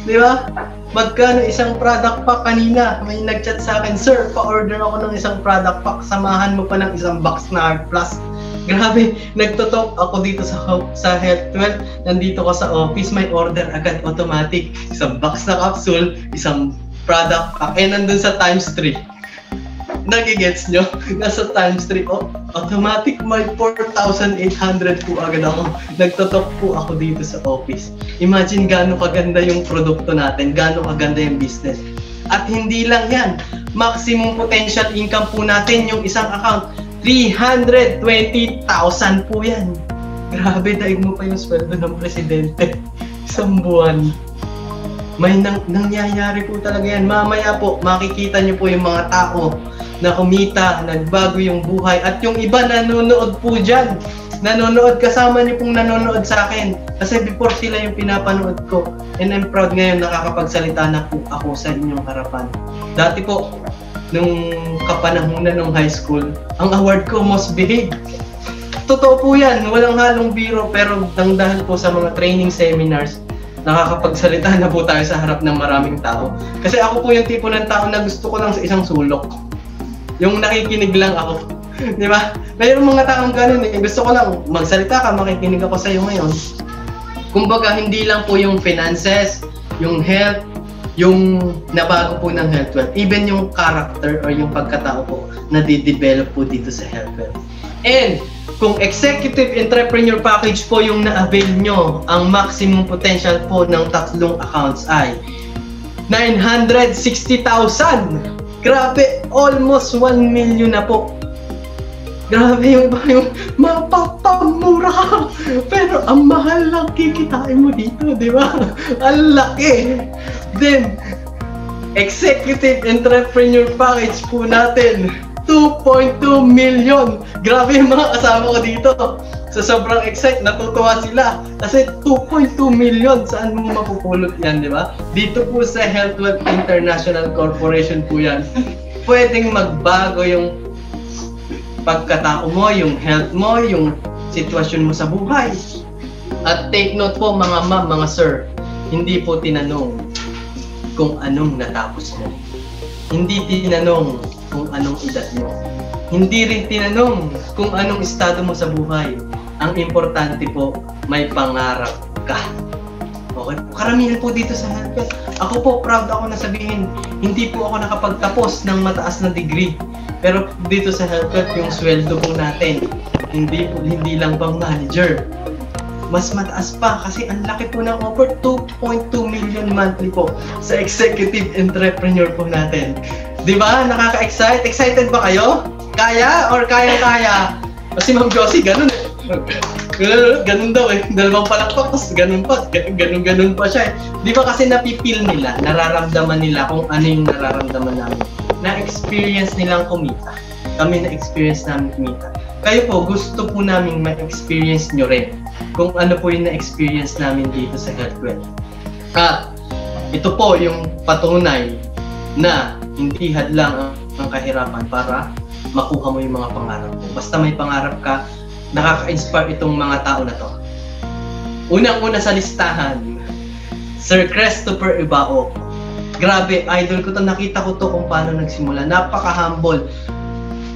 Di ba? Magkano isang product pack? Kanina may nagchat sa akin, sir, pa-order ako ng isang product pack, samahan mo pa ng isang box na Heart Plus. Grabe, nagtotalk ako dito sa, sa Health Wealth. Nandito ko sa office, may order agad, automatic. Isang box na capsule, isang product pack, eh nandun sa times three. Nagigets nyo? Nasa times three, oh, automatic may four thousand eight hundred po agad ako. Nagtotalk po ako dito sa office. Imagine gaano kaganda yung produkto natin, gaano kaganda yung business. At hindi lang yan, maximum potential income po natin yung isang account, three hundred twenty thousand po yan. Grabe, daig mo pa yung sweldo ng presidente. Isang buwan. May nang, nangyayari po talaga yan. Mamaya po, makikita nyo po yung mga tao na kumita, nagbago yung buhay. At yung iba nanonood po dyan, nanonood, kasama niyo pong nanonood sa akin, kasi before sila yung pinapanood ko. And I'm proud ngayon, nakakapagsalita na po ako sa inyong harapan. Dati po, nung kapanahunan ng high school, ang award ko, most behaved. Totoo po yan, walang halong biro. Pero nang dahil po sa mga training seminars, nakakapagsalita na po tayo sa harap ng maraming tao. Kasi ako po yung tipo ng tao na gusto ko lang sa isang sulok, yung nakikinig lang ako. Di ba? Mayroong mga taong ganun eh. Gusto ko lang, magsalita ka, makikinig ako sa'yo ngayon. Kumbaga, hindi lang po yung finances, yung health, yung nabago po ng Health Wealth. Even yung character or yung pagkatao po na didevelop po dito sa Health Wealth. And kung executive entrepreneur package po yung na-avail nyo, ang maximum potential po ng tatlong accounts ay nine hundred sixty thousand! Grabe, almost one million na po. Grabe, yung iba yung mapapamura, pero ang mahal lang kikitain mo dito, di ba? Ang laki. Then, executive entrepreneur package po natin, two point two million. Grabe yung mga kasama ko dito. Sa sobrang excited, natutuwa sila. Kasi two point two million, saan mo mapupulot yan, di ba? Dito po sa Health Wealth International Corporation po yan. Pwedeng magbago yung pagkatao mo, yung health mo, yung sitwasyon mo sa buhay. At take note po mga ma'am, mga sir, hindi po tinanong kung anong natapos mo. Hindi tinanong kung anong edad mo. Hindi rin tinanong kung anong estado mo sa buhay. Ang importante po, may pangarap ka. Okay? Karamihan po dito sa Health Wealth. Ako po, proud ako na sabihin, hindi po ako nakapagtapos ng mataas na degree. Pero dito sa Health Wealth, yung sweldo po natin, hindi po, hindi lang pang manager. Mas mataas pa kasi ang laki po ng offer, two point two million monthly po sa executive entrepreneur po natin. Di ba? Nakaka-excite? Excited ba kayo? Kaya? Or kaya-kaya? Kasi Ma'am Josie, ganun eh. Ganun daw eh. Dalawang palakpak, tapos ganun pa. Ganun-ganun pa siya eh. Di ba kasi napipil nila, nararamdaman nila kung ano yung nararamdaman namin. Na-experience nilang kumita. Kami na-experience namin kumita. Kayo po, gusto po namin ma-experience nyo rin kung ano po yung na-experience namin dito sa Health Wealth. At ito po yung patunay na hindi hadlang ang kahirapan para makuha mo yung mga pangarap mo. Basta may pangarap ka, nakaka-inspire itong mga tao na to. Unang-una sa listahan, Sir Cresto per Ibao. Grabe, idol ko to. Nakita ko to kung paano nagsimula. Napaka-humble.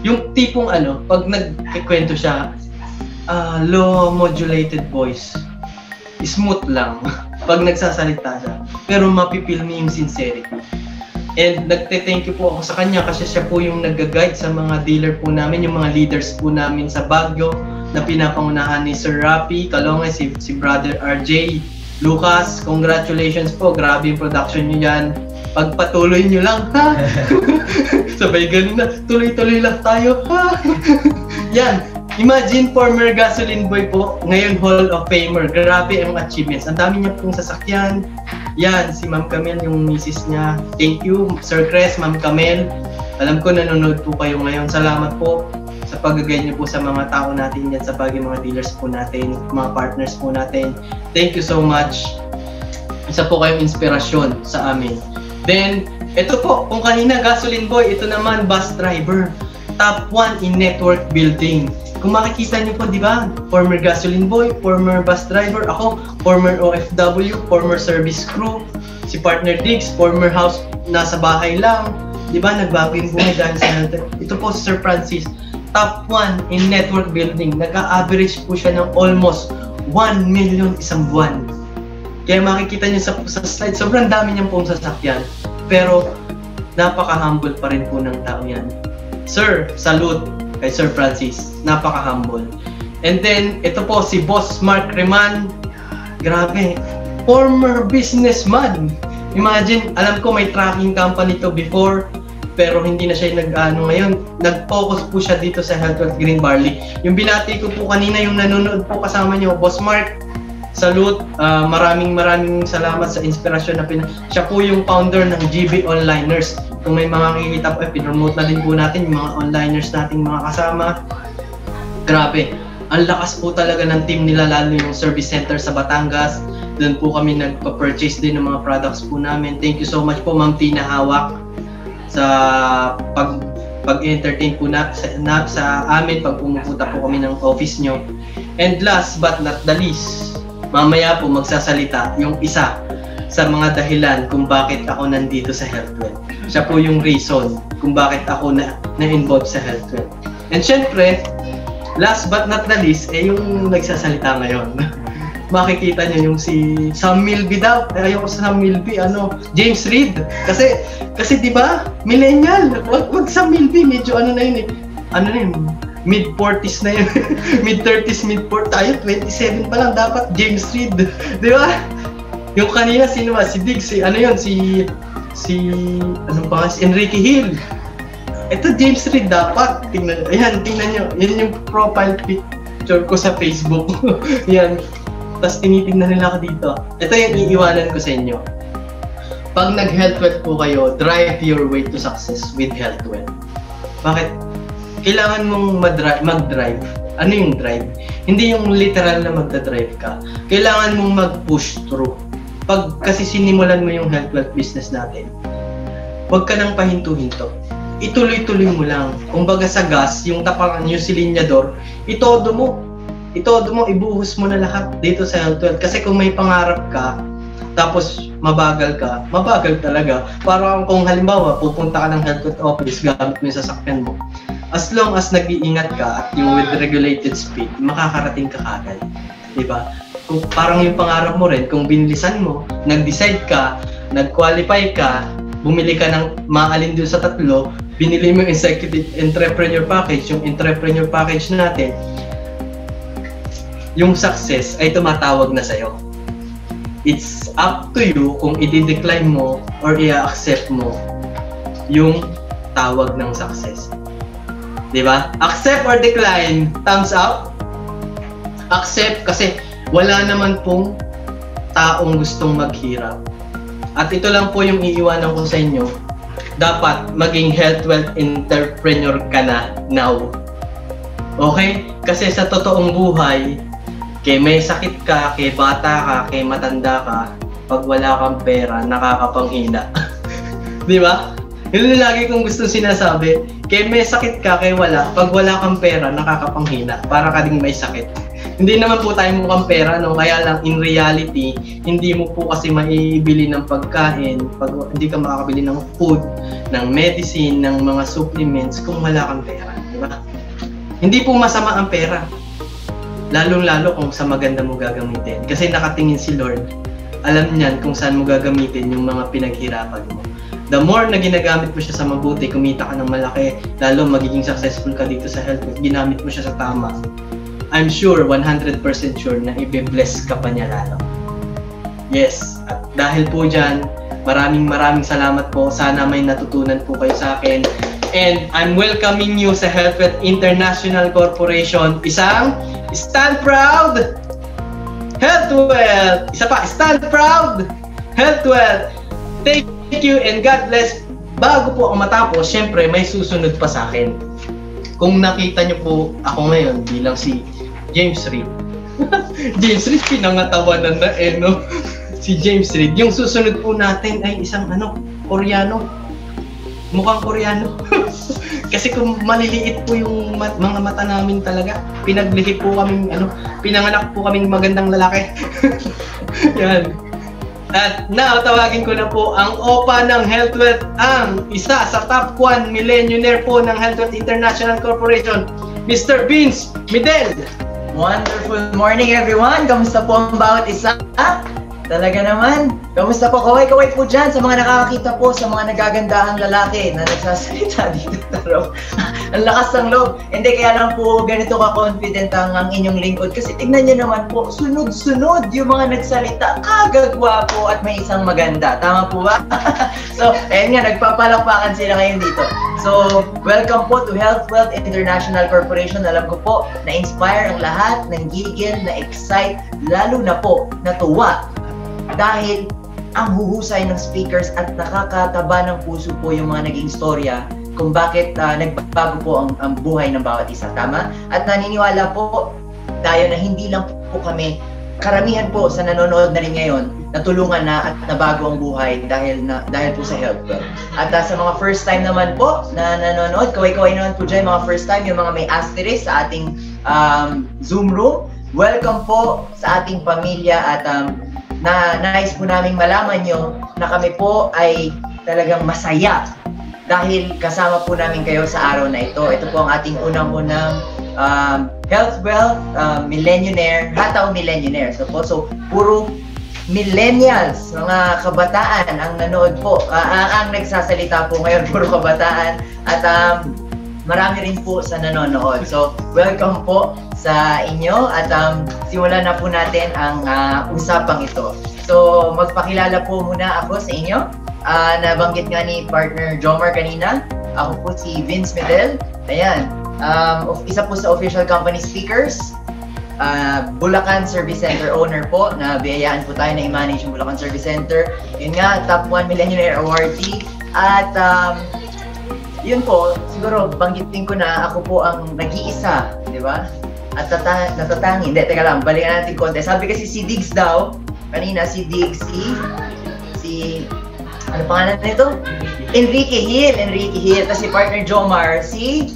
Yung tipong ano, pag nagkikwento siya, uh, low modulated voice. Smooth lang pag nagsasalita siya. Pero mapipil mo yung sincerity. And nagte-thank you po ako sa kanya kasi siya po yung nag-guide sa mga dealer po namin, yung mga leaders po namin sa Baguio na pinapangunahan ni Sir Rafi Kalonga, si, si Brother R J Lucas. Congratulations po, grabe yung production nyo yan. Pagpatuloy nyo lang, ha? Sabay ganun na, tuloy-tuloy lang tayo, ha? Yan, imagine former gasoline boy po, ngayon Hall of Famer. Grabe ang achievements, ang dami niya pong sasakyan. Yan, si Ma'am Camille, yung misis niya. Thank you, Sir Chris, Ma'am Camille. Alam ko nanonood po kayo ngayon. Salamat po sa pag-guide niyo po sa mga tao natin yan, sa bagay mga dealers po natin, mga partners po natin. Thank you so much. Isa po kayong inspirasyon sa amin. Then, ito po, kung kanina gasoline boy, ito naman bus driver. Top one in network building. Kung makikita niyo po, di ba? Former gasoline boy, former bus driver, ako, former O F W, former service crew, si partner Diggs, former house, nasa bahay lang. Di ba? Nagbago yung buhay dahil sa natin. Ito po si Sir Francis, top one in network building. Nag-a-average po siya ng almost one million isang buwan. Kaya makikita niyo sa, sa slide, sobrang dami niyang pong sasakyan. Pero, napaka-humble pa rin po ng tao yan. Sir, salute kay Sir Francis, napaka-humble. And then, ito po si Boss Mark Riemann. Grabe, former businessman. Imagine, alam ko may trucking company to before, pero hindi na siya nag-ano ngayon. Nag-focus po siya dito sa Health Wealth Green Barley. Yung binati ko po kanina, yung nanonood po kasama niyo, Boss Mark, salute. Uh, maraming maraming salamat sa inspirasyon na pin... Siya po yung founder ng G B Onlineers. Kung may mga kikita po, eh, pinromote na din po natin yung mga onliners nating mga kasama. Grabe, ang lakas po talaga ng team nila, lalo yung service center sa Batangas. Doon po kami nagpa-purchase din ng mga products po namin. Thank you so much po, Ma'am Tina Hawak, sa pag, pag-entertain po na, sa, na, sa amin pag pumupunta po kami ng office nyo. And last but not the least, mamaya po magsasalita yung isa sa mga dahilan kung bakit ako nandito sa Health Wealth. Siya po yung reason kung bakit ako na, na-involve sa Health Wealth. And syempre, last but not the least, eh yung nagsasalita ngayon. Makikita niyo yung si Sam Milby daw. Eh, ayoko sa Sam Milby, ano, James Reid. Kasi, kasi di ba millennial, wag, wag Sam Milby, medyo ano na yun eh. Ano na yun? mid forties na yun. mid thirties, mid forties. Tayo, twenty-seven pa lang dapat, James Reid. Di ba? Yung kanina, sino ba? Si Diggs, si ano yun, si, si, ano pa, si Enrique Hill. Ito, James Reid dapat. Tingnan, ayan, tingnan nyo. Yan yung profile picture ko sa Facebook. Yan. Tapos tinitingnan nila ako dito. Ito yung iiwanan ko sa inyo. Pag nag-health wealth po kayo, drive your way to success with health wealth. Bakit? Kailangan mong mag-drive. Ano yung drive? Hindi yung literal na magdadrive ka. Kailangan mong mag-push through. Pag kasi sinimulan mo yung health wealth business natin, huwag ka nang pahinto-hinto. Ituloy-tuloy mo lang. Kung baga sa gas, yung tapangan yung silinyador, itodo mo. Itodo mo, ibuhos mo na lahat dito sa health wealth. Kasi kung may pangarap ka, tapos mabagal ka, mabagal talaga. Parang kung halimbawa, pupunta ka ng health wealth office, gamit mo yung sasakyan mo. As long as nag-iingat ka at yung with regulated speed, makakarating ka kagad. Diba? Kung parang yung pangarap mo rin, kung binilisan mo, nag-decide ka, nag-qualify ka, bumili ka ng maalin doon sa tatlo, binili mo yung executive entrepreneur package, yung entrepreneur package natin, yung success ay tumatawag na sa'yo. It's up to you kung i-decline mo or i-accept mo yung tawag ng success. Diba? Accept or decline, thumbs up. Accept kasi wala naman pong taong gustong maghirap. At ito lang po yung iiwanan ko sa inyo. Dapat maging health wealth entrepreneur ka na now. Okay? Kasi sa totoong buhay, kay may sakit ka, kay bata ka, kay matanda ka, pag wala kang pera, nakakapanghina. Di ba? Yun yung lagi kong gusto sinasabi. Kay may sakit ka, kay wala, pag wala kang pera, nakakapanghina. Para ka ding may sakit. Hindi naman po tayo mukhang pera, no? Kaya lang, in reality, hindi mo po kasi maibili ng pagkain, pag hindi ka makakabili ng food, ng medicine, ng mga supplements, kung wala kang pera, di ba? Hindi po masama ang pera. Lalong-lalo kung sa maganda mo gagamitin. Kasi nakatingin si Lord, alam niyan kung saan mo gagamitin yung mga pinaghirapan mo. the more na ginagamit mo siya sa mabuti, kumita ka ng malaki, lalo magiging successful ka dito sa health wealth, ginamit mo siya sa tama. I'm sure, one hundred percent sure na i-bless ka pa niya lalo. Yes, at dahil po dyan, maraming maraming salamat po. Sana may natutunan po kayo sa akin. And I'm welcoming you sa Health Wealth International Corporation. Isang, stand proud, Health Wealth. Isa pa, stand proud, Health Wealth. Thank you and God bless. Bago po ako matapos, syempre may susunod pa sa akin. Kung nakita niyo po ako ngayon bilang si James Reed. James Reed, pinangatawanan na eh, no? Si James Reed. Yung susunod po natin ay isang ano, Koreano. Mukhang Koreano. Kasi kung maliliit po yung mat, mga mata namin talaga, pinaglihi po kaming, ano, pinanganak po kaming magandang lalaki. Yan. At now, tawagin ko na po ang O P A ng Health Wealth, ang isa sa top one millionaire po ng Health Wealth International Corporation, Mister Vince Medel. Wonderful morning everyone! Kamusta po ang bawat isa? Talaga naman, kamusta po? Kaway-kaway po dyan sa mga nakakakita po sa mga nagagandahang lalaki na nagsasalita dito taro. Ang lakas ng loob. Hindi, kaya lang po ganito ka-confident ang, ang inyong lingkod. Kasi tignan nyo naman po, sunod-sunod yung mga nagsalita. Kagagwa po at may isang maganda. Tama po ba? So, ayan nga, nagpapalakpakan sila ngayon dito. So, welcome po to Health Wealth International Corporation. Alam ko po, na-inspire ang lahat, nanggigil, na-excite, lalo na po, natuwa. Dahil ang huhusay ng speakers at nakakataba ng puso po yung mga naging storya kung bakit uh, nagbabago po ang, ang buhay ng bawat isa, tama? At naniniwala po tayo na hindi lang po kami, karamihan po sa nanonood na rin ngayon, natulungan na at nabago ang buhay dahil, na, dahil po sa health wealth. At uh, sa mga first time naman po na nanonood, kaway-kaway naman po dyan, mga first time, yung mga may asterisk sa ating um, Zoom room, welcome po sa ating pamilya at um, na nais po naming malaman nyo na kami po ay talagang masaya dahil kasama po namin kayo sa araw na ito. Ito po ang ating unang-unang um, Health Wealth uh, Millionaire, Hataw Millionaire. So, po, so puro millennials, mga kabataan ang nanood po, uh, ang nagsasalita po ngayon, puro kabataan. At um, marami rin po sa nanonood. So, welcome po sa inyo at um, simulan na po natin ang uh, usapang ito. So, magpakilala po muna ako sa inyo. Uh, nabanggit nga ni partner Joemar kanina. Ako po si Vince Medel. Ayan. Um, isa po sa official company speakers. Uh, Bulacan Service Center owner po. Nabiyayaan po tayo na i-manage yung Bulacan Service Center. Yun nga, Top one Millionaire Awardee. At um, yun po, siguro banggitin ko na ako po ang nag-iisa, di ba? At tata natatangi, hindi, teka lang, balikan natin konti. Sabi kasi si Diggs daw, kanina si Diggs, si, si ano pangalan nito? Enrique Hill, Enrique Hill, tapos si partner Joemar, si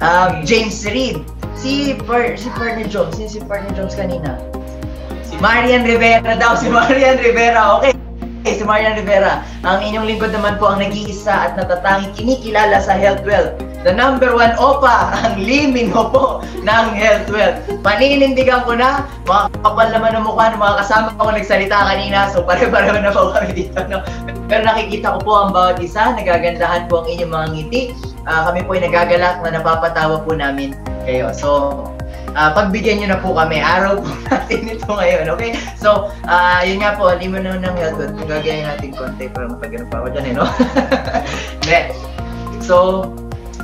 um, James Reed, si, par, si partner Jones, si, si partner Jones kanina? Si Marian Rivera daw, si Marian Rivera, okay. Si Marian Rivera, ang inyong lingkod naman po ang nag-iisa at natatangi kinikilala sa Health Wealth. The number one O P A, ang limin mo po ng Health Wealth. Paninindigan ko na, mga kapal naman ang mukha ng mga kasama ko nagsalita kanina, so pare-pareho na po kami dito. No? Pero nakikita ko po ang bawat isa, nagagandahan po ang inyong mga ngiti. Uh, kami po ay nagagalak na napapatawa po namin kayo. So, Uh, pagbigyan nyo na po kami, araw po natin ito ngayon, okay? So, uh, yun nga po, limo na ng health wealth. Kung gagayin natin konti, parang matagano pa ako dyan eh, no? Next. So,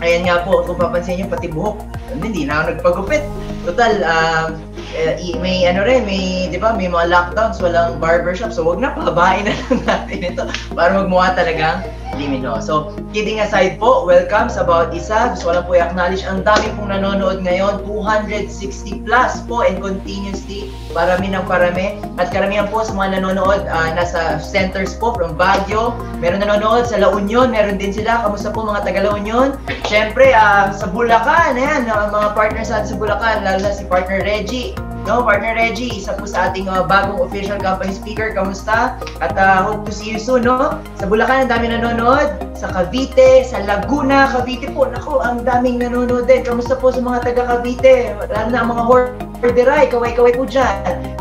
ayan nga po, kung papansin nyo, pati buhok, hindi na ako nagpagupit. Total, uh, may ano rin, may, di ba, may mga lockdowns, walang barbershop, so wag na, pahabain na lang natin ito para magmukha talagang limino. So, kidding aside po, welcome sa bawat isa. Gusto ko lang po i-acknowledge, ang dami pong nanonood ngayon, two hundred sixty plus po and continuously, parami ng parami. At karamihan po sa mga nanonood, uh, nasa centers po from Baguio, meron nanonood sa La Union, meron din sila. Kamusta po mga taga La Union? Siyempre, uh, sa Bulacan, ayan, uh, mga partners natin sa Bulacan, lalo na si partner Reggie. No, partner Reggie, isa po sa ating uh, bagong official company speaker. Kamusta? At uh, hope to see you soon, no? Sa Bulacan, ang dami nanonood. Sa Cavite, sa Laguna, Cavite po. Naku, ang daming nanonood din. Kamusta po sa mga taga Cavite? Lalo na ang mga Horderay, kaway-kaway po dyan.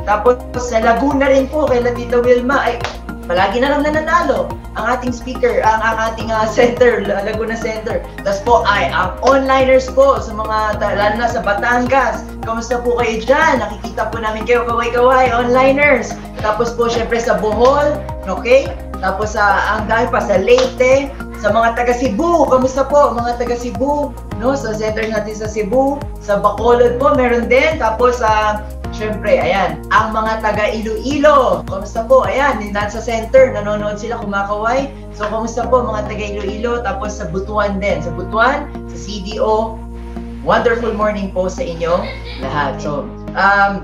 Tapos sa Laguna rin po, kay Tita Wilma. Ay, Palagi na lang nananalo ang ating speaker, ang, ang ating uh, center, Laguna Center. Tapos po ay ang onliners po sa mga, lalo na sa Batangas. Kamusta po kayo dyan? Nakikita po namin kayo, kaway-kaway, onliners. Tapos po syempre sa Bohol, okay? Tapos sa uh, ang dahil pa sa Leyte, sa mga taga Cebu, kamusta po mga taga Cebu, no? Sa center natin sa Cebu, sa Bacolod po meron din. Tapos sa uh, syempre, ayan, ang mga taga Iloilo, kamusta po? Ayan, nandun sa center, nanonood sila, kumakaway. So, kamusta po mga taga Iloilo? Tapos sa Butuan din, sa Butuan, sa C D O. Wonderful morning po sa inyo lahat. So, um,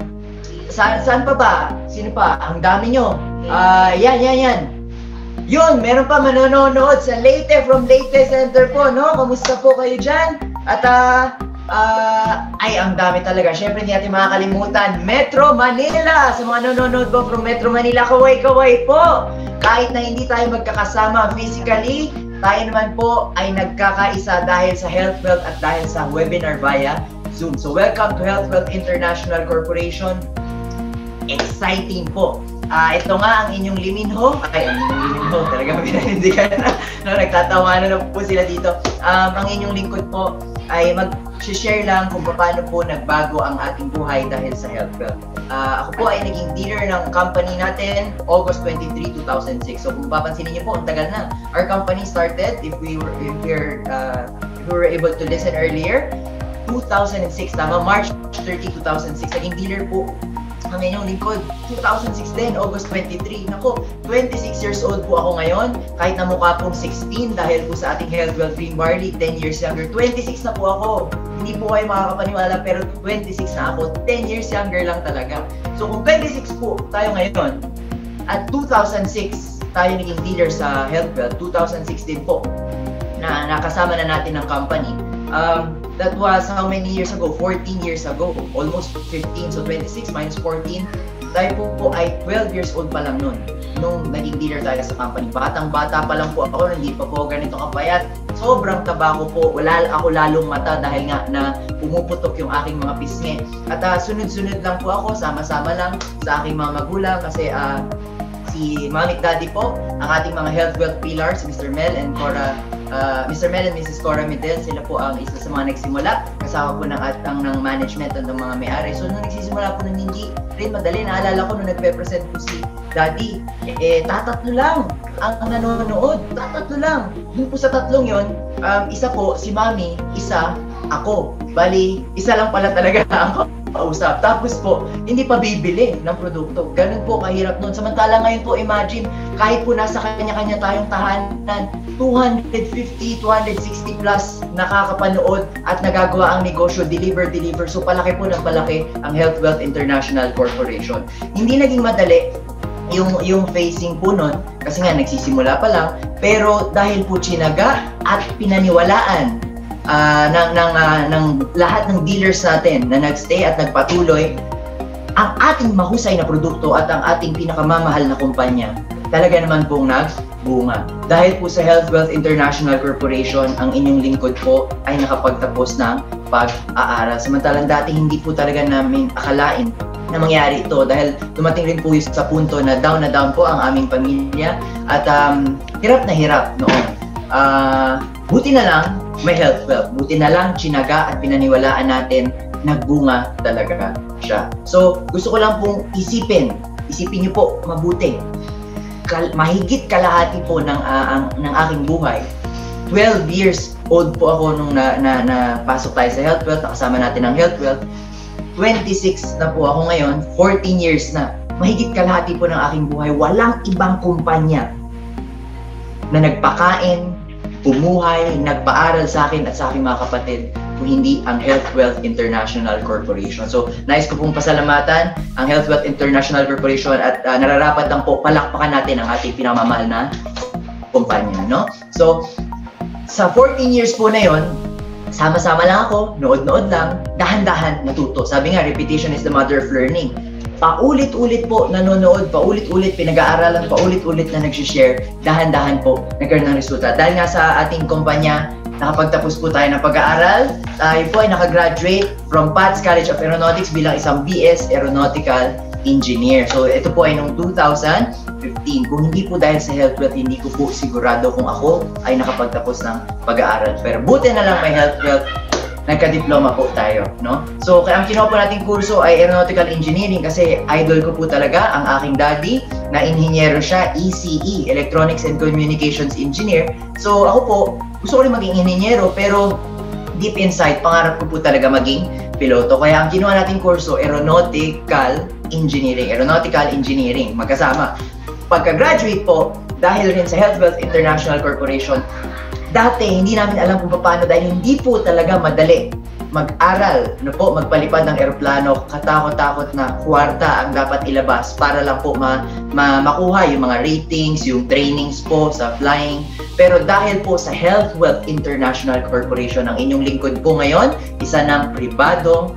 saan, saan pa ba? Sino pa? Ang dami nyo. Uh, yan, yan, yan. Yun, meron pa manonood sa Leyte, from Leyte Center po, no? Kamusta po kayo dyan? At, ah, uh, Uh, ay, ang dami talaga. Siyempre, hindi natin makakalimutan. Metro Manila! Sa mga nanonood po from Metro Manila, kaway-kaway po! Kahit na hindi tayo magkakasama physically, tayo naman po ay nagkakaisa dahil sa Health Wealth at dahil sa webinar via Zoom. So, welcome to Health Wealth International Corporation. Exciting po! Uh, ito nga ang inyong liminho. Ay, ang inyong liminho. Talaga magkakaindigan na. No, nagtatawanan na po sila dito. Um, ang inyong lingkod po ay mag- share lang kung paano po nagbago ang ating buhay dahil sa Health Wealth. Uh, ako po ay naging dealer ng company natin August twenty-three, two thousand six. So kung papansinin niyo po, ang tagal na. Our company started, if we were, if we're, uh, if we were able to listen earlier, two thousand six. Tama, March thirty, two thousand six. Naging dealer po ang inyong lingkod. two thousand six din, August twenty-three. Nako, twenty-six years old po ako ngayon. Kahit na mukha pong sixteen dahil po sa ating Health Wealth Green Barley, ten years younger. twenty-six na po ako. Hindi po kayo makakapaniwala pero twenty-six na ako. ten years younger lang talaga. So kung twenty-six po tayo ngayon, at two thousand six tayo naging dealer sa Health Wealth, two thousand sixteen po na nakasama na natin ng company. Um, That was how many years ago? fourteen years ago. Almost fifteen. So twenty-six minus fourteen. Tayo po po ay twelve years old pa lang nun. Nung naging dealer tayo sa company. Batang-bata pa lang po ako. Hindi pa po ganito kapayat. Sobrang taba ko po. Wala ako lalong mata dahil nga na pumuputok yung aking mga pisngi. At uh, sunod-sunod lang po ako. Sama-sama lang sa aking mga magulang. Kasi uh, si Mami Daddy po, ang ating mga health wealth pillars, Mister Mel and Cora Uh, Mister Mel and Missus Cora Medel, sila po ang isa sa mga nagsimula. Kasama po ng atang ng management at ng mga may-ari. So, nung nagsisimula po ng hindi rin madali, naalala ko nung nagpe-present po si Daddy, eh, tatatlo lang ang nanonood. Tatatlo lang. Doon po sa tatlong yun, um, isa po, si Mami, isa, ako. Bali, isa lang pala talaga ang kausap. Tapos po, hindi pa bibili ng produkto. Ganun po kahirap nun. Samantala ngayon po, imagine, kahit po nasa kanya-kanya tayong tahanan, two hundred fifty, two hundred sixty plus nakakapanood at nagagawa ang negosyo, deliver, deliver. So palaki po ng palaki ang Health Wealth International Corporation. Hindi naging madali yung, yung facing po nun, kasi nga nagsisimula pa lang, pero dahil po tsinaga at pinaniwalaan Uh, ng, ng, uh, ng lahat ng dealers natin na nagstay at nagpatuloy, ang ating mahusay na produkto at ang ating pinakamamahal na kumpanya talaga naman pong nagbunga. Dahil po sa Health Wealth International Corporation, ang inyong lingkod po ay nakapagtapos ng pag-aaral. Samantalang dati hindi po talaga namin akalain na mangyari ito dahil dumating rin po sa punto na down na down po ang aming pamilya at um, hirap na hirap noon. Uh, buti na lang may health wealth. Buti na lang, tsinaga at pinaniwalaan natin, nagbunga talaga siya. So, gusto ko lang pong isipin, isipin niyo po, mabuti. Kal mahigit kalahati po ng, uh, ang, ng aking buhay. twelve years old po ako nung na, na, na pasok tayo sa health wealth, nakasama natin ang health wealth. twenty-six na po ako ngayon, fourteen years na. Mahigit kalahati po ng aking buhay. Walang ibang kumpanya na nagpakain, pumuhay, nagpaaral sa akin at sa aking mga kapatid kung hindi ang Health Wealth International Corporation. So, nais ko pong pasalamatan ang Health Wealth International Corporation at uh, nararapat lang po palakpakan natin ang ating pinamamahal na kumpanya, no? So, sa fourteen years po na yon, sama-sama lang ako, nood-nood lang, dahan-dahan natuto. Sabi nga, repetition is the mother of learning. Paulit-ulit po nanonood, paulit-ulit pinag-aaralan, paulit-ulit na nag-share, dahan-dahan po nagkaroon ng resulta. Dahil nga sa ating kumpanya, nakapagtapos po tayo ng pag-aaral, tayo po ay nakagraduate from Pat's College of Aeronautics bilang isang B S Aeronautical engineer. So ito po ay noong two thousand fifteen. Kung hindi po dahil sa Health Wealth, hindi ko po sigurado kung ako ay nakapagtapos ng pag-aaral. Pero buti na lang may Health Wealth, nagka-diploma po tayo, no? So kaya ang kinuha po nating kurso ay Aeronautical Engineering kasi idol ko po talaga ang aking daddy na inhinyero siya, E C E, Electronics and Communications Engineer. So ako po, gusto ko rin maging inhinyero pero deep inside, pangarap ko po talaga maging piloto. Kaya ang kinuha nating kurso, Aeronautical Engineering. Aeronautical Engineering, magkasama. Pagka-graduate po, dahil rin sa Health Wealth International Corporation, dati, hindi namin alam kung paano dahil hindi po talaga madali mag-aral, ano po, magpalipad ng eroplano, katakot-takot na kwarta ang dapat ilabas para lang po ma ma makuha yung mga ratings, yung trainings po sa flying. Pero dahil po sa Health Wealth International Corporation, ang inyong lingkod po ngayon, isa ng pribadong,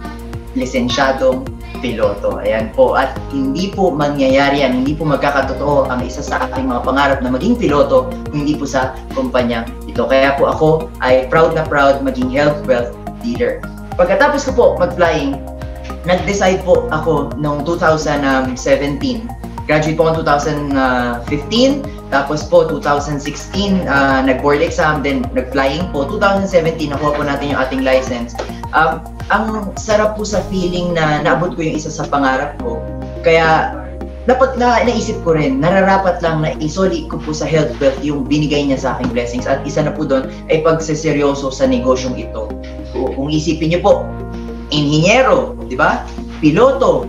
lisensyadong piloto. Ayan po. At hindi po mangyayari yan, hindi po magkakatotoo ang isa sa aking mga pangarap na maging piloto, hindi po sa kumpanya ito. Kaya po ako ay proud na proud maging Health Wealth Dealer. Pagkatapos ko po mag-flying, nag-decide po ako noong two thousand seventeen. Graduate po ako two thousand fifteen, tapos po two thousand sixteen uh, nag-board exam, then nag-flying po. two thousand seventeen nakuha po natin yung ating license. Um, ang sarap po sa feeling na naabot ko yung isa sa pangarap ko. Kaya dapat na naisip ko rin, nararapat lang na isoli ko po sa Health Wealth yung binigay niya sa aking blessings. At isa na po doon ay pagseseryoso sa negosyong ito. So, kung isipin niyo po, inhinyero, di ba? Piloto,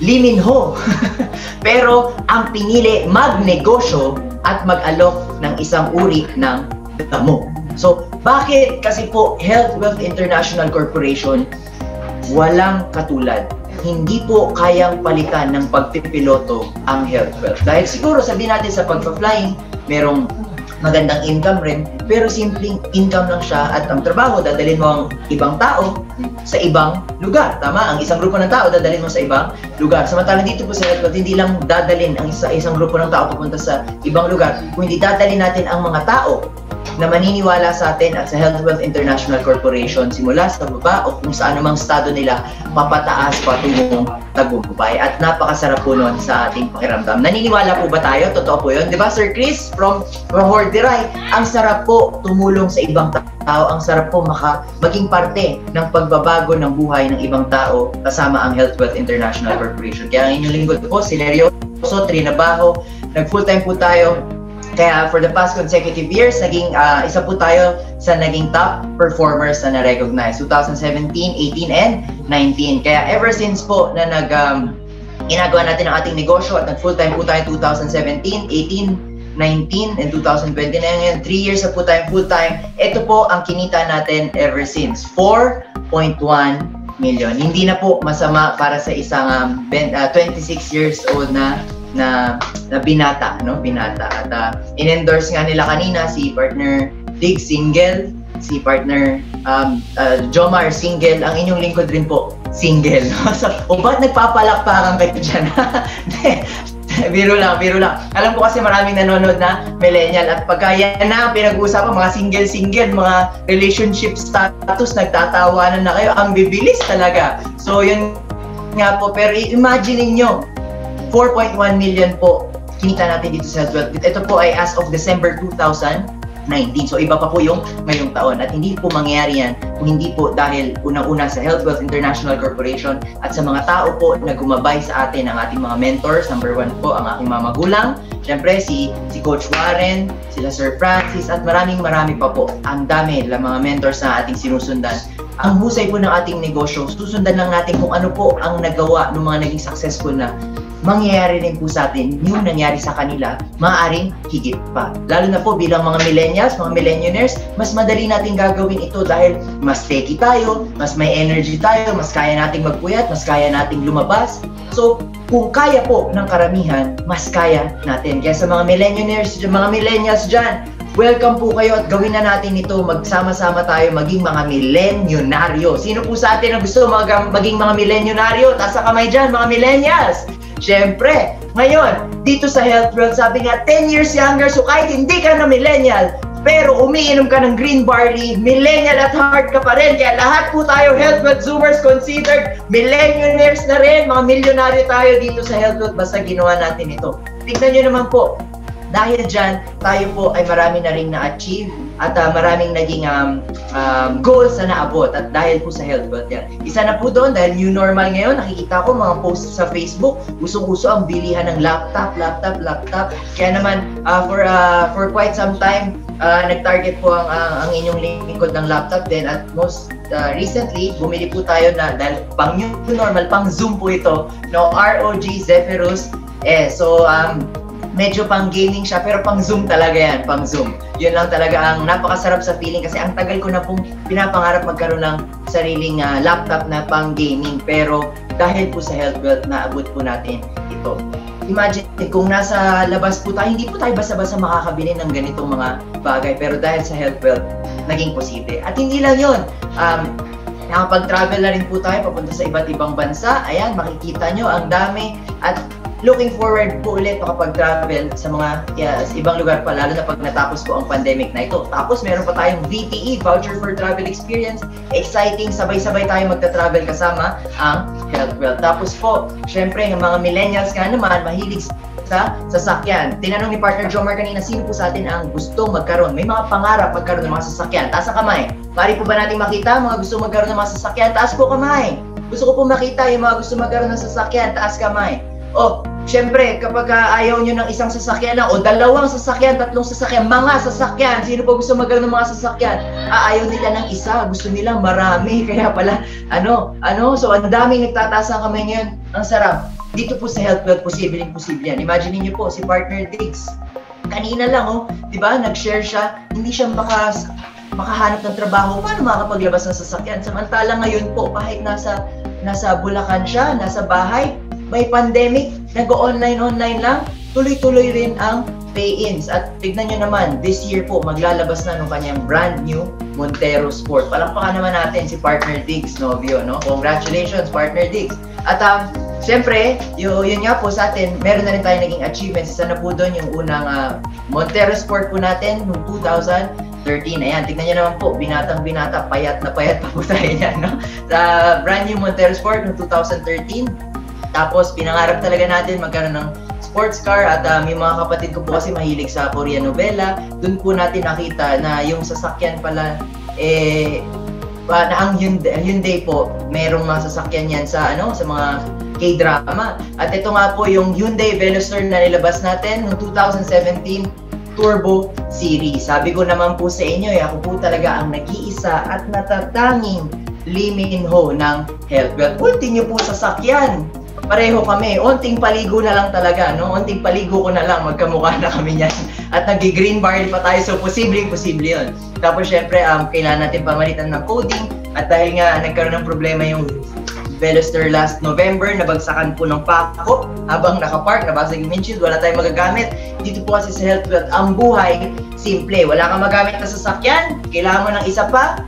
liminho. Pero ang pinili, magnegosyo at mag-alok ng isang uri ng damo. So, bakit? Kasi po, Health Wealth International Corporation, walang katulad. Hindi po kayang palitan ng pagpipiloto ang Health Wealth. Dahil siguro, sabihin natin sa pagpa-flying, merong magandang income rin, pero simpleng income lang siya at ang trabaho, dadalhin mo ang ibang tao sa ibang lugar. Tama? Ang isang grupo ng tao, dadalhin mo sa ibang lugar. Samantalang dito po sa Health Wealth, hindi lang dadalhin ang isa, isang grupo ng tao papunta sa ibang lugar, kundi dadalhin natin ang mga tao na maniniwala sa atin at sa Health Wealth International Corporation simula sa baba o kung saan namang estado nila papataas patungong tagumpay. At napakasarap po nun sa ating pakiramdam. Naniniwala po ba tayo? Totoo po yun. Diba Sir Chris from, from Horderay? Ang sarap po tumulong sa ibang tao. Ang sarap po maka, maging parte ng pagbabago ng buhay ng ibang tao kasama ang Health Wealth International Corporation. Kaya ang inyong lingkod po, sileryoso, trinabaho, nag-full-time po tayo. Kaya for the past consecutive years, naging uh, isa po tayo sa naging top performers na na-recognize. twenty seventeen, eighteen, and nineteen. Kaya ever since po na nag, um, ginagawa natin ang ating negosyo at nag-full-time po tayo twenty seventeen, eighteen, nineteen, and twenty twenty na ngayon, three years na po tayo full-time. Ito po ang kinita natin ever since, four point one million. Hindi na po masama para sa isang um, twenty-six years old na na, na binata, no? Binata. At uh, in-endorse nga nila kanina si partner Dig Single, si partner um, uh, Joemar Single, ang inyong lingkod rin po, Single. So, o ba't nagpapalakpakan kayo dyan? Biro lang, biro lang. Alam ko kasi maraming nanonood na millennial at pagka yan na pinag-uusapan, mga single-single, mga relationship status, nagtatawanan na kayo. Ang bibilis talaga. So yun nga po, pero imagine nyo, four point one million po kinita natin dito sa Health Wealth. Ito po ay as of December two thousand nineteen. So iba pa po yung ngayong taon. At hindi po mangyayari yan kung hindi po dahil unang-una sa Health Wealth International Corporation at sa mga tao po na gumabay sa atin, ang ating mga mentors. Number one po, ang aking mga magulang. Siyempre si, si Coach Warren, sila Sir Francis, at maraming marami pa po. Ang dami ng mga mentors na ating sinusundan. Ang husay po ng ating negosyo, susundan lang natin kung ano po ang nagawa ng mga naging successful na mangyayari rin po sa atin yung nangyari sa kanila, maaaring higit pa. Lalo na po bilang mga millennials, mga millionaires, mas madali natin gagawin ito dahil mas techy tayo, mas may energy tayo, mas kaya nating magpuyat, mas kaya nating lumabas. So, kung kaya po ng karamihan, mas kaya natin. Kaya sa mga millionaires, mga millennials dyan, welcome po kayo at gawin na natin ito, magsama-sama tayo maging mga milenyonaryo. Sino po sa atin ang gusto mag maging mga milenyonaryo? Taas ang kamay dyan, mga millennials! Siyempre, ngayon, dito sa Health Wealth, sabi nga ten years younger, so kahit hindi ka na millennial, pero umiinom ka ng green barley, millennial at heart ka pa rin. Kaya lahat po tayo, Health Wealth Zoomers considered, millionaires na rin, mga milyonaryo tayo dito sa Health Wealth, basta ginawa natin ito. Tignan nyo naman po, dahil dyan, tayo po ay marami na rin na-achieve at uh, maraming naging um, um, goals na naabot at dahil po sa Health Wealth yan. Isa na po doon, dahil new normal ngayon, nakikita ko mga posts sa Facebook, usong-uso ang bilihan ng laptop, laptop, laptop. Kaya naman, uh, for, uh, for quite some time, uh, nag-target po ang, uh, ang inyong lingkod ng laptop din at most uh, recently, bumili po tayo na, dahil pang new normal, pang Zoom po ito, no, R O G Zephyrus. Eh, so, um, medyo pang gaming siya, pero pang Zoom talaga yan, pang Zoom. Yun lang talaga ang napakasarap sa feeling kasi ang tagal ko na pong pinapangarap magkaroon ng sariling uh, laptop na pang gaming. Pero dahil po sa Health Wealth, naabot po natin ito. Imagine kung nasa labas po tayo, hindi po tayo basta-basta makakabili ng ganitong mga bagay. Pero dahil sa Health Wealth, naging posible. At hindi lang yun. Um, Nakapag-travel na rin po tayo papunta sa iba't ibang bansa. Ayan, makikita nyo, ang dami. At looking forward po ulit makapag-travel sa mga yeah, sa ibang lugar pa, lalo na pag natapos po ang pandemic na ito. Tapos meron pa tayong V T E, Voucher for Travel Experience. Exciting, sabay-sabay tayo magta-travel kasama ang Health Wealth. Tapos po, syempre, ng mga millennials nga naman, mahilig sa sasakyan. Tinanong ni partner Joemar kanina, sino po sa atin ang gusto magkaroon? May mga pangarap magkaroon ng mga sasakyan. Taas ang kamay. Pari po ba natin makita mga gusto magkaroon ng mga sasakyan? Taas po kamay. Gusto ko po makita yung mga gusto magkaroon ng sasakyan. Taas kamay. O, syempre, kapag uh, ayaw nyo ng isang sasakyan lang, o dalawang sasakyan, tatlong sasakyan, mga sasakyan, sino po gusto magkaroon ng mga sasakyan? Ah, ayaw nila ng isa, gusto nila marami. Kaya pala, ano, ano, so ang daming nagtataas ang kamay ngayon. Ang sarap. Dito po sa Health Wealth, posibleng posible yan. Imagine niyo po si partner Diggs. Kanina lang, oh, di ba, nag-share siya, hindi siya maka, makahanap ng trabaho, paano makapaglabas ng sasakyan? Samantala ngayon po, kahit nasa, nasa Bulacan siya, nasa bahay, may pandemic, nag-online-online lang, tuloy-tuloy rin ang pay-ins. At tignan nyo naman, this year po, maglalabas na ng kanyang brand new Montero Sport. Palakpakan naman natin si partner Diggs Noveo, no? Congratulations, partner Diggs. At um, siyempre, yun nga po sa atin, meron na rin tayo naging achievements. Isa na po doon yung unang uh, Montero Sport po natin noong two thousand thirteen. Ayan, tignan nyo naman po, binatang-binata, payat na payat pa po tayo yan, no? Sa brand new Montero Sport noong two thousand thirteen. Tapos, pinangarap talaga natin magkaroon ng sports car at um, yung mga kapatid ko po kasi mahilig sa Korean novela. Doon po natin nakita na yung sasakyan pala, eh, na ang Hyundai, Hyundai po, merong mga sasakyan yan sa, ano, sa mga K-drama. At ito nga po yung Hyundai Veloster na nilabas natin noong two thousand seventeen. Turbo Series. Sabi ko naman po sa inyo, eh, ako po talaga ang nag-iisa at natatanging liminho ng Health Wealth. Ulti nyo po sasakyan. Pareho kami. Unting paligo na lang talaga, no? Unting paligo ko na lang. Magkamukha na kami niyan. At nag-green barley pa tayo. So, posibleng posible yun. Tapos, syempre, um, kailangan natin pamalitan ng coding. At dahil nga, nagkaroon ng problema yung Veloster last November, nabagsakan po ng pako habang nakapark, nabasag yung windshield, wala tayong magagamit. Dito po kasi sa Health Wealth, ang buhay, simple. Wala kang magamit na sasakyan, kailangan mo ng isa pa,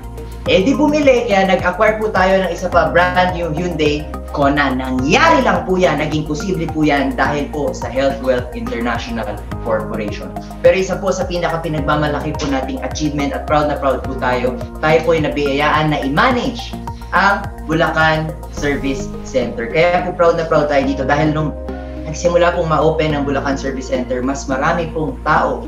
eh di bumili, kaya nag-acquire po tayo ng isa pa, brand new Hyundai Kona. Nangyari lang po yan, naging posible po yan dahil po sa Health Wealth International Corporation. Pero isa po sa pinaka-pinagmamalaki po nating achievement at proud na proud po tayo, tayo po ay nabiyayaan na i-manage ang Bulacan Service Center. Kaya po proud na proud tayo dito dahil nung nagsimula pong ma-open ang Bulacan Service Center, mas marami pong tao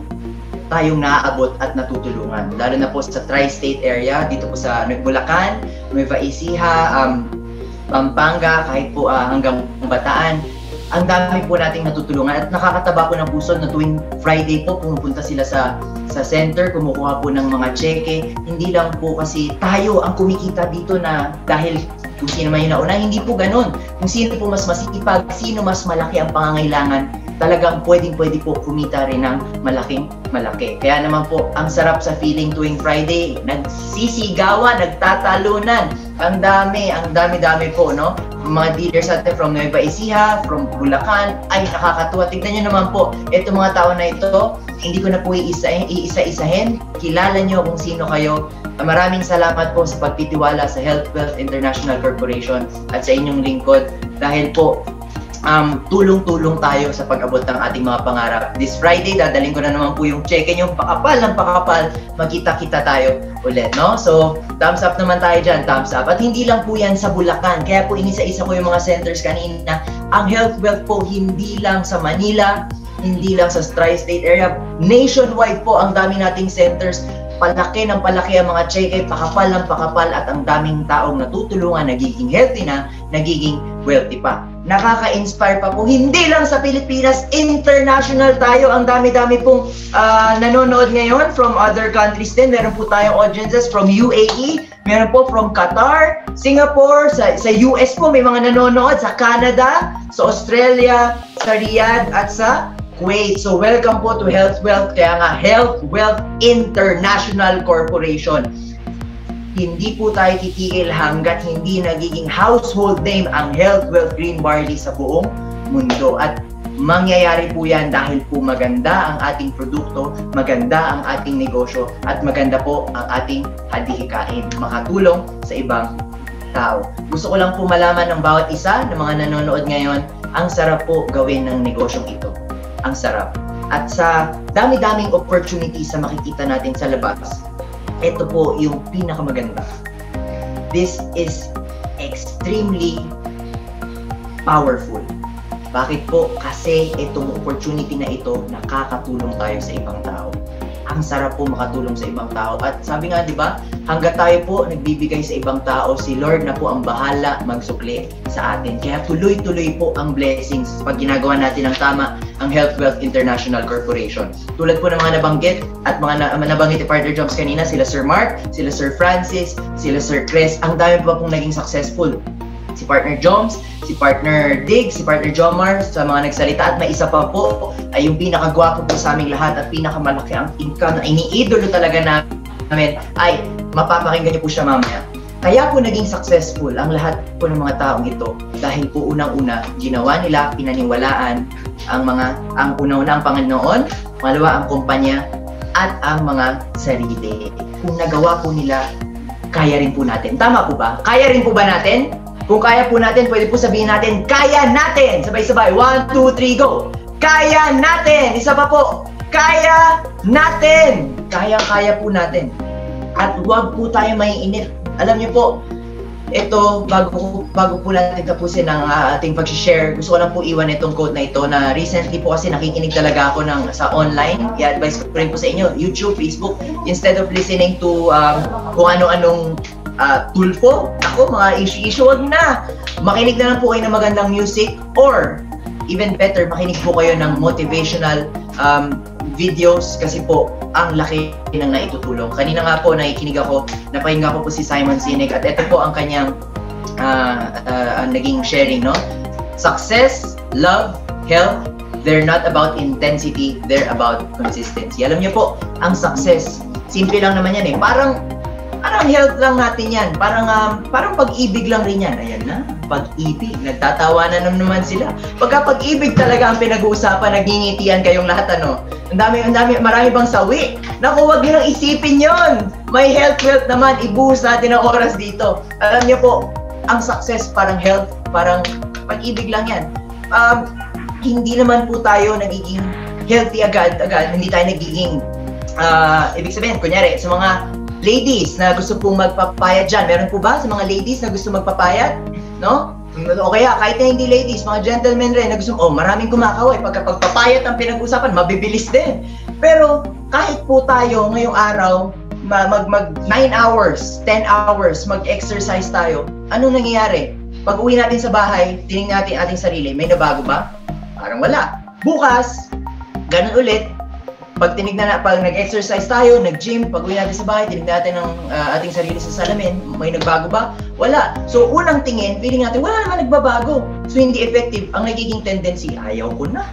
tayong naaabot at natutulungan. Lalo na po sa tri-state area, dito po sa Bulacan, Nueva Ecija, um, Pampanga, kahit po uh, hanggang Bataan. Ang dami po nating natutulungan at nakakataba po ng puso na tuwing Friday po pumupunta sila sa sa center, kumukuha po ng mga cheque. Hindi lang po kasi tayo ang kumikita dito na dahil kung sino man yung nauna, hindi po ganun. Kung sino po mas masipag, sino mas malaki ang pangangailangan, talagang pwedeng-pwede po kumita rin ng malaking malaki. Kaya naman po, ang sarap sa feeling tuwing Friday, nagsisigawan, nagtatalunan. Ang dami, ang dami-dami po, no? Mga dealers natin from Nueva Ecija, from Bulacan, ay nakakatuwa. Tignan nyo naman po, itong mga tao na ito, hindi ko na po iisa-isahin. Kilala nyo kung sino kayo. Maraming salamat po sa pagtitiwala sa Health Wealth International Corporation at sa inyong lingkod dahil po um, tulong-tulong tayo sa pag-abot ng ating mga pangarap. This Friday, dadaling ko na naman po yung check-in, yung pakapal ng pakapal. Magkita-kita tayo ulit, no? So, thumbs up naman tayo dyan, thumbs up. At hindi lang po yan sa Bulacan. Kaya po inisa-isa ko yung mga centers kanina. Ang Health Wealth po, hindi lang sa Manila, hindi lang sa tri-state area. Nationwide po ang dami nating centers. Palaki ng palaki ang mga check-in, pakapal ng pakapal, at ang daming taong natutulungan, nagiging healthy na, nagiging wealthy pa. Nakaka-inspire pa po, hindi lang sa Pilipinas, international tayo. Ang dami-dami pong uh, nanonood ngayon from other countries din. Meron po tayong audiences from U A E, meron po from Qatar, Singapore, sa, sa U S po may mga nanonood, sa Canada, sa Australia, sa Riyadh, at sa Kuwait. So welcome po to Health Wealth, kaya nga Health Wealth International Corporation. Hindi po tayo titigil hanggat hindi nagiging household name ang Health Wealth Green Barley sa buong mundo. At mangyayari po yan dahil po maganda ang ating produkto, maganda ang ating negosyo, at maganda po ang ating hadihikain. Makatulong sa ibang tao. Gusto ko lang po malaman ng bawat isa ng mga nanonood ngayon, ang sarap po gawin ng negosyong ito. Ang sarap. At sa dami-daming opportunities na makikita natin sa labas, ito po yung pinakamaganda. This is extremely powerful. Bakit po? Kasi itong opportunity na ito, nakakatulong tayo sa ibang tao. Ang sarap po makatulong sa ibang tao. At sabi nga, di ba, hanggat tayo po nagbibigay sa ibang tao, si Lord na po ang bahala magsukli sa atin. Kaya tuloy-tuloy po ang blessings pag ginagawa natin ng tama ang Health Wealth International Corporation. Tulad po ng mga nabanggit at mga na nabanggit partner jobs kanina, sila Sir Mark, sila Sir Francis, sila Sir Chris. Ang dami pa pong naging successful. Si Partner Joms, si Partner Dig, si Partner Joemar, sa mga nagsalita. At may isa pa po ay yung pinakagwapo po sa aming lahat at pinakamalaki ang income na iniidolo talaga namin ay mapapakinggan niyo po siya mamaya. Kaya po naging successful ang lahat po ng mga taong ito dahil po unang-una ginawa nila, pinaniwalaan ang mga, ang una-una ang Panginoon, pangalawa ang kumpanya at ang mga sarili. Kung nagawa po nila, kaya rin po natin. Tama po ba? Kaya rin po ba natin? Kung kaya po natin, pwede po sabihin natin, kaya natin! Sabay-sabay, one, two, three, go! Kaya natin! Isa pa po, kaya natin! Kaya-kaya po natin. At huwag po tayo maiinip. Alam niyo po, ito, bago, bago po natin tapusin ang uh, ating pag-share, gusto ko lang po iwan itong quote na ito na recently po kasi nakikinig talaga ako ng, sa online. I-advise ko rin po sa inyo, YouTube, Facebook, instead of listening to um, kung ano-anong Uh, tulpo, ako, mga issue-issue, wag na. Makinig na lang po kayo ng magandang music or even better, makinig po kayo ng motivational um, videos kasi po, ang laki ng naitutulong. Kanina nga po, nakikinig ako, napahinga ko po si Simon Sinek at ito po ang kanyang uh, uh, ang naging sharing, no? Success, love, health, they're not about intensity, they're about consistency. Alam niyo po, ang success, simple lang naman yan eh. Parang Parang health lang natin yan. Parang, um, parang pag-ibig lang rin yan. Ayan na, pag-ibig. Nagtatawa na naman sila. Pagka pag-ibig talaga ang pinag-uusapan, nagingitian kayong lahat, ano? Ang dami, ang dami, marami bang sawi? Naku, huwag nilang isipin yon. May health, wealth naman. Ibuhos natin ang oras dito. Alam niyo po, ang success parang health, parang pag-ibig lang yan. Um, hindi naman po tayo nagiging healthy agad-agad. Hindi tayo nagiging, uh, ibig sabihin, kunyari, sa mga ladies na gusto pong magpapayat dyan, meron po ba sa mga ladies na gusto magpapayat? No? O kaya, kahit na hindi ladies, mga gentlemen rin na gusto, oh, maraming kumakaway. Pagka pagpapayat ang pinag-usapan, mabibilis din. Pero kahit po tayo ngayong araw, mag nine hours, ten hours, mag-exercise tayo, ano nangyayari? Pag uwi natin sa bahay, tinignan natin ating sarili, may nabago ba? Parang wala. Bukas, ganun ulit. Pag tinignan na, pag nag-exercise tayo, nag-gym, pag uwi natin sa bahay, tinignan natin ang uh, ating sarili sa salamin, may nagbago ba? Wala. So, unang tingin, feeling natin, wala naman nagbabago. So, hindi effective. Ang nagiging tendency, ayaw ko na.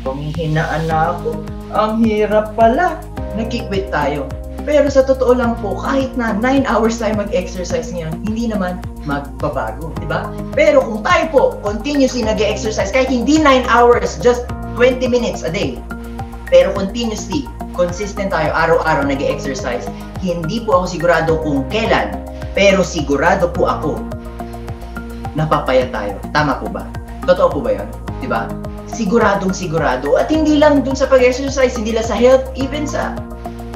Panghihinaan na ako. Ang hirap pala. Nagkikwit tayo. Pero sa totoo lang po, kahit na nine hours tayo mag-exercise ngayon, hindi naman magbabago. Diba? Pero kung tayo po, continuously nag-exercise, kahit hindi nine hours, just twenty minutes a day, pero continuously, consistent tayo, araw-araw nag-exercise. Hindi po ako sigurado kung kailan, pero sigurado po ako, napapayat tayo. Tama po ba? Totoo po ba yan? 'Di ba? Siguradong sigurado. At hindi lang dun sa pag-exercise, hindi lang sa health, even sa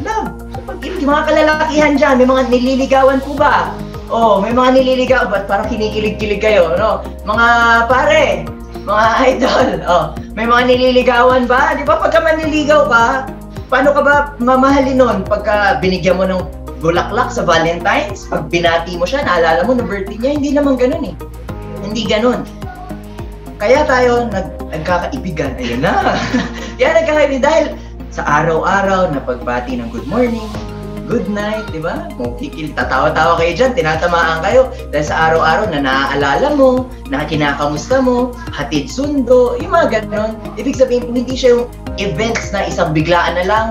love. Sa pag-ibig, mga kalalakihan dyan, may mga nililigawan po ba? Oh, may mga nililigawan, ba't parang kinikilig-kilig kayo, no? Mga pare, mga idol, oh, may mga nililigawan ba? Di ba pagka maniligaw ka, paano ka ba mamahalin nun? Pagka binigyan mo ng gulaklak sa Valentine's, pag binati mo siya, naalala mo na birthday niya, hindi naman ganun eh. Hindi ganun. Kaya tayo nag nagkakaibigan, ayun na. Kaya nagkakaibigan dahil sa araw-araw na pagbati ng good morning, good night, di ba? Kikil, tatawa-tawa kayo dyan, tinatamaan kayo. Dahil sa araw-araw na naaalala mo, na kinakamusta mo, hatid sundo, yung mga ganon. Ibig sabihin, hindi siya yung events na isang biglaan na lang,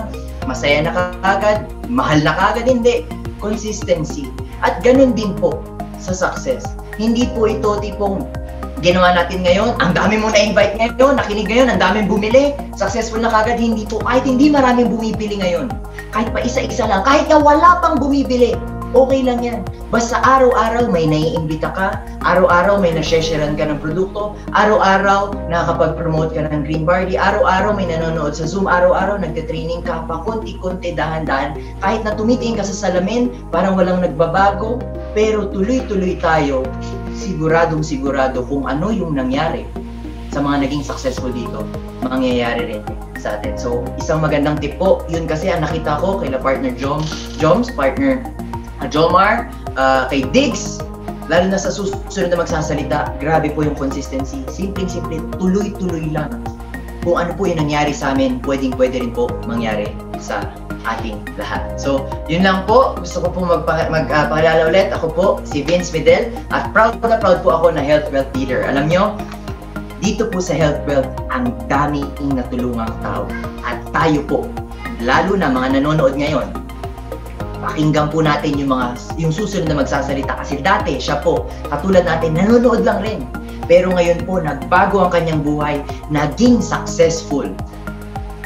masaya na kagad, mahal na kagad, hindi. Consistency. At ganun din po sa success. Hindi po ito tipong ginawa natin ngayon, ang dami mo na-invite ngayon, nakinig ngayon, ang daming bumili, successful na kagad, hindi po, kahit hindi maraming bumibili ngayon, kahit pa isa-isa lang, kahit na wala pang bumibili, okay lang yan. Basta araw-araw may naiimbita ka, araw-araw may nashe-sharean ka ng produkto, araw-araw nakakapag-promote ka ng Green Barley, araw-araw may nanonood sa Zoom, araw-araw nagte-training ka pa, konti-konti, dahan-dahan, kahit na tumitingin ka sa salamin, parang walang nagbabago, pero tuloy-tuloy tayo. Siguradong sigurado kung ano yung nangyari sa mga naging successful dito, mangyayari rin sa atin. So, isang magandang tip po, yun kasi ang nakita ko kay partner Jom, Joms, partner Joemar, uh, kay Diggs, lalo na sa susunod na magsasalita, grabe po yung consistency. Simpleng-simple, tuloy-tuloy lang. Kung ano po yung nangyari sa amin, pwedeng-pwede rin po mangyari sa ating lahat. So, yun lang po. Gusto ko po magpakilala uh, ulit. Ako po, si Vince Medel. At proud na proud po ako na Health Wealth Leader. Alam nyo, dito po sa Health Wealth, ang dami yung natulungang tao. At tayo po, lalo na mga nanonood ngayon, pakinggan po natin yung mga yung susunod na magsasalita. Kasi dati, siya po, katulad natin, nanonood lang rin. Pero ngayon po, nagbago ang kanyang buhay, naging successful.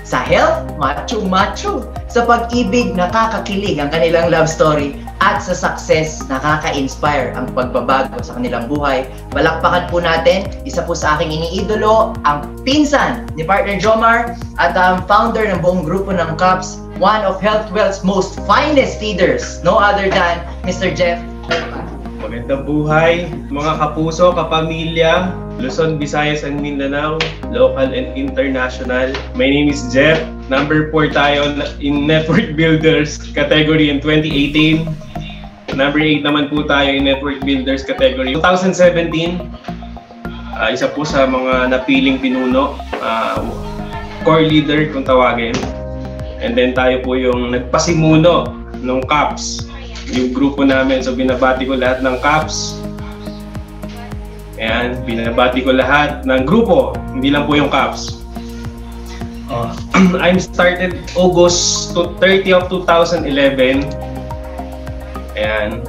Sa health, macho-macho. Sa pag-ibig, nakakakilig ang kanilang love story. At sa success, nakaka-inspire ang pagbabago sa kanilang buhay. Balakpakan po natin, isa po sa aking iniidolo, ang pinsan ni partner Joemar at ang founder ng buong grupo ng C A P S, one of Health Wealth's most finest leaders, no other than Mister Jeff. Magandang buhay, mga kapuso, kapamilya, Luzon, Visayas, and Mindanao, local and international. My name is Jeff, number four tayo in Network Builders category in twenty eighteen. Number eight naman po tayo in Network Builders category twenty seventeen. Uh, isa po sa mga napiling pinuno, uh, core leader kung tawagin. And then tayo po yung nagpasimuno ng C A P S. Yung grupo namin, so binabati ko lahat ng C A P S. Ayan, binabati ko lahat ng grupo, hindi lang po yung C A P S. Uh, I'm started August thirtieth of two thousand eleven. Ayan.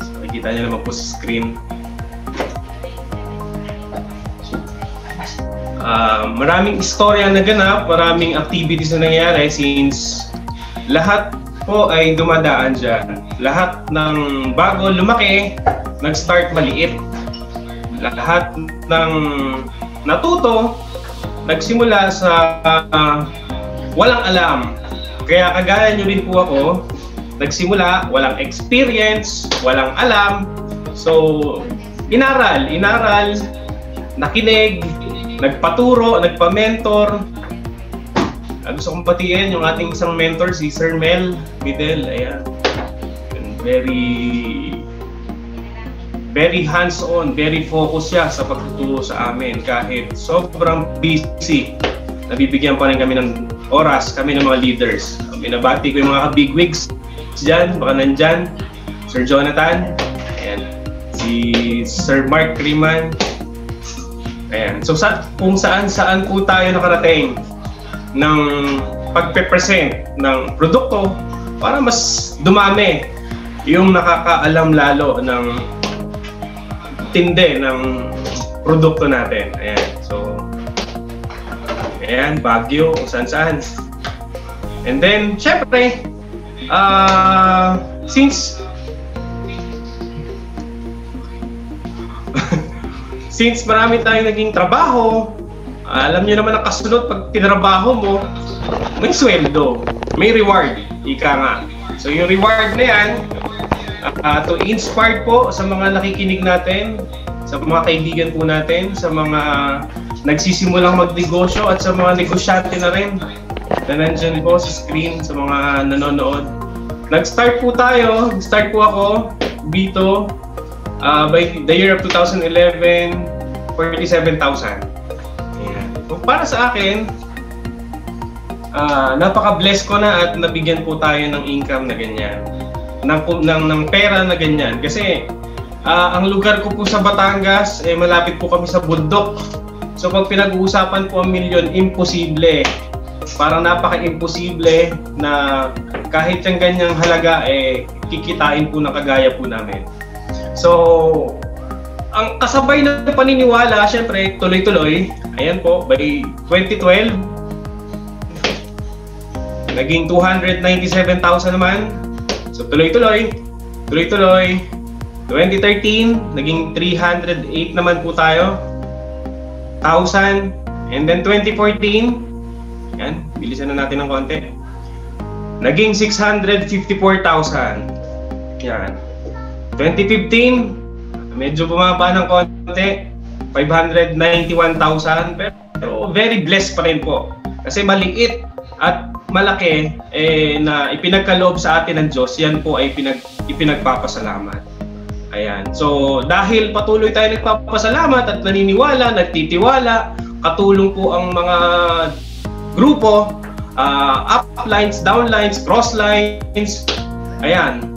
So, nakikita nyo naman po sa screen. Uh, maraming istorya na ganap, maraming activities na nangyari since lahat po ay dumadaan dyan. Lahat ng bago lumaki, nag-start maliit. Lahat ng natuto, nagsimula sa uh, walang alam. Kaya kagaya nyo rin po ako, nagsimula, walang experience, walang alam. So, inaral, inaral, nakinig, nagpaturo, nagpa-mentor. Gusto kong patiin yung ating isang mentor, si Sir Mel Medel. Ayan. Very, very hands-on, very focused siya sa pagtuturo sa amin. Kahit sobrang busy, nabibigyan pa rin kami ng oras, kami ng mga leaders. Binabati ko yung mga bigwigs dyan, baka nandyan. Sir Jonathan, ayan. Si Sir Mark Riemann. Ayan. So sa, kung saan-saan po tayo nakarating ng pagpe-present ng produkto para mas dumami yung nakakaalam lalo ng tindi ng produkto natin. Ayan, so ayan, Baguio, saan-saan. And then, syempre, uh, since since marami tayong naging trabaho, alam niyo naman ang kasunod pag tinrabaho mo, may sweldo, may reward, ika nga. So yung reward na yan, uh, to inspire po sa mga nakikinig natin, sa mga kaibigan po natin, sa mga nagsisimulang magnegosyo at sa mga negosyante na rin na nandiyan po sa screen, sa mga nanonood. Nag-start po tayo, start po ako dito. Uh, by the year of two thousand eleven, forty-seven thousand. Ayan. Para sa akin, uh, napaka-bless ko na at nabigyan po tayo ng income na ganyan. Ng, ng, ng pera na ganyan. Kasi uh, ang lugar ko po sa Batangas, eh, malapit po kami sa bundok. So pag pinag-uusapan po ang milyon, imposible. Parang napaka-imposible na kahit yung ganyang halaga, eh, kikitain po ng kagaya po namin. So, ang kasabay na paniniwala, syempre, tuloy-tuloy. Ayan po, by twenty twelve, naging two hundred ninety-seven thousand naman. So, tuloy-tuloy, tuloy-tuloy. twenty thirteen, naging three hundred eight naman po tayo. one thousand. And then twenty fourteen, ayan, bilisan na natin ng konti. Naging six hundred fifty-four thousand. Ayan. twenty fifteen, medyo bumaba ng konti, five hundred ninety-one thousand, pero very blessed pa rin po. Kasi maliit at malaki eh, na ipinagkaloob sa atin ng Diyos, yan po ay pinag, ipinagpapasalamat. Ayan. So dahil patuloy tayo nagpapasalamat at naniniwala, nagtitiwala, katulong po ang mga grupo, uh, uplines, downlines, crosslines, ayan.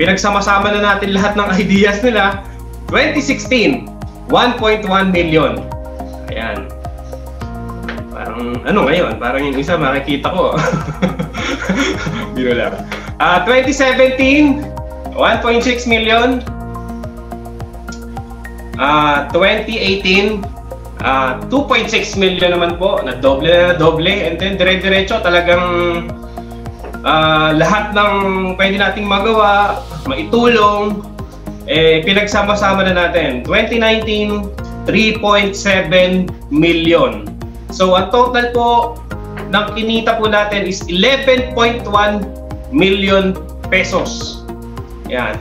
Pinagsama-sama na natin lahat ng ideas nila. twenty sixteen, one point one million. Ayan. Parang, ano ngayon? Parang yung isa makikita ko. Biro lang. Uh, twenty seventeen, one point six million. Uh, twenty eighteen, uh, two point six million naman po. Na-doble na na-doble. And then, dire-diretso talagang... Uh, lahat ng pwede nating magawa, maitulong, eh, pinagsama-sama na natin. twenty nineteen, three point seven million. So, ang total po ng kinita po natin is eleven point one million pesos. Yan.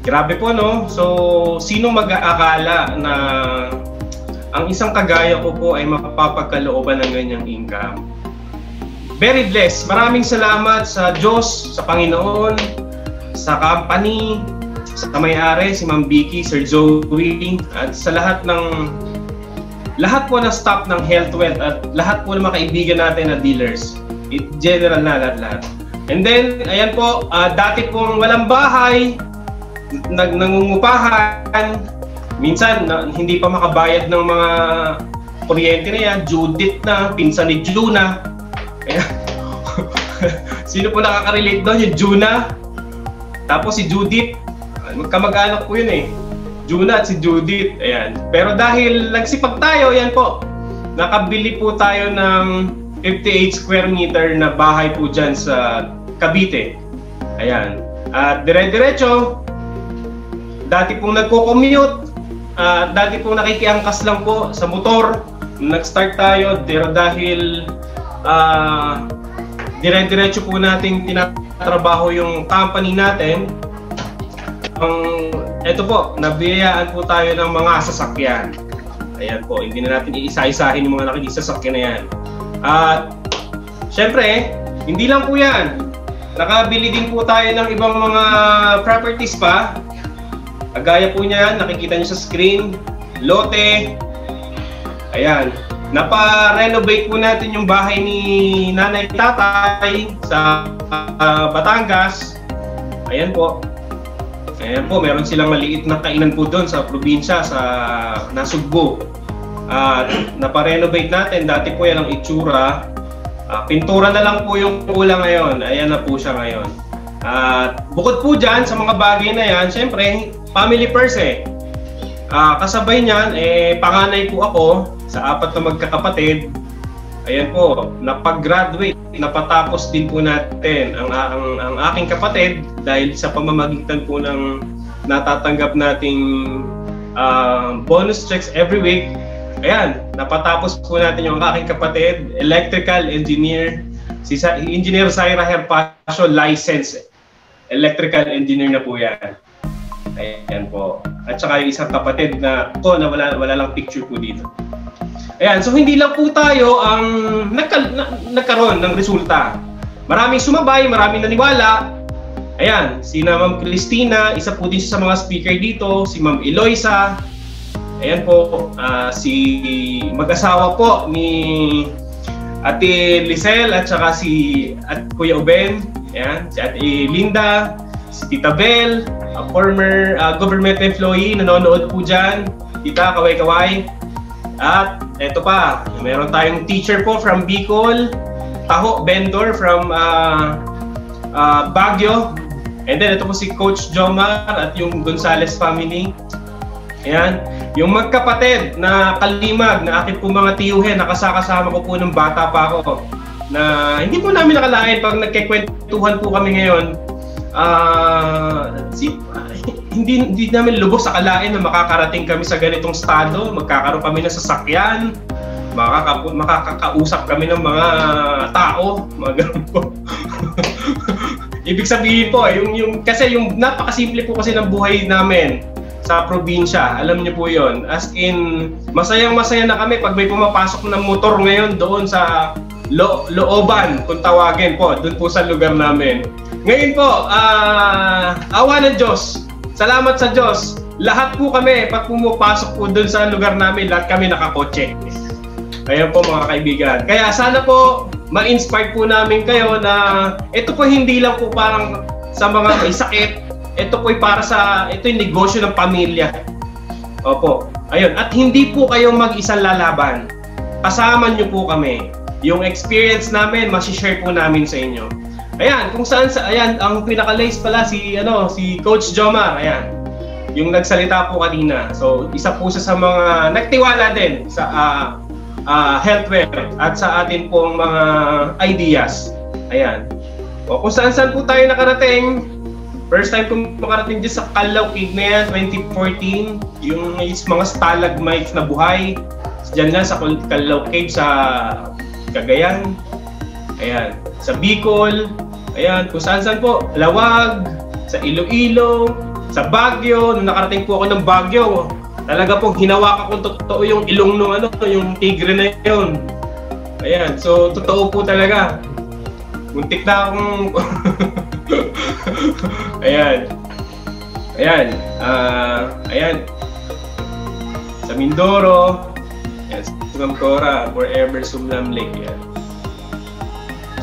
Grabe po, no? So, sino mag-aakala na ang isang kagaya ko po ay mapapagkalooban ng ganyang income? Very blessed. Maraming salamat sa Diyos, sa Panginoon, sa company, sa may-ari, si Ma'am Vicky, Sir Joey, at sa lahat ng lahat po na staff ng Health Wealth at lahat po ng mga kaibigan natin na dealers. It general na lahat-lahat. And then, ayan po, uh, dati pong walang bahay, nag nangungupahan, minsan na, hindi pa makabayad ng mga kuryente na yan, Judith na, pinsan ni Juna. Sino po nakaka-relate doon? Yung Juna, tapos si Judith. Magkamag-anak po yun eh, Juna at si Judith. Ayan. Pero dahil nagsipag tayo, ayan po, nakabili po tayo ng fifty-eight square meter na bahay po dyan sa Cavite. Ayan. At dire-diretso, dati pong nagko-commute, uh, dati pong nakikiangkas lang po sa motor. Nag-start tayo, pero dahil Uh, dire-diretso po natin tinatrabaho yung company natin. Ang eto po, nabiyayaan po tayo ng mga sasakyan. Ayan po, hindi na natin iisa-isahin yung mga nakikisasakyan na yan. At syempre, hindi lang po yan. Nakabili din po tayo ng ibang mga properties pa. Kagaya po niyan, nakikita nyo sa screen, lote. Ayan. Napa-renovate po natin yung bahay ni Nanay Tatay sa uh, Batangas. Ayan po. Ayan po, meron silang maliit na kainan po doon sa probinsya, sa Nasugbo. At uh, napa-renovate natin. Dati po yan ang itsura. Uh, pintura na lang po yung kulang ngayon. Ayan na po siya ngayon. At uh, bukod po dyan sa mga bagay na yan, syempre, family first eh. Uh, kasabay niyan, eh, panganay po ako sa apat na magkakapatid. Ayan po, napag-graduate, napatapos din po natin ang, ang, ang aking kapatid dahil sa pamamagitan po ng natatanggap nating um, bonus checks every week. Ayan, napatapos po natin yung aking kapatid, electrical engineer, si Engineer Zaira Herpacio, licensed electrical engineer na po yan. Ayan po. At saka yung isang kapatid na ko na wala, wala lang picture po dito. Ayan, so hindi lang po tayo ang nagka, na, nagkaroon ng resulta. Maraming sumabay, maraming naniwala. Ayan, si na Ma'am Cristina, isa po din siya sa mga speaker dito, si Ma'am Eloisa. Ayan po, uh, si mag-asawa po ni Ate Lisel at saka si at Kuya Uben. Ayan, si Ate Linda, si Tita Bell, a former uh, government employee, nanonood po dyan. Tita, kaway-kaway. At eto pa, meron tayong teacher po from Bicol, Taho Bendor from uh, uh, Baguio. And then ito po si Coach Joemar at yung Gonzales family. Ayan. Yung magkapatid na kalimag na akin po mga tiyuhin, nakasakasama ko po ng bata pa ako. Na hindi po namin nakalain pag nagkikwentuhan po kami ngayon. Uh, si, uh, hindi, hindi namin lubos sa kalain na makakarating kami sa ganitong estado. Magkakaroon kami ng sasakyan. Makaka makakausap kami ng mga tao. Mga ganun po. Ibig sabihin po, yung, yung, kasi yung napakasimple po kasi ng buhay namin sa probinsya. Alam niyo po yon. As in, masayang-masaya na kami pag may pumapasok ng motor ngayon doon sa lo looban, kung tawagin po, doon po sa lugar namin. Ngayon po, uh, awa ng Diyos. Salamat sa Diyos. Lahat po kami, pag pumapasok po doon sa lugar namin, lahat kami nakakotse. Ayan po mga kaibigan. Kaya sana po, ma-inspire po namin kayo na ito po hindi lang po parang sa mga may sakit. Ito po'y para sa, ito yung negosyo ng pamilya. Opo. Ayun. At hindi po kayo mag-isang lalaban. Kasama nyo po kami. Yung experience namin, masishare po namin sa inyo. Ayan. Kung saan, sa, ayan. Ang pinaka-lace pala si, ano, si Coach Joemar. Ayan. Yung nagsalita po kanina. So, isa po siya sa mga nagtiwala din sa uh, uh, healthware at sa atin pong mga ideas. Ayan. O, kung saan-saan po tayo nakarating, first time kong makarating dyan sa Kalaw Cave na yan, twenty fourteen. Yung, yung mga stalagmites na buhay. Diyan lang sa Kalaw Cave sa Cagayan. Ayan. Sa Bicol. Ayan. Kung saan saan po. Lawag. Sa Iloilo. Sa Baguio. Nung nakarating po ako ng Baguio, talaga pong hinawakan kung totoo yung ilong nung ano, yung tigre na yun. Ayan. So, totoo po talaga. Muntik na akong... Ayan. Ayan. Uh, ayan. Sa Mindoro. Ayan. Sa Cora. Wherever Sumlam Lake. Ayan.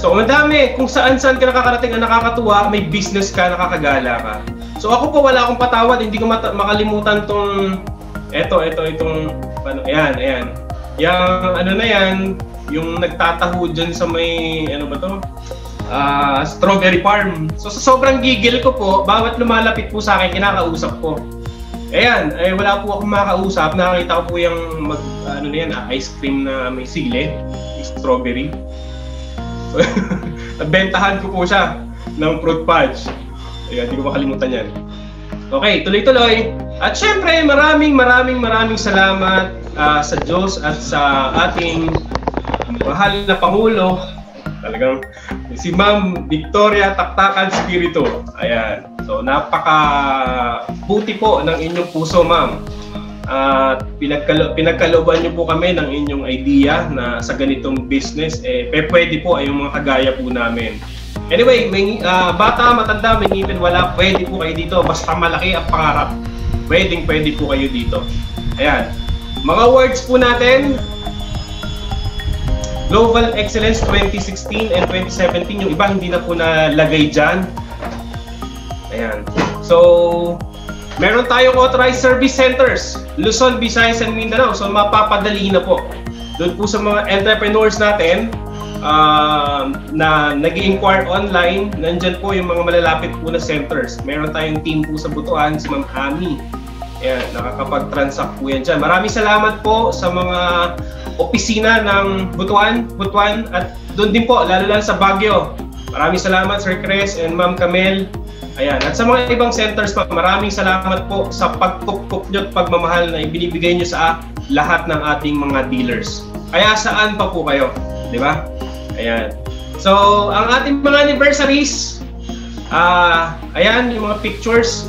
So, madami. Kung saan-saan ka nakakarating na nakakatuwa, may business ka, nakakagala ka. So, ako po wala akong patawad. Hindi ko makalimutan tong... Eto, eto, itong... Paano? Ayan, ayan. Yung ano na yan, yung nagtataho dyan sa may... Ano ba to? Uh, strawberry farm. So sa sobrang gigil ko po, bawat lumalapit po sa akin, kinakausap ko. Ayan, eh, wala po akong makausap. Nakakita ko po yung mag, ano na yan, ice cream na may sili, strawberry. So, bentahan ko po siya ng fruit punch. Ayan, di ko makalimutan yan. Okay, tuloy-tuloy. At syempre, maraming maraming maraming salamat uh, sa Diyos at sa ating mahal na Pangulo. Talagang si Ma'am Victoria Tactacan-Espiritu. Ayan. So, napaka-buti po ng inyong puso, Ma'am. At pinagkalo pinagkaloban niyo po kami ng inyong idea na sa ganitong business, eh, pwede po ay yung mga kagaya po namin. Anyway, may, uh, bata, matanda, may ngipin, wala, pwede po kayo dito. Basta malaki ang pangarap. Pwedeng pwede po kayo dito. Ayan. Mga words po natin. Global Excellence twenty sixteen and twenty seventeen, yung iba hindi na po nalagay dyan. Ayan. So, meron tayong authorized service centers, Luzon, Visayas, and Mindanao. So, mapapadali na po. Doon po sa mga entrepreneurs natin uh, na nag-i-inquire online, nandyan po yung mga malalapit po na centers. Meron tayong team po sa Butuan, si Ma'am Ami. Ayan, nakakapag-transact po yan dyan. Maraming salamat po sa mga opisina ng Butuan, Butuan at doon din po, lalo lang sa Baguio. Maraming salamat Sir Cres and Ma'am Camille. Ayan. At sa mga ibang centers pa, maraming salamat po sa pagkukup nyo at pagmamahal na ibinibigay nyo sa lahat ng ating mga dealers. Kaya saan pa po kayo? Di ba? Ayan. So, ang ating mga anniversaries, uh, ayan, yung mga pictures,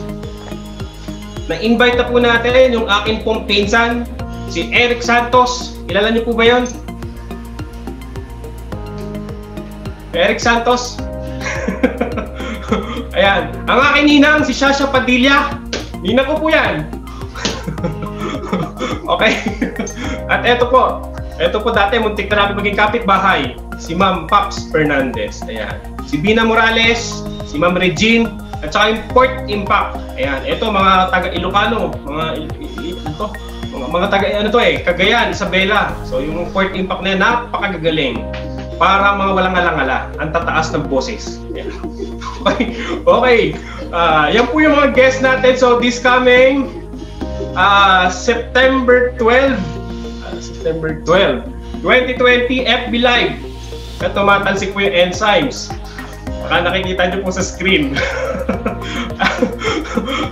na-invite na po natin yung akin pong pinsan, si Eric Santos. Kilala nyo po ba yun? Eric Santos. Ayan. Ang aking ninang, si Shasha Padilla. Ninang ko po yan. Okay. At eto po. Eto po dati, muntik na namin maging kapitbahay. Si Ma'am Paps Fernandez. Ayan. Si Bina Morales. Si Ma'am Regine. At saka yung Port Impact. Ayan. Eto, mga taga-Ilocano. Mga, ito, mga, mga taga, ano to eh, Cagayan, Isabela. So yung Port Impact na yan, napakagagaling. Para mga walang alangala, ang tataas ng boses. Okay, okay. Uh, yan po yung mga guests natin. So this coming uh, September twelfth, twenty twenty, F B Live. At tumatalsik po yung enzymes. Baka nakikita nyo po sa screen.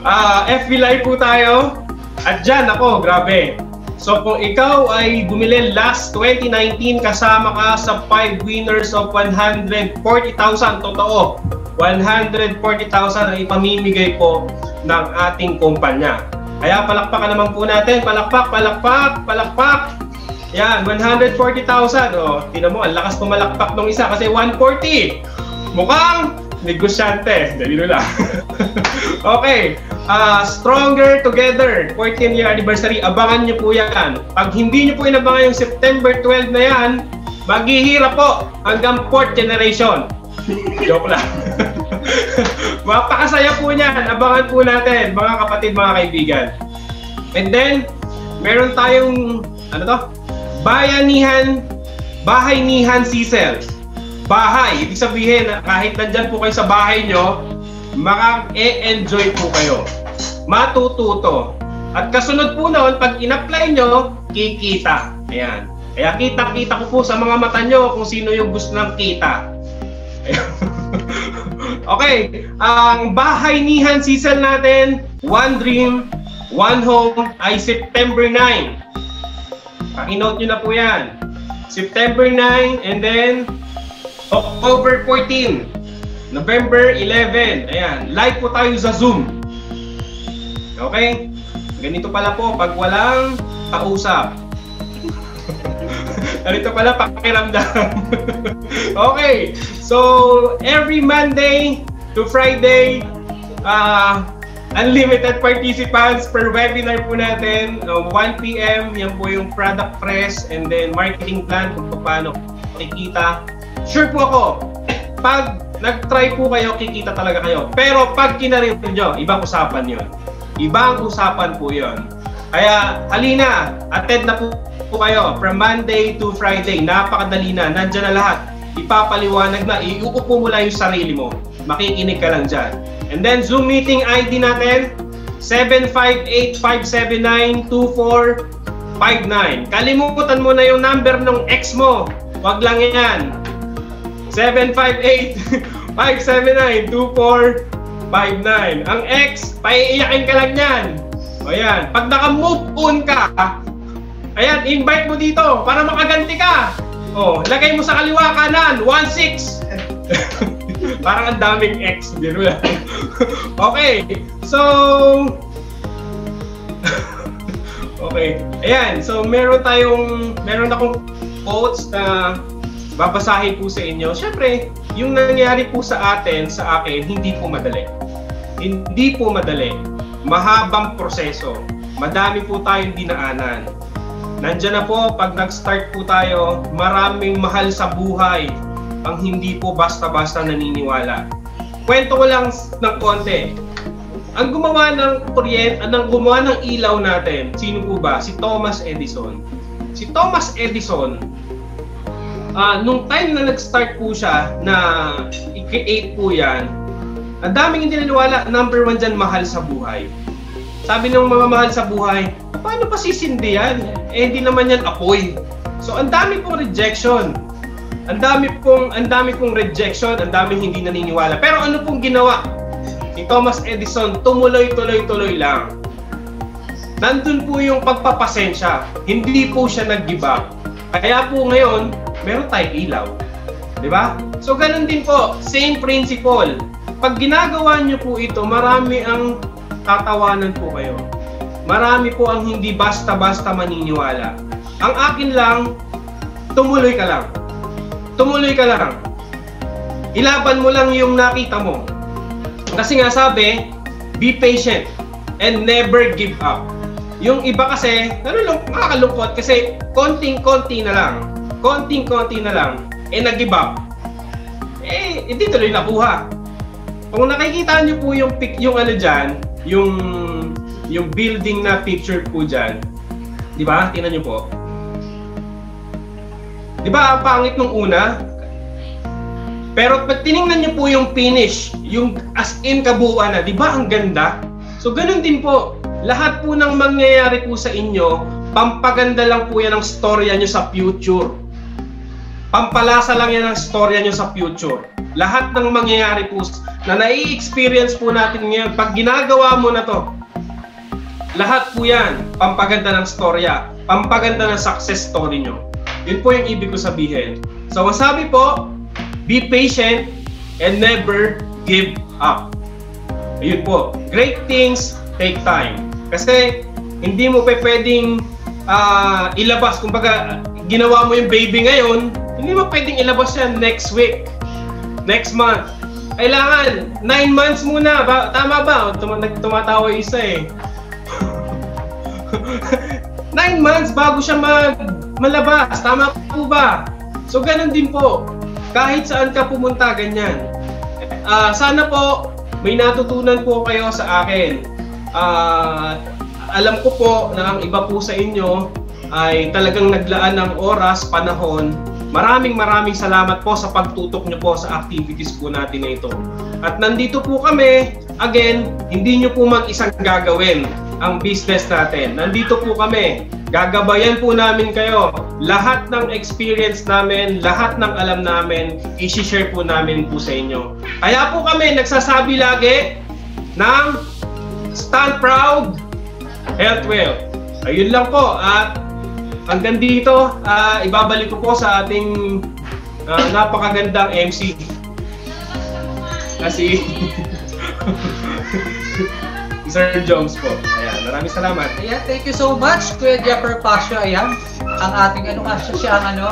uh, F B Live po tayo. At dyan, ako, grabe. So kung ikaw ay bumili last twenty nineteen, kasama ka sa five winners of one hundred forty thousand. Totoo, one hundred forty thousand ang ipamimigay po ng ating kumpanya. Kaya palakpakan naman po natin. Palakpak, palakpak, palakpak. Yan, one hundred forty thousand. O, tingnan mo, ang lakas pumalakpak nung isa kasi one forty. Mukhang negosyante. Dalino lang. Okay. Uh, Stronger Together, fourteenth year anniversary. Abangan nyo po yan. Pag hindi nyo po inabangan yung September twelfth na yan, maghihirap po hanggang fourth generation. Joke lang. Mapakasaya po yan. Abangan po natin, mga kapatid, mga kaibigan. And then, meron tayong, ano to? Bayanihan, Bahay ni Hans Cecil. Bahay. Ibig sabihin, kahit nandyan po kayo sa bahay nyo, maka-e-enjoy po kayo, matututo, at kasunod po noon, pag in-apply nyo, kikita. Ayan. Kaya kita-kita ko po sa mga mata nyo kung sino yung gusto ng kita. Okay, ang bahay ni Hans Cecil natin, One Dream, One Home, ay September ninth. Pakinote nyo na po yan, September ninth, and then October fourteenth, November eleventh. Ayan, live po tayo sa Zoom. Okay? Ganito pala po pag walang kausap. Ganito pala pakiramdam. Okay. So, every Monday to Friday, uh, unlimited participants per webinar po natin. Uh, one P M, yan po yung product press and then marketing plan kung paano makikita. Sure po ako, pag nag-try po kayo, kikita talaga kayo. Pero pag kinarin nyo, ibang usapan yun. Ibang usapan po yun. Kaya, halina, attend na po, po kayo from Monday to Friday. Napakadali na, nandyan na lahat. Ipapaliwanag na, iuupo mo lang yung sarili mo. Makikinig ka lang dyan. And then, Zoom meeting I D natin, seven five eight, five seven nine, two four five nine. Kalimutan mo na yung number ng ex mo. Wag lang yan. seven five eight, five seven nine, two four five nine. Ang ex, paiiyakin ka lang yan. O yan, pag naka-move on ka, ayan, invite mo dito para makaganti ka. O, lagay mo sa kaliwa kanan, one six. Parang ang daming ex. Okay, so okay, ayan, so meron tayong, meron akong quotes na babasahin po sa inyo. Siyempre, yung nangyari po sa atin, sa akin, hindi po madali. Hindi po madali. Mahabang proseso. Madami po tayong dinaanan. Nandiyan na po, pag nag-start po tayo, maraming mahal sa buhay ang hindi po basta-basta naniniwala. Kwento ko lang ng konti. Ang gumawa ng kuryente, ang gumawa ng ilaw natin, sino po ba? Si Thomas Edison. Si Thomas Edison, Uh, nung time na nag-start po siya na i-create po yan, ang daming hindi naniwala. Number one dyan, mahal sa buhay. Sabi ng mga mahal sa buhay, paano pa sisindi yan? Eh, hindi naman yan apoy. So, ang dami pong rejection. Ang dami pong, ang dami pong rejection, ang daming hindi naniniwala. Pero ano pong ginawa ni ni Thomas Edison, tumuloy-tuloy-tuloy lang. Nandun po yung pagpapasensya. Hindi po siya nag-give up. Kaya po ngayon, meron tayong ilaw. Diba? So, ganun din po. Same principle. Pag ginagawa nyo po ito, marami ang tatawanan po kayo. Marami po ang hindi basta-basta maniniwala. Ang akin lang, tumuloy ka lang. Tumuloy ka lang. Ilaban mo lang yung nakita mo. Kasi nga sabi, be patient and never give up. Yung iba kasi, nakakalungkot kasi konting-konti na lang. Konting-konti na lang. Eh, nag-give up. Eh, hindi tuloy nakuha. Kung nakikita nyo po yung, yung ano dyan, yung, yung building na picture po dyan, di ba? Tingnan nyo po. Di ba, ang pangit nung una? Pero pag tinignan nyo po yung finish, yung as in kabuuan na, di ba ang ganda? So ganun din po, lahat po ng mangyayari po sa inyo, pampaganda lang po yan ang storya nyo sa future. Pampalasa lang yan ang storya nyo sa future. Lahat ng mangyayari po na nai-experience po natin ngayon, pag ginagawa mo na to, lahat po yan, pampaganda ng storya, pampaganda ng success story nyo. Yun po yung ibig ko sabihin. So, masabi po, be patient and never give up. Ayun po. Great things take time. Kasi, hindi mo pa pwedeng uh, ilabas. Kung baga, ginawa mo yung baby ngayon, hindi mo pwedeng ilabas yan next week, next month. Kailangan, nine months muna. Ba, tama ba? Tum tumatawa yung isa eh. Nine months bago siya mag malabas, tama po ba? So ganun din po, kahit saan ka pumunta, ganyan. Uh, sana po, may natutunan po kayo sa akin. Uh, alam ko po na ang iba po sa inyo ay talagang naglaan ng oras, panahon. Maraming maraming salamat po sa pagtutok nyo po sa activities po natin na ito. At nandito po kami, again, hindi nyo po mag-isang gagawin ang business natin. Nandito po kami. Gagabayan po namin kayo. Lahat ng experience namin, lahat ng alam namin, i-share po namin po sa inyo. Kaya po kami nagsasabi lagi ng stand proud, health well. Ayun lang po. At hanggang dito, uh, ibabalik ko po sa ating uh, napakagandang M C. Kasi Sir Jones po. Ayan, maraming salamat. Ayan, thank you so much, Kuya Jeffer Pasio. Ayan, ang ating ano, asya siya ang ano.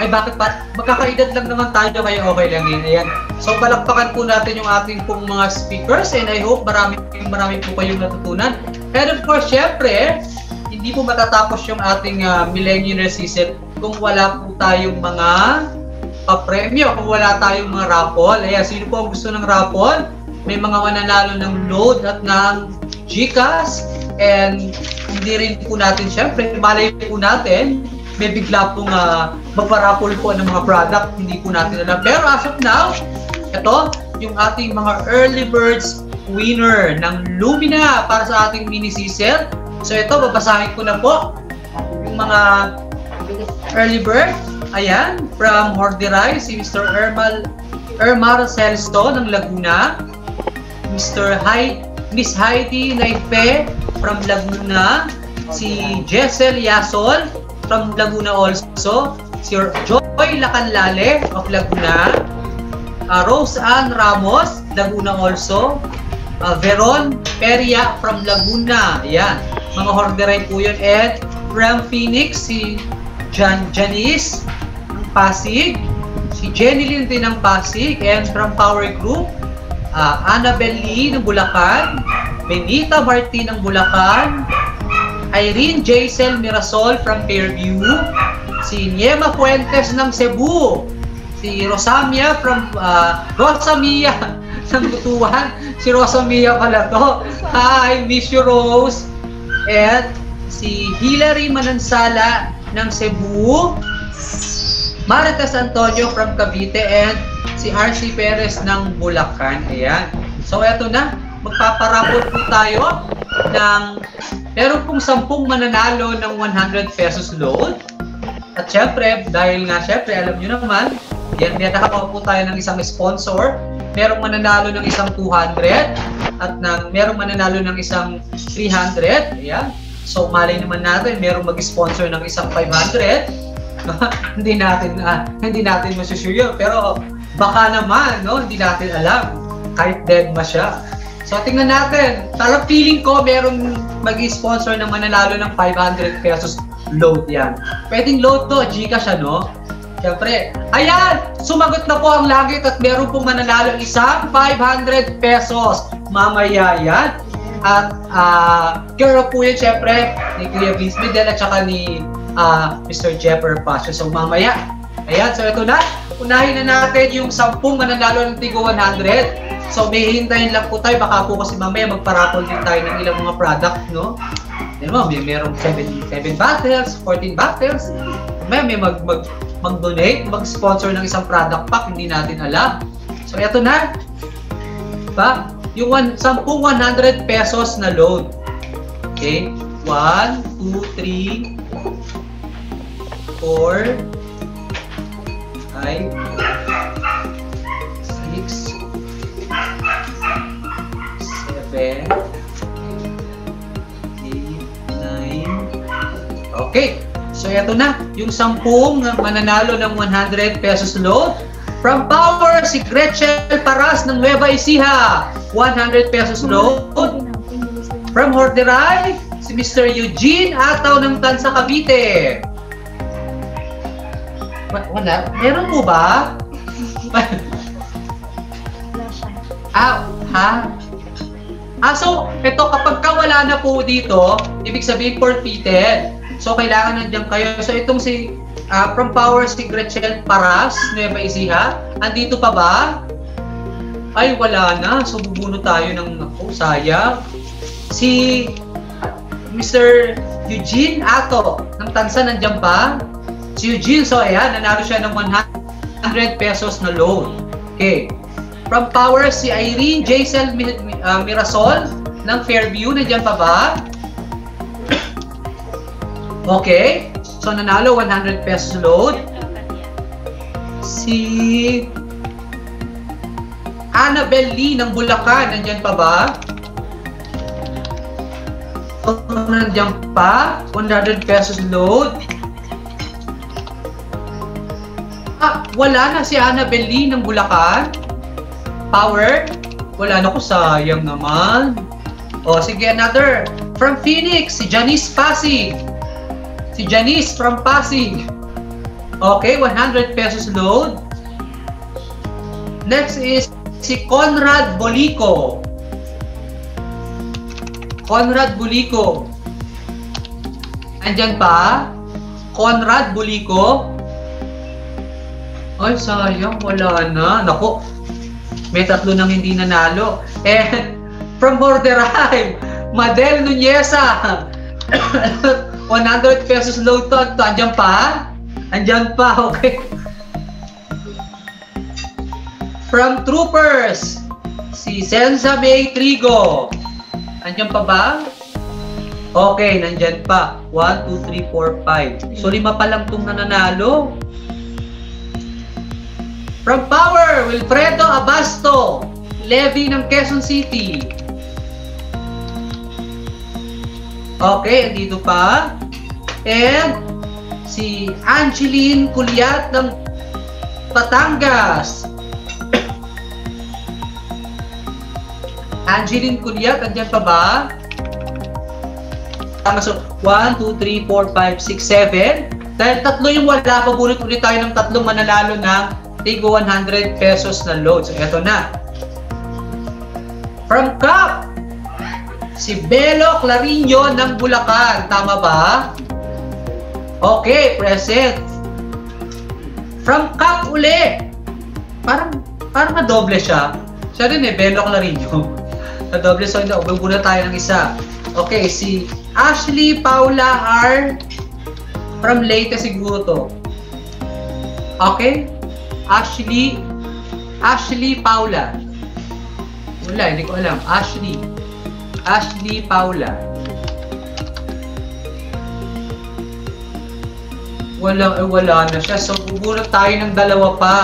Ay, bakit pa? Magkakaedad lang naman tayo kaya okay lang yun. Ayan. So, palakpakan po natin yung ating pong mga speakers and I hope marami, marami po kayong natutunan. And of course, syempre, hindi po matatapos yung ating uh, Millionaire Season kung wala po tayong mga papremyo, kung wala tayong mga raffle. Ayan, sino po ang gusto ng raffle? May mga mananalo ng load at ng GCash and hindi rin po natin syempre, malay po natin, may bigla pong uh, magparapol po ng mga product, hindi po natin alam. Pero as of now, ito yung ating mga early birds winner ng Lumina para sa ating mini season. So ito, babasahin ko na po yung mga early bird. Ayan, from Horderay, si Mister Ermal, Ermar Celsto ng Laguna. Mister Hi, Miss Heidi Naife from Laguna, si Jessel Yasol from Laguna also, si Joy Lacanlale of Laguna, uh, Rose Ann Ramos, Laguna also, uh, Veron Peria from Laguna, yan, mga Horderay po yun, at from Phoenix, si Jan Janice ng Pasig, si Jenny Lynn din ng Pasig, and from Power Group, Uh, Annabel Lee ng Bulacan, Benita Martin ng Bulacan, Irene Jaisel Mirasol from Fairview, si Niema Fuentes ng Cebu, si Rosamia from uh, Rosamia ng Butuan, si Rosamia pala to. Hi, miss you Rose. At si Hilary Manansala ng Cebu, Marites Antonio from Cavite, and si R C Perez ng Bulacan. Ayan. So, eto na. Magpaparapot po tayo ng meron pong sampung mananalo ng one hundred pesos load. At syempre, dahil nga syempre, alam nyo naman, yan, yan nakakawa po tayo ng isang sponsor merong mananalo ng isang two hundred at ng, merong mananalo ng isang three hundred. Ayan. So, malay naman natin, merong mag-sponsor ng isang five hundred. Hindi natin ah, hindi natin masusure yun. Pero baka naman, no? Hindi natin alam. Kahit dead ma siya. So, tingnan natin. Parang feeling ko, merong mag-sponsor na mananalo ng five hundred pesos load yan. Pwedeng load to, Gcash ano? Siyempre. Ayan! Sumagot na po ang langit at meron pong mananalo isang five hundred pesos. Mamaya yan. At uh, kaya po yun, siyempre, ni Kuya Vince Medel at saka ni uh, Mister Jeffer Pasha. So, mamaya. Ayan, so ito na. Unahin na natin yung ten mananalo ng Tigo one hundred. So, may hintayin lang po tayo. Baka po kasi mamaya magparakol din tayo ng ilang mga product, no? Ayan mo, may merong seven battles, fourteen battles. May may mag, mag, mag-donate, mag-sponsor ng isang product pack, hindi natin alam. So, eto na. Diba? Yung one, ten, one hundred pesos na load. Okay? one, two, three, four, five, six, seven, eight, nine. Okay. So, eto na. Yung sampung mananalo ng one hundred pesos load. From Power, si Gretchen Paras ng Nueva Ecija. one hundred pesos load. From Horderay, si Mister Eugene Ataw ng Tansa, Cavite. Wala? Meron mo ba? Ah, ha? Ah, so, ito, kapag wala na po dito, ibig sabihin forfeited. So, kailangan nandiyan kayo. So, itong si, uh, from Power, si Gretchen Paras, Nueva Ecija. Andito pa ba? Ay, wala na. So, bubuno tayo ng, ako, sayang. Si Mister Eugene Ato, ng Tansa, nandiyan pa? Si Eugene, so, ayan, nanalo siya ng one hundred pesos na loan. Okay. From Power, si Irene Jaisel uh, Mirasol ng Fairview. Nandiyan pa ba? Okay. So, nanalo one hundred pesos load. Si Annabel Lee ng Bulacan. Nandiyan pa ba? So, nandiyan pa. one hundred pesos load. Ah, wala na si Annabel Lee ng Bulacan. Power? Wala na ko, sayang naman. O, sige, another. From Phoenix, si Janice Pasig. Si Janice from Pasig. Okay, one hundred pesos load. Next is si Conrad Bolico. Conrad Bolico. Andyan pa? Conrad Bolico. Ay, sayang. Wala na. Naku. May tatlo nang hindi nanalo. And from Borderay, Madel Nuneza. one hundred pesos load to. Andiyan pa? Andiyan pa, okay. From Troopers, si Senza May Trigo. Andiyan pa ba? Okay, nandyan pa. one, two, three, four, five. So, lima pa lang itong nananalo. From Power, Wilfredo Abasto, Levy ng Quezon City. Okay, andito pa. And si Angeline Culiat ng Patangas. Angeline Culiat, andyan pa ba? So, one, two, three, four, five, six, seven. Dahil tatlo yung wala, pabunot ulit tayo ng tatlong mananalo ng Tigo one hundred pesos na load. So, eto na. From C U P, si Belo Clarinho ng Bulacan. Tama ba? Okay, present. From C U P uli. Parang, parang na-doble siya. Siya rin eh, Belo Clarinho. Na-doble. So, ubang muna tayo ng isa. Okay, si Ashley Paula R. From Leyte siguro to. Okay. Ashley, Ashley Paula. Wala, hindi ko alam. Ashley. Ashley Paula. Wala, eh, wala na siya. So, gugulat tayo ng dalawa pa.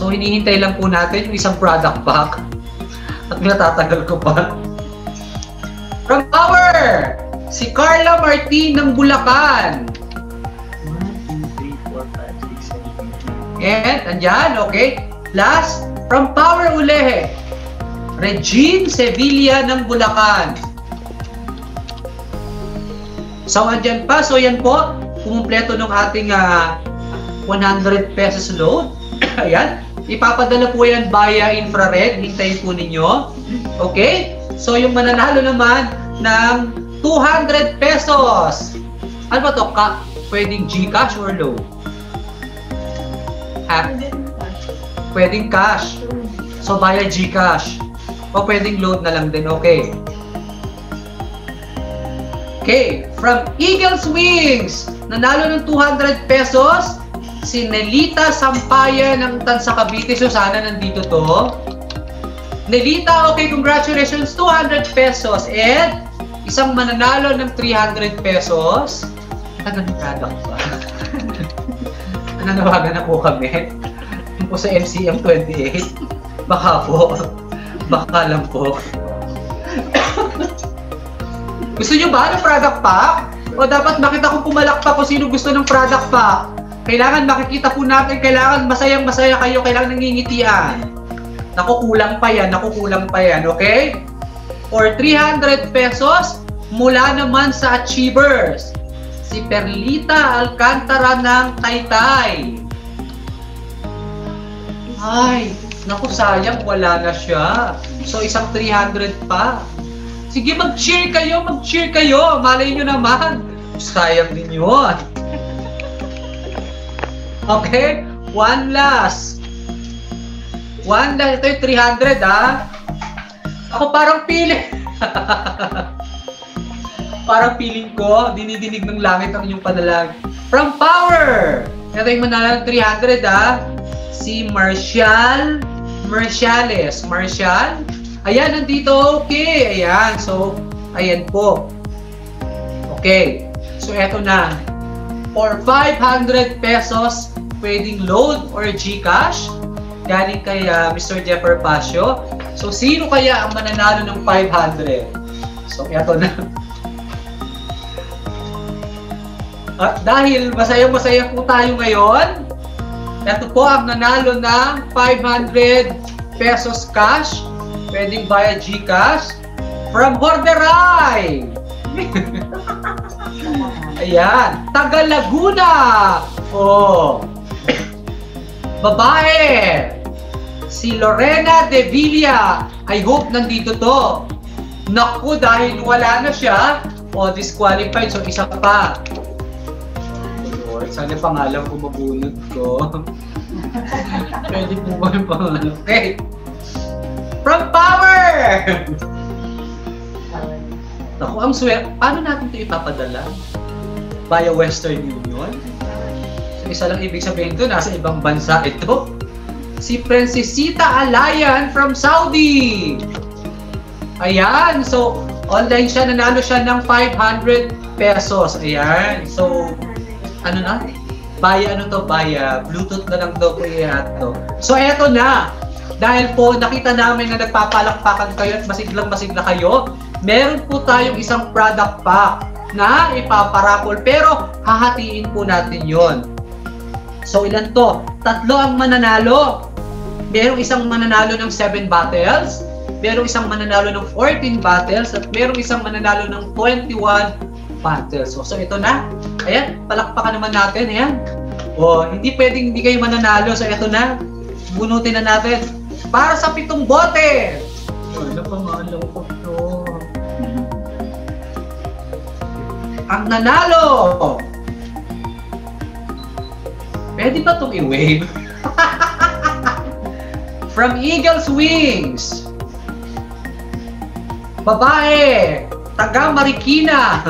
So hinihintay lang po natin yung isang product pack at natatagal ko pa. From our si Carla Martin ng Bulacan. And andyan, okay. Last, from Power Ulehe, Regine Sevilla ng Bulacan. So andyan pa, so yan po, kumumpleto ng ating uh, one hundred pesos load. Ayan, ipapadala po yan via infrared, hintayin po ninyo. Okay, so yung mananalo naman ng two hundred pesos. Ano ba ito? Ka pwedeng Gcash or low? At pwedeng cash. So via Gcash. O pwedeng load na lang din. Okay. Okay. From Eagle Swings, nanalo ng two hundred pesos. Si Nelita Sampaya ng Tansa Cavite. So sana nandito to. Nelita, okay. Congratulations. two hundred pesos. And isang mananalo ng three hundred pesos. Anong product ba? Nanawagan na po kami po sa M C M twenty-eight. Baka po. Baka lang po. Gusto nyo ba ng product pack? O dapat makita kung pumalakpak kung sino gusto ng product pack? Kailangan makikita po natin. Kailangan masayang-masaya kayo. Kailangan nangingitian. Nakukulang pa yan. Nakukulang pa yan. Okay? For three hundred pesos, mula naman sa Achievers. Si Perlita Alcantara ng Taytay. Ay, naku sayang, wala na siya. So isang three hundred pa. Sige, mag-cheer kayo, mag-cheer kayo. Malay nyo naman. Sayang din yun. Okay, one last. One last, ito yung three hundred ha. Ako parang pili. Parang feeling ko, dinidinig ng langit ang inyong panalag. From Power! Ito yung manalo ng three hundred ah. Si Marcial Marciales. Marcial. Ayan, nandito. Okay. Ayan. So, ayan po. Okay. So, eto na. For five hundred pesos, pwedeng load or Gcash. Galing kay uh, Mister Jeffer Pasio. So, sino kaya ang mananalo ng five hundred? So, eto na. At dahil masaya-masaya po tayo ngayon, ito po ang nanalo ng five hundred pesos cash, pwedeng via Gcash, from Horderay! Ayan, taga Laguna! Oh. Babae! Si Lorena De Villa, I hope nandito to. Naku, dahil wala na siya, o oh, disqualified, so isa pa. Sana pangalan ko mabunod ko. Pwede po ba yung pangalan? Okay. From Power! Naku, ang swerte. Paano natin ito ipapadala? Via Western Union? So, isa lang ibig sabihin ito, nasa ibang bansa ito. Si Francisita Alayan from Saudi! Ayan, so online siya, nanalo siya ng five hundred pesos. Ayan, so ano na? Via ano to? Via Bluetooth na lang daw po i-ato. So eto na. Dahil po nakita namin na nagpapalakpakan kayo at masiglang-masigla kayo, meron po tayong isang product pack na ipaparapol. Pero hahatiin po natin yon. So ilan to? Tatlo ang mananalo. Merong isang mananalo ng seven battles. Merong isang mananalo ng fourteen battles. At merong isang mananalo ng twenty-one battles. So, so ito na. Ayan, palakpakan naman natin, ayan. O, hindi pwedeng hindi kayo mananalo. So, eto na. Bunutin na natin. Para sa pitong bote! Wala pa nga, alam ko ito. Ang nanalo! Pwede ba itong i-wave? From Eagle's Wings! Babae! Taga Marikina!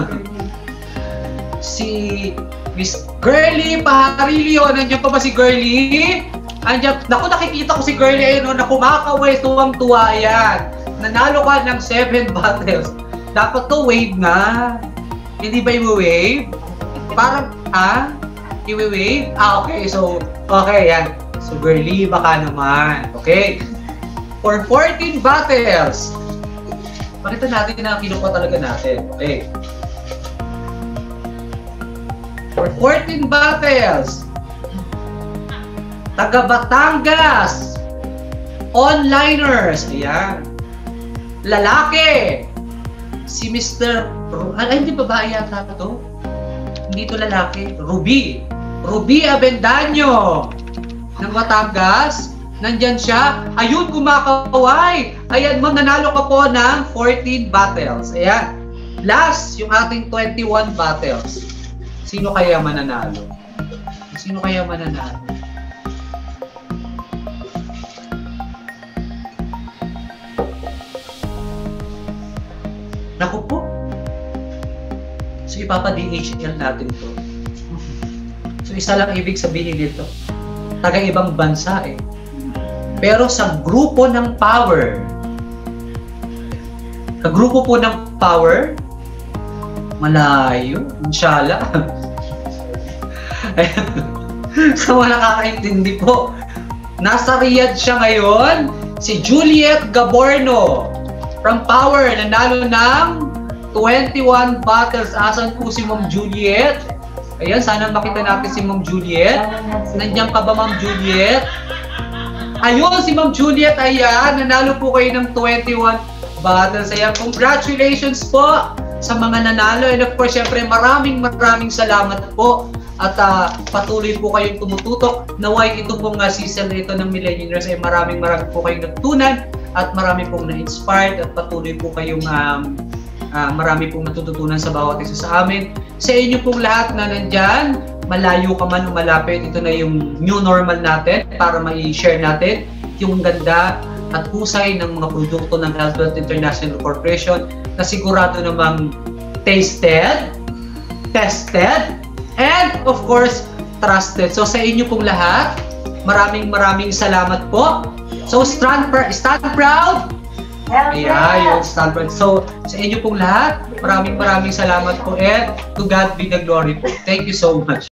Si Miss Girlie Pajarillo. Nandiyan pa ba si Girlie? Andiyan. Naku, nakikita ko si Girlie. Ayun o, nakumakaway. Tuwang-tuwa. Ayan. Nanalo ka ng seven battles. Dapat to wave na. Hindi ba i-wave? Parang, ah? I-wave? Ah, okay. So, okay. Ayan. So girly, baka naman. Okay? For fourteen battles. Makita natin na kinuha talaga natin. Okay? For fourteen battles. Taga Batangas. Onliners. Ayan. Lalaki. Si mister Ay, hindi babae yata ito. Hindi ito lalaki. Ruby. Ruby Avendaño. Ng Batangas. Nandyan siya. Ayun, kumakaway. Ayan, ma'am, nanalo ka po ng fourteen battles. Ayan. Last, yung ating twenty-one battles. Sino kaya mananalo? Sino kaya mananalo? Naku po. So, ipapa-D H L natin to. So, isa lang ibig sabihin nito. Taga-ibang bansa eh. Pero sa grupo ng power, sa grupo po ng power, malayo, inshallah. So, wala kakaintindi po. Nasa Riyadh siya ngayon, si Juliet Gaborno. From Power, nanalo ng twenty-one battles. Asan po si Ma'am Juliet? Ayan, sana makita natin si Ma'am Juliet. Nandiyan ka ba, Ma'am Juliet? Ayun, si Ma'am Juliet, ayan, nanalo po kayo ng twenty-one battles. Ayan, congratulations po sa mga nanalo. And of course, syempre, maraming maraming salamat po. At uh, patuloy po kayong tumututok. Naway ito pong uh, season na ito ng Millennials ay maraming maraming po kayong natutunan. At marami pong na-inspired at patuloy po kayong um, uh, marami pong natututunan sa bawat isa sa amin. Sa inyo pong lahat na nandyan, malayo ka man o malapit, ito na yung new normal natin para ma-share natin yung ganda at husay ng mga produkto ng Health Wealth International Corporation na sigurado namang tasted, tested, and of course, trusted. So sa inyo pong lahat, maraming maraming salamat po. So, stand, stand proud. Yeah, yun, stand proud. So, sa inyo pong lahat, maraming maraming salamat po, and to God be the glory po. Thank you so much.